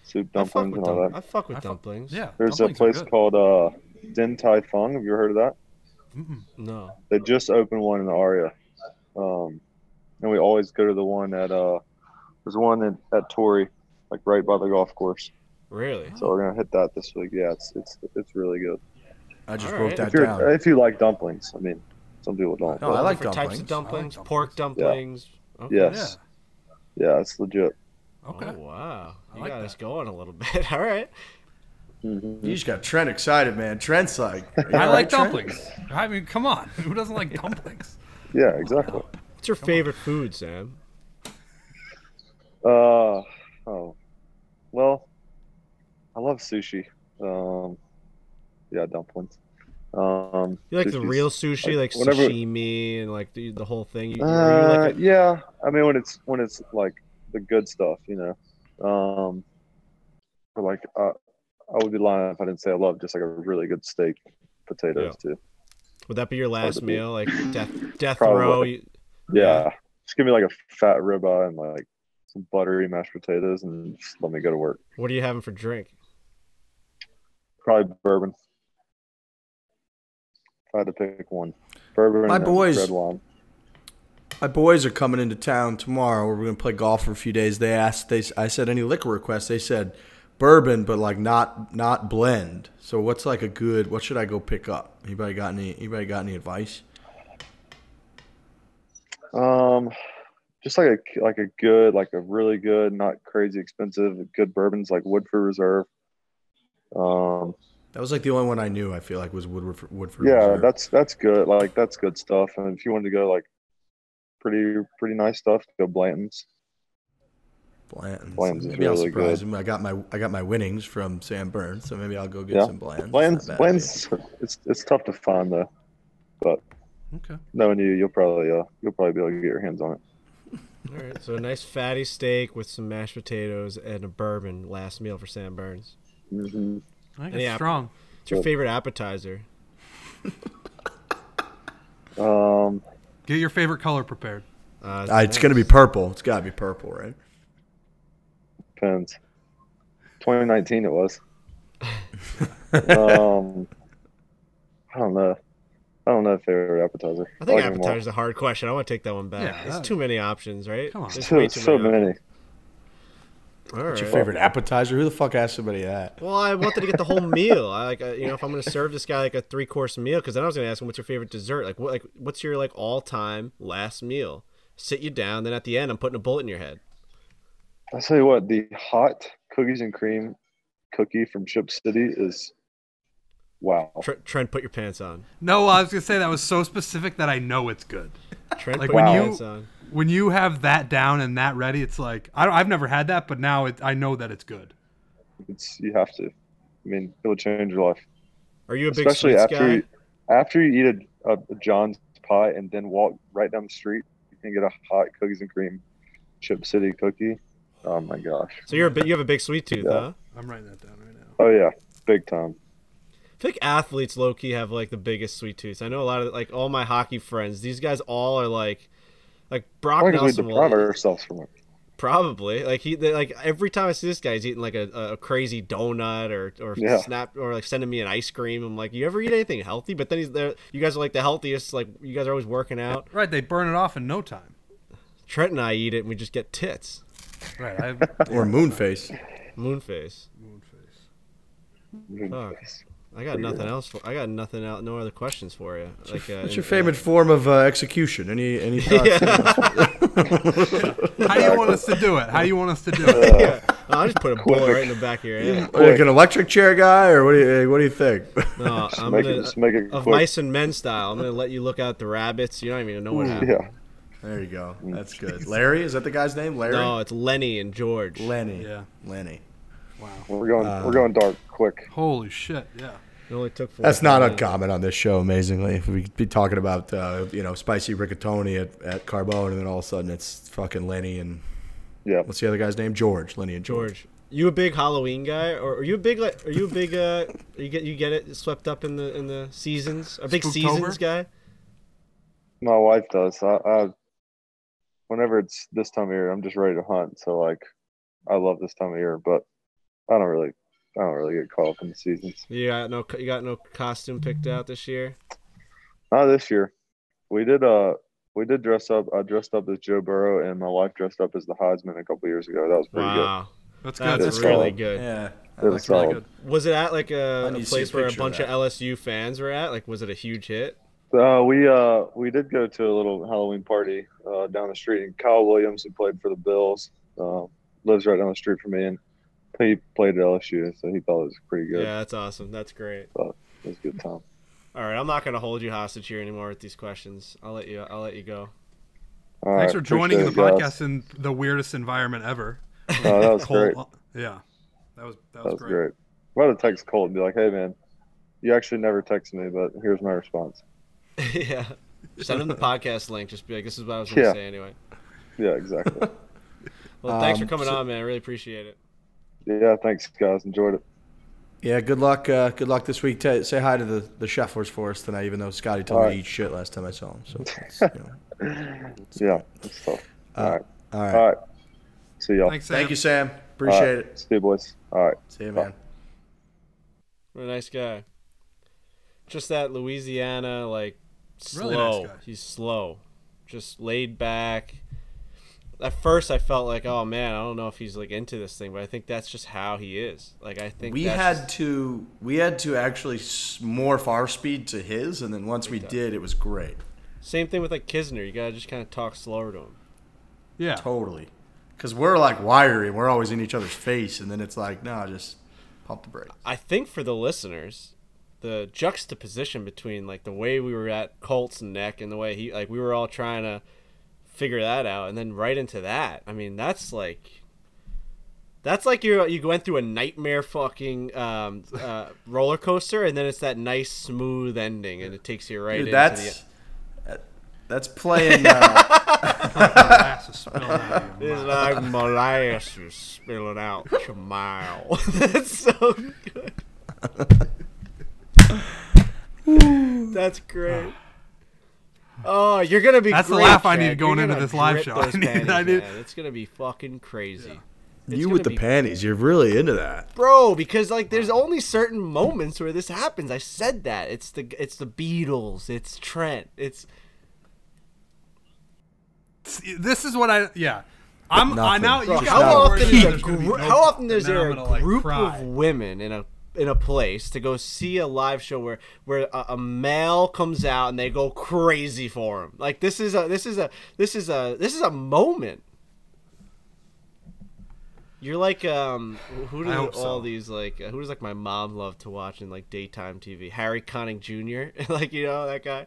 soup dumplings and all dum that? I fuck with I dumplings. Fuck... Yeah, there's dumplings a place called uh, Din Tai Fung. Have you ever heard of that? Mm-mm. No. They just opened one in the Aria, um, and we always go to the one at uh. There's one in, at Torrey, like right by the golf course. Really? So we're gonna hit that this week. Yeah, it's it's it's really good. I just broke right. that if down. If you like dumplings, I mean, some people don't. No, I like different dumplings. Types of dumplings, like pork dumplings. Yeah. Okay. Yes. Yeah. yeah, it's legit. Okay. Oh, wow, you like got that. us going a little bit. All right. Mm-hmm. You just got Trent excited, man. Trent's like, I like right, dumplings. Trent? I mean, come on, who doesn't like yeah. dumplings? Yeah, exactly. What's your come favorite on. food, Sam? Uh oh, well, I love sushi. Um, yeah, dumplings. Um, you like the real sushi, like, like whenever, sashimi, and like the, the whole thing. You, uh, you like a... Yeah, I mean when it's when it's like the good stuff, you know. Um, but like uh, I would be lying if I didn't say I love just like a really good steak, potatoes yeah. too. Would that be your last meal, like death death Probably. row? You... Yeah. yeah, just give me like a fat ribeye and like. Some buttery mashed potatoes and just let me go to work. What are you having for drink? Probably bourbon. If I had to pick one. Bourbon my and boys, red wine. My boys are coming into town tomorrow. We're going to play golf for a few days. They asked, they, I said, any liquor requests? They said bourbon, but like not not blend. So what's like a good, what should I go pick up? Anybody got any, anybody got any advice? Um... Just like a like a good like a really good, not crazy expensive, good bourbons like Woodford Reserve. Um, that was like the only one I knew. I feel like was Woodford Woodford. Yeah, Reserve. that's that's good. Like that's good stuff. And if you wanted to go like pretty pretty nice stuff, go Blanton's. Blanton's. Blanton's maybe is really good. I got my I got my winnings from Sam Burns, so maybe I'll go get yeah. some Blanton's. Blanton's. Blanton's. It's it's tough to find though, but okay. Knowing you, you'll probably uh, you'll probably be able to get your hands on it. All right, so a nice fatty steak with some mashed potatoes and a bourbon last meal for Sam Burns. Mm-hmm. I think it's strong. What's your favorite appetizer? um, Get your favorite color prepared. Uh, it's uh, it's nice. Going to be purple. It's got to be purple, right? Depends. twenty nineteen it was. um, I don't know. I don't know if favorite appetizer. I think appetizer is a hard question. I want to take that one back. Yeah, There's too many options, right? Come on. There's too, too so many. many. All right. What's your favorite appetizer? Who the fuck asked somebody that? Well, I wanted to get the whole meal. I like, you know, if I'm going to serve this guy like a three course meal, because then I was going to ask him, what's your favorite dessert? Like, what, like, what's your like all time last meal? Sit you down, then at the end, I'm putting a bullet in your head. I tell you what, the hot cookies and cream cookie from Chip City is. Wow. Trent, put your pants on. No, I was going to say that was so specific that I know it's good. Trent, like put when your you, pants on. When you have that down and that ready, it's like, I don't, I've never had that, but now it, I know that it's good. It's You have to. I mean, it'll change your life. Are you a Especially big sweets after guy? You, after you eat a, a John's pot and then walk right down the street, you can get a hot cookies and cream Chip City cookie. Oh my gosh! So you're a bit, you have a big sweet tooth, yeah. huh? I'm writing that down right now. Oh yeah, big time. I feel like athletes low key have like the biggest sweet tooth. I know a lot of like all my hockey friends. These guys all are like, like Brock Nelson. We deprive will, ourselves from it. Probably like he they, like every time I see this guy, he's eating like a, a crazy donut or or yeah. snap or like sending me an ice cream. I'm like, you ever eat anything healthy? But then he's there. You guys are like the healthiest. Like you guys are always working out. Right, they burn it off in no time. Trent and I eat it, and we just get tits. Right, I, or Moonface. Moonface. Moonface. Moonface. Fuck. I got nothing else. For, I got nothing out. No other questions for you. Like, what's your, uh, what's your favorite uh, form of uh, execution? Any any thoughts? Yeah. How do you want us to do it? How do you want us to do it? Uh, yeah. No, I just put a bullet right in the back of your head. Like an electric chair guy, or what do you what do you think? No, just I'm make gonna, it, just make it of quick. Mice and Men style. I'm gonna let you look out the rabbits. You don't even know what happened. Yeah. There you go. That's good. Larry, is that the guy's name? Larry? No, it's Lenny and George. Lenny. Yeah. Lenny. Wow. We're going uh, we're going dark quick. Holy shit, yeah. It only took four That's not minutes. Uncommon on this show, amazingly. We'd be talking about uh, you know, spicy rigatoni at, at Carbone, and then all of a sudden it's fucking Lenny and yeah. What's the other guy's name? George. Lenny and George. George. You a big Halloween guy, or are you a big like are you a big uh you get you get it swept up in the in the seasons? A big Spooktober? Seasons guy? My wife does. I, I Whenever it's this time of year, I'm just ready to hunt. So like, I love this time of year, but I don't really, I don't really get caught up in the seasons. You got no, you got no costume picked out this year? Not this year. We did, uh, we did dress up. I dressed up as Joe Burrow, and my wife dressed up as the Heisman a couple years ago. That was pretty wow. good. That's good. That's really solid. Good. Yeah, that was really solid. Good. Was it at like a, a place a where a bunch of, of L S U fans were at? Like, was it a huge hit? Uh, we uh we did go to a little Halloween party uh, down the street, and Kyle Williams, who played for the Bills, uh, lives right down the street from me, and he played at L S U, so he thought it was pretty good. Yeah, that's awesome. That's great. So, it was a good time. All right, I'm not going to hold you hostage here anymore with these questions. I'll let you. I'll let you go. All Thanks right, for joining the podcast guys. In the weirdest environment ever. No, that was Colt, great. Yeah, that was that was, that was great. great. I'm about to text Colt and be like, "Hey, man, you actually never text me, but here's my response." Yeah, send him the podcast link. Just be like, this is what I was going to yeah. say anyway. Yeah, exactly. Well, um, thanks for coming so, on, man. I really appreciate it. Yeah, thanks, guys. Enjoyed it. Yeah, good luck. Uh, good luck this week. T say hi to the, the Schefflers for us tonight, even though Scotty told all me right. to eat shit last time I saw him. So, it's, you know, it's, yeah, it's tough. Uh, all right. All right. All right. See y'all. Thank you, Sam. Appreciate right. it. See you, boys. All right. See you, man. What a nice guy. Just that Louisiana, like, slow. Really nice guy. He's slow, just laid back. At first I felt like, oh man, I don't know if he's like into this thing, but I think that's just how he is. Like, I think we that's had just... to we had to actually morph our speed to his, and then once we did, it was great. Same thing with like Kisner. You gotta just kind of talk slower to him. Yeah, totally, because we're like wiry and we're always in each other's face, and then it's like, no, just pump the brakes. I think for the listeners, the juxtaposition between like the way we were at Colt's neck and the way he, like, we were all trying to figure that out, and then right into that. I mean, that's like, that's like you're, you went through a nightmare fucking um, uh, roller coaster, and then it's that nice smooth ending, and it takes you right Dude, into that's, the that's playing uh... It's like molasses spilling out your mouth. That's so good. That's great. Oh, you're gonna be. That's great, the laugh Chad. I need going into this live show. I need. Panties, I need. Man. It's gonna be fucking crazy. Yeah. You with the panties, crazy. You're really into that, bro. Because like, there's only certain moments where this happens. I said that. It's the. It's the Beatles. It's Trent. It's. This is what I. Yeah. I'm. I now. Bro, you how, often is gr no, how often is there a gonna, group like, of women in a. in a place to go see a live show where where a, a male comes out and they go crazy for him? Like, this is a this is a this is a this is a moment. You're like um who do all so. these like uh, who does like my mom love to watch in like daytime T V? Harry Connick Junior Like, you know that guy,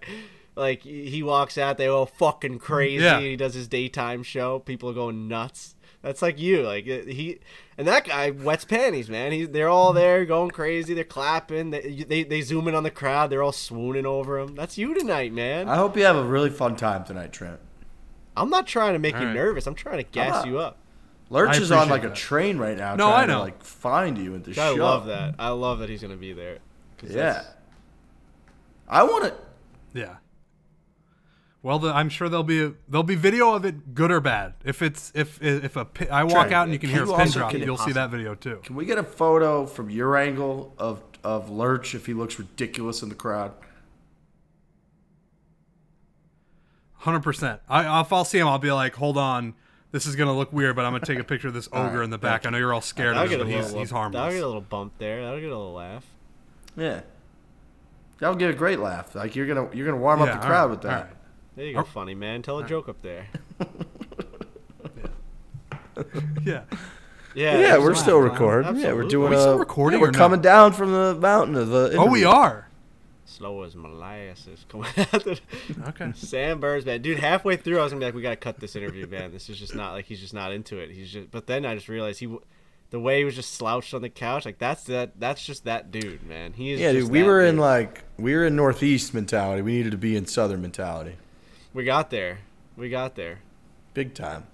like he walks out, they all fucking crazy. Yeah. And he does his daytime show. People are going nuts. That's like you, like he, and that guy wets panties, man. He, they're all there going crazy. They're clapping. They, they they zoom in on the crowd. They're all swooning over him. That's you tonight, man. I hope you have a really fun time tonight, Trent. I'm not trying to make all you right. nervous. I'm trying to gas you up. Lurch is on like that. a train right now. No, trying I know. To, like find you at the show. I love that. I love that he's gonna be there. Yeah. That's... I want to. Yeah. Well, the, I'm sure there'll be a, there'll be video of it, good or bad. If it's if if a I walk Trent, out and you can, can hear you a pin drop, you'll awesome. see that video too. Can we get a photo from your angle of of Lurch if he looks ridiculous in the crowd? one hundred percent. I if I'll see him, I'll be like, hold on, this is gonna look weird, but I'm gonna take a picture of this ogre right, in the back. I know you're all scared of him, but he's, little, he's harmless. That'll get a little bump there. That'll get a little laugh. Yeah, that'll get a great laugh. Like you're gonna you're gonna warm yeah, up the crowd right, with that. Right. There you go, oh. funny man. Tell a joke up there. yeah. Yeah. Yeah, we're still recording. Absolutely. Yeah, we're doing. Are we still recording? A, yeah, we're coming no? down from the mountain of the. Interview. Oh, we are. Slow as molasses coming out. Okay. Sam Burns, man, dude. Halfway through, I was gonna be like, we gotta cut this interview, man. This is just not like he's just not into it. He's just. But then I just realized he. The way he was just slouched on the couch, like that's that. That's just that dude, man. He is. Yeah, just dude. We were dude. in like we were in Northeast mentality. We needed to be in Southern mentality. We got there. We got there. Big time.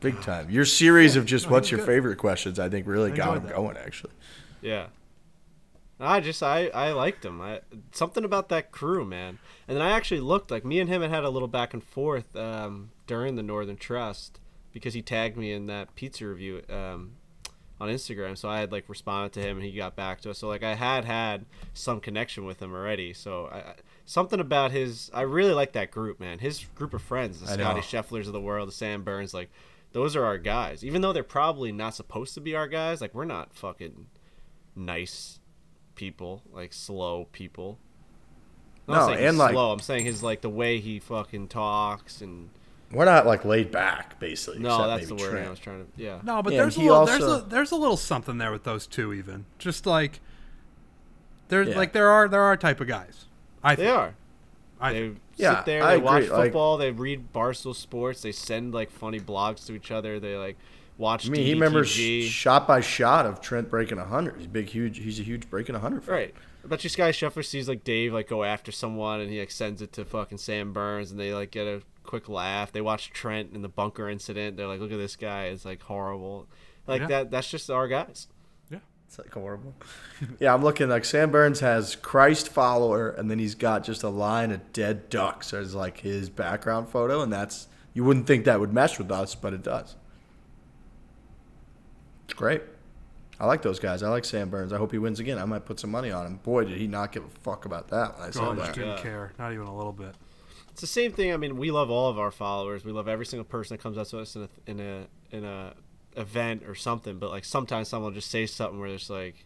Big time. Your series yeah, of just no, what's your good. favorite questions, I think, really I got him that. going. Actually. Yeah. I just I I liked him. I something about that crew, man. And then I actually looked like me and him had had a little back and forth um, during the Northern Trust because he tagged me in that pizza review. Um, on Instagram, so I had like responded to him and he got back to us, so like I had had some connection with him already, so I, something about his I really like that group, man. His group of friends, the Scotty Schefflers of the world, the Sam Burns, like those are our guys, even though they're probably not supposed to be our guys. Like we're not fucking nice people, like slow people. I'm not no, saying and like slow, I'm saying his like the way he fucking talks, and we're not like laid back, basically. No, that's the word I was trying to. Yeah. No, but there's a little, there's a there's a little something there with those two, even just like there's like there are there are type of guys. I think they are. They sit there, they watch football, they read Barstool Sports, they send like funny blogs to each other, they like watch. I mean, he remembers shot by shot of Trent breaking a hundred. He's big, huge. He's a huge breaking a hundred. Right. But this guy Scheffler sees like Dave like go after someone, and he like sends it to fucking Sam Burns, and they like get a quick laugh. They watch Trent in the bunker incident. They're like, look at this guy. It's like horrible. Like yeah. that. That's just our guys. Yeah. It's like horrible. Yeah. I'm looking like Sam Burns has Christ follower. And then he's got just a line of dead ducks as like his background photo. And that's, you wouldn't think that would mesh with us, but it does. It's great. I like those guys. I like Sam Burns. I hope he wins again. I might put some money on him. Boy, did he not give a fuck about that. When I said oh, that. Didn't yeah. care. Not even a little bit. It's the same thing. I mean, we love all of our followers. We love every single person that comes up to us in a in a in a event or something. But like sometimes someone will just say something where it's like,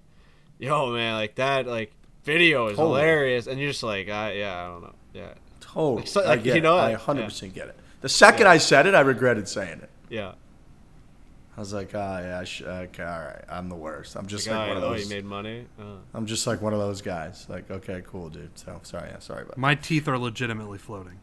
"Yo, man, like that like video is totally. hilarious," and you're just like, "I yeah, I don't know, yeah, totally." Like, so, like, I get you know, it. I one hundred percent yeah. get it. The second yeah. I said it, I regretted saying it. Yeah, I was like, "Ah, oh, yeah, I sh okay, all right, I'm the worst. I'm just like, like oh, one of those. You made money. Uh. I'm just like one of those guys. Like, okay, cool, dude. So sorry, yeah, sorry about. My that. teeth are legitimately floating.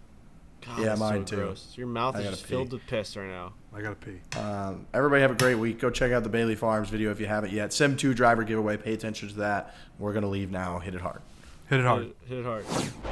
God, yeah, mine so too. Gross. Your mouth I is just filled with piss right now. I gotta pee. Um, everybody have a great week. Go check out the Bailey Farms video if you haven't yet. Sim two driver giveaway. Pay attention to that. We're gonna leave now. Hit it hard. Hit it hard. Hit it, hit it hard.